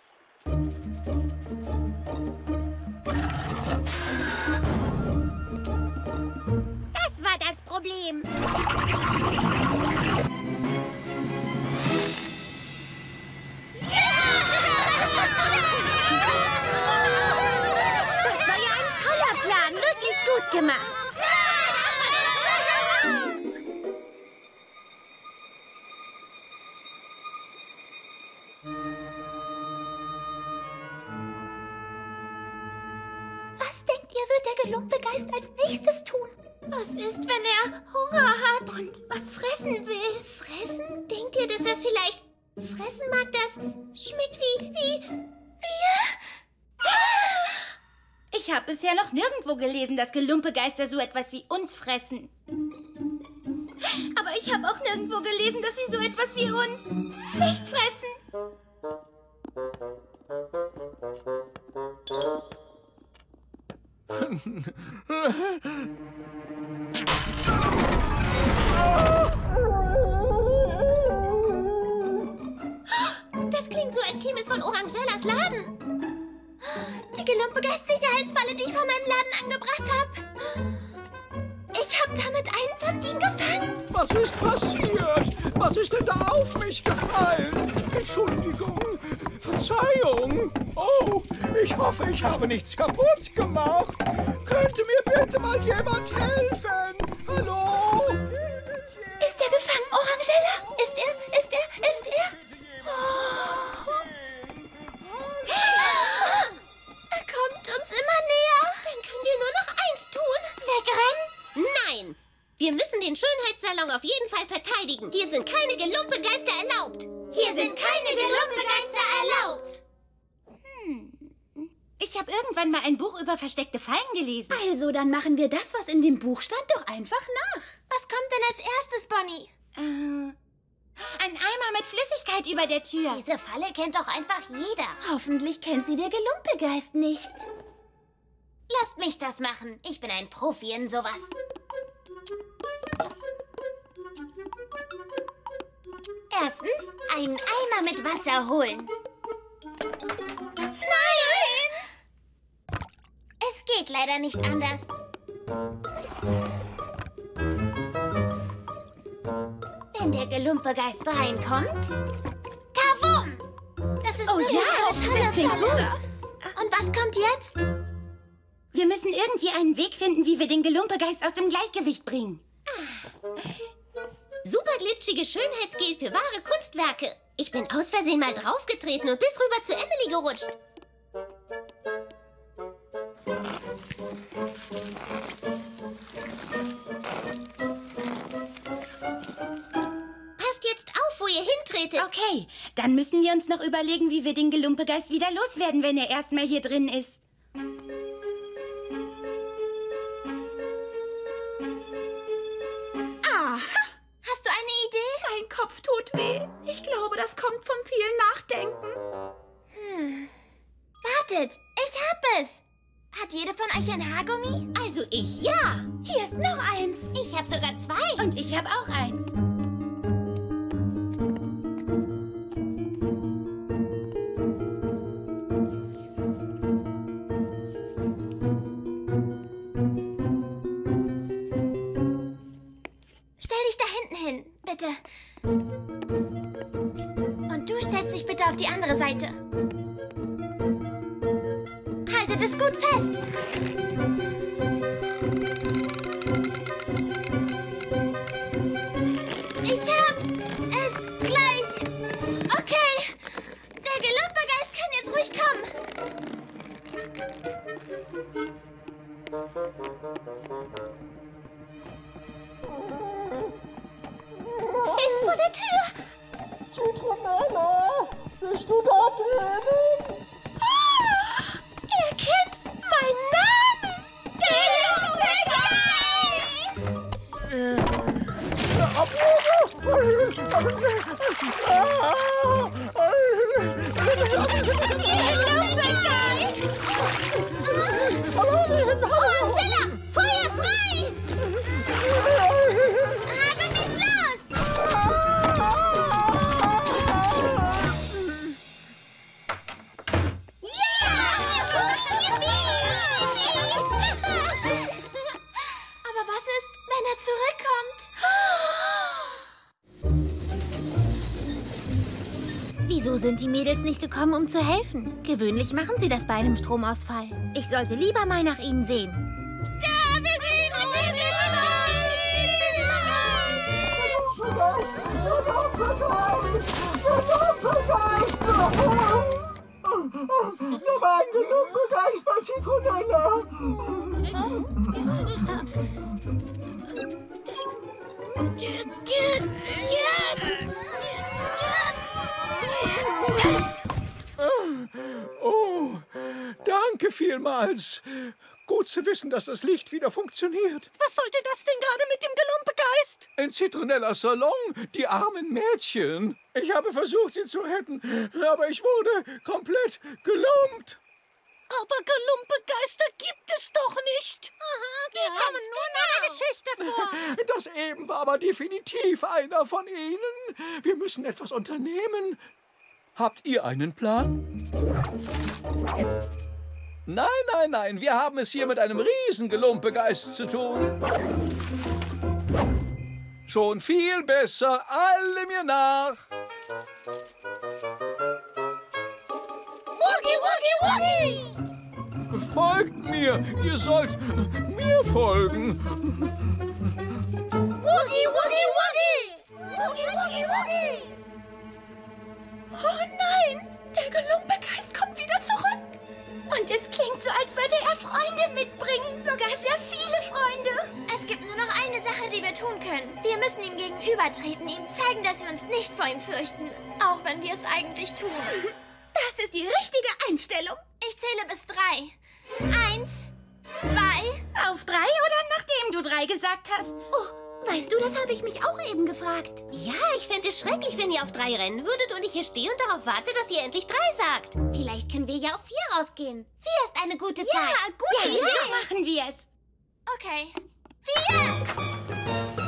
Das Problem. Ja! Das war ja ein toller Plan, wirklich gut gemacht. Was denkt ihr, wird der Gelumpegeist als nächstes tun? Was ist, wenn er Hunger hat und was fressen will? Fressen? Denkt ihr, dass er vielleicht fressen mag, das schmeckt wie, wie, wie? Ich habe bisher noch nirgendwo gelesen, dass Gelumpegeister so etwas wie uns fressen. Aber ich habe auch nirgendwo gelesen, dass sie so etwas wie uns nicht fressen. Das klingt so, als käme es von Orangellas Laden. Die Gelumpegeist-Sicherheitsfalle, die ich von meinem Laden angebracht habe. Ich habe damit einen von ihnen gefangen. Was ist passiert? Was ist denn da auf mich gefallen? Entschuldigung. Verzeihung. Oh, ich hoffe, ich habe nichts kaputt gemacht. Könnte mir bitte mal jemand helfen? Hallo? Ist er gefangen, Orangella? Ist er, ist er, ist er? Oh. Er kommt uns immer näher. Dann können wir nur noch eins tun. Wegrennen? Nein. Wir müssen den Schönheitssalon auf jeden Fall verteidigen. Hier sind keine Gelumpegeister erlaubt. Hier sind keine Gelumpegeister erlaubt. Hm. Ich habe irgendwann mal ein Buch über versteckte Fallen gelesen. Also, dann machen wir das, was in dem Buch stand, doch einfach nach. Was kommt denn als erstes, Bonnie? Äh, ein Eimer mit Flüssigkeit über der Tür. Diese Falle kennt doch einfach jeder. Hoffentlich kennt sie der Gelumpegeist nicht. Lasst mich das machen. Ich bin ein Profi in sowas. Erstens, einen Eimer mit Wasser holen. Nein! Es geht leider nicht anders. Wenn der Gelumpegeist reinkommt, kavum! Das ist oh ja, das klingt gut. Und was kommt jetzt? Wir müssen irgendwie einen Weg finden, wie wir den Gelumpegeist aus dem Gleichgewicht bringen. Ah. Superglitschige Schönheitsgel für wahre Kunstwerke. Ich bin aus Versehen mal draufgetreten und bis rüber zu Emily gerutscht. Passt jetzt auf, wo ihr hintretet. Okay, dann müssen wir uns noch überlegen, wie wir den Gelumpegeist wieder loswerden, wenn er erstmal hier drin ist. Kopf tut weh. Ich glaube, das kommt vom vielen Nachdenken. Hm. Wartet, ich hab es. Hat jede von euch ein Haargummi? Also ich, ja. Hier ist noch eins. Ich hab sogar zwei. Und ich hab auch eins. Stell dich da hinten hin, bitte. Und du stellst dich bitte auf die andere Seite. Haltet es gut fest. Ich hab es gleich. Okay, der Gelumpegeist kann jetzt ruhig kommen. Er ist vor der Tür. Zitronella, bist du da drin? Ah, er kennt meinen Namen! Der Orangella, Feuer frei! Wieso sind die Mädels nicht gekommen, um zu helfen? Gewöhnlich machen sie das bei einem Stromausfall. Ich sollte lieber mal nach ihnen sehen. Ja, wir sehen uns! Wir sehen uns! Oh, danke vielmals. Gut zu wissen, dass das Licht wieder funktioniert. Was sollte das denn gerade mit dem Gelumpegeist? In Zitronellas Salon, die armen Mädchen. Ich habe versucht, sie zu retten, aber ich wurde komplett gelumpt. Aber Gelumpegeister gibt es doch nicht. Aha, wir ja, kommen nur genau. in einer Geschichte vor. Das eben war aber definitiv einer von ihnen. Wir müssen etwas unternehmen. Habt ihr einen Plan? Nein, nein, nein, wir haben es hier mit einem riesen Gelumpegeist zu tun. Schon viel besser, alle mir nach. Folgt mir! Ihr sollt mir folgen! Wuggi, wuggi, wuggi! Wuggi, wuggi, wuggi! Oh nein! Der Gelumpegeist kommt wieder zurück! Und es klingt so, als würde er Freunde mitbringen. Sogar sehr viele Freunde. Es gibt nur noch eine Sache, die wir tun können. Wir müssen ihm gegenübertreten, ihm zeigen, dass wir uns nicht vor ihm fürchten. Auch wenn wir es eigentlich tun. Das ist die richtige Einstellung. Ich zähle bis drei. Eins, zwei. Auf drei oder nachdem du drei gesagt hast? Oh, weißt du, das habe ich mich auch eben gefragt. Ja, ich fände es schrecklich, wenn ihr auf drei rennen würdet und ich hier stehe und darauf warte, dass ihr endlich drei sagt. Vielleicht können wir ja auf vier rausgehen. Vier ist eine gute Zeit. Ja, gute Idee. Ja, machen wir es. Okay. Vier!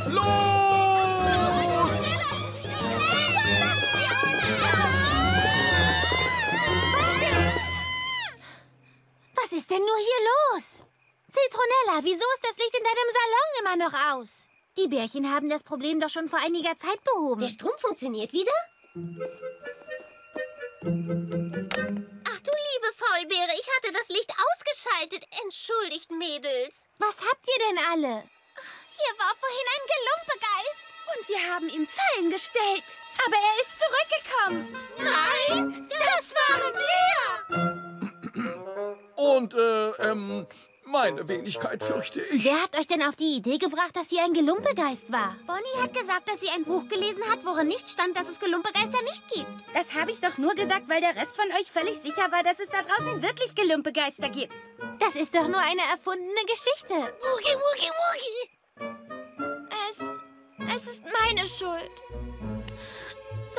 Los! Was ist denn nur hier los? Zitronella, wieso ist das Licht in deinem Salon immer noch aus? Die Bärchen haben das Problem doch schon vor einiger Zeit behoben. Der Strom funktioniert wieder? Ach du liebe Faulbeere, ich hatte das Licht ausgeschaltet. Entschuldigt, Mädels. Was habt ihr denn alle? Hier war vorhin ein Gelumpegeist. Und wir haben ihm Fallen gestellt. Aber er ist zurückgekommen. Nein, das waren wir! Und, äh, ähm, meine Wenigkeit fürchte ich. Wer hat euch denn auf die Idee gebracht, dass sie ein Gelumpegeist war? Bonnie hat gesagt, dass sie ein Buch gelesen hat, worin nicht stand, dass es Gelumpegeister nicht gibt. Das habe ich doch nur gesagt, weil der Rest von euch völlig sicher war, dass es da draußen wirklich Gelumpegeister gibt. Das ist doch nur eine erfundene Geschichte. Woogie, woogie, woogie. Es, es ist meine Schuld.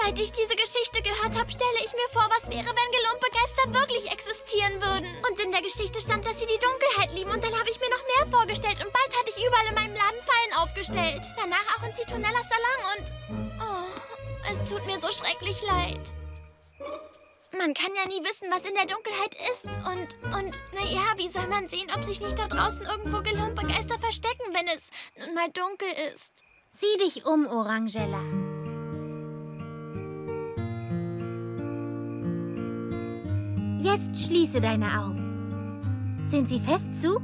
Seit ich diese Geschichte gehört habe, stelle ich mir vor, was wäre, wenn Gelumpegeister wirklich existieren würden. Und in der Geschichte stand, dass sie die Dunkelheit lieben. Und dann habe ich mir noch mehr vorgestellt. Und bald hatte ich überall in meinem Laden Fallen aufgestellt. Danach auch in Zitronellas Salon und... Oh, es tut mir so schrecklich leid. Man kann ja nie wissen, was in der Dunkelheit ist. Und, und, naja, wie soll man sehen, ob sich nicht da draußen irgendwo Gelumpegeister verstecken, wenn es nun mal dunkel ist? Sieh dich um, Orangella. Jetzt schließe deine Augen. Sind sie fest zu?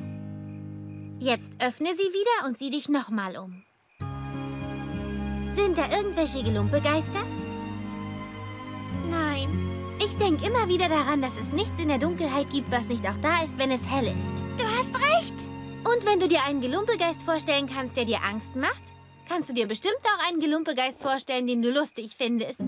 Jetzt öffne sie wieder und sieh dich nochmal um. Sind da irgendwelche Gelumpegeister? Nein. Ich denke immer wieder daran, dass es nichts in der Dunkelheit gibt, was nicht auch da ist, wenn es hell ist. Du hast recht. Und wenn du dir einen Gelumpegeist vorstellen kannst, der dir Angst macht, kannst du dir bestimmt auch einen Gelumpegeist vorstellen, den du lustig findest.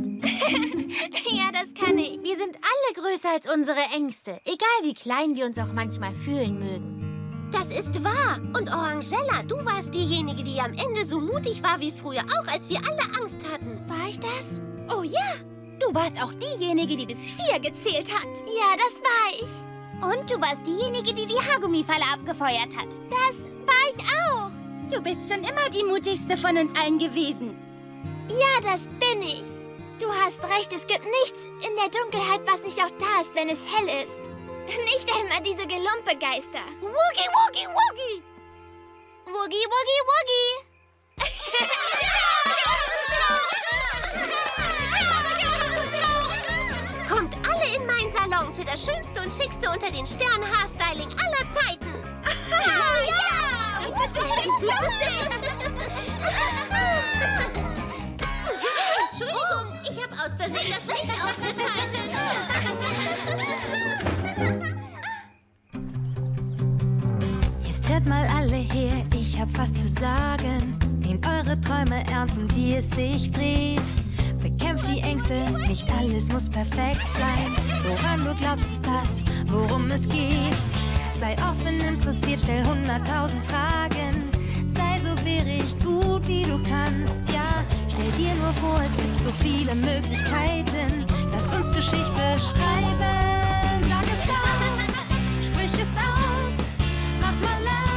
Ja, das kann ich. Wir sind alle größer als unsere Ängste, egal wie klein wir uns auch manchmal fühlen mögen. Das ist wahr. Und Orangella, du warst diejenige, die am Ende so mutig war wie früher, auch als wir alle Angst hatten. War ich das? Oh ja. Du warst auch diejenige, die bis vier gezählt hat. Ja, das war ich. Und du warst diejenige, die die Haargummifalle abgefeuert hat. Das war ich auch. Du bist schon immer die mutigste von uns allen gewesen. Ja, das bin ich. Du hast recht, es gibt nichts in der Dunkelheit, was nicht auch da ist, wenn es hell ist. Nicht einmal diese Gelumpegeister. Woogie, woogie, woogie! Woogie, woogie, woogie! Kommt alle in meinen Salon für das schönste und schickste unter den Sternen Haarstyling aller Zeiten. Aha, ja! ja. Entschuldigung, ich habe aus Versehen das Licht ausgeschaltet. Jetzt hört mal alle her, ich hab was zu sagen. Nehmt eure Träume ernst, um die es sich dreht. Bekämpft die Ängste, nicht alles muss perfekt sein. Woran du glaubst, ist das, worum es geht. Sei offen, interessiert, stell hunderttausend Fragen. Sei so wärig gut, wie du kannst, ja. Stell dir nur vor, es gibt so viele Möglichkeiten. Lass uns Geschichte schreiben. Sag es laut, sprich es aus, mach mal laut.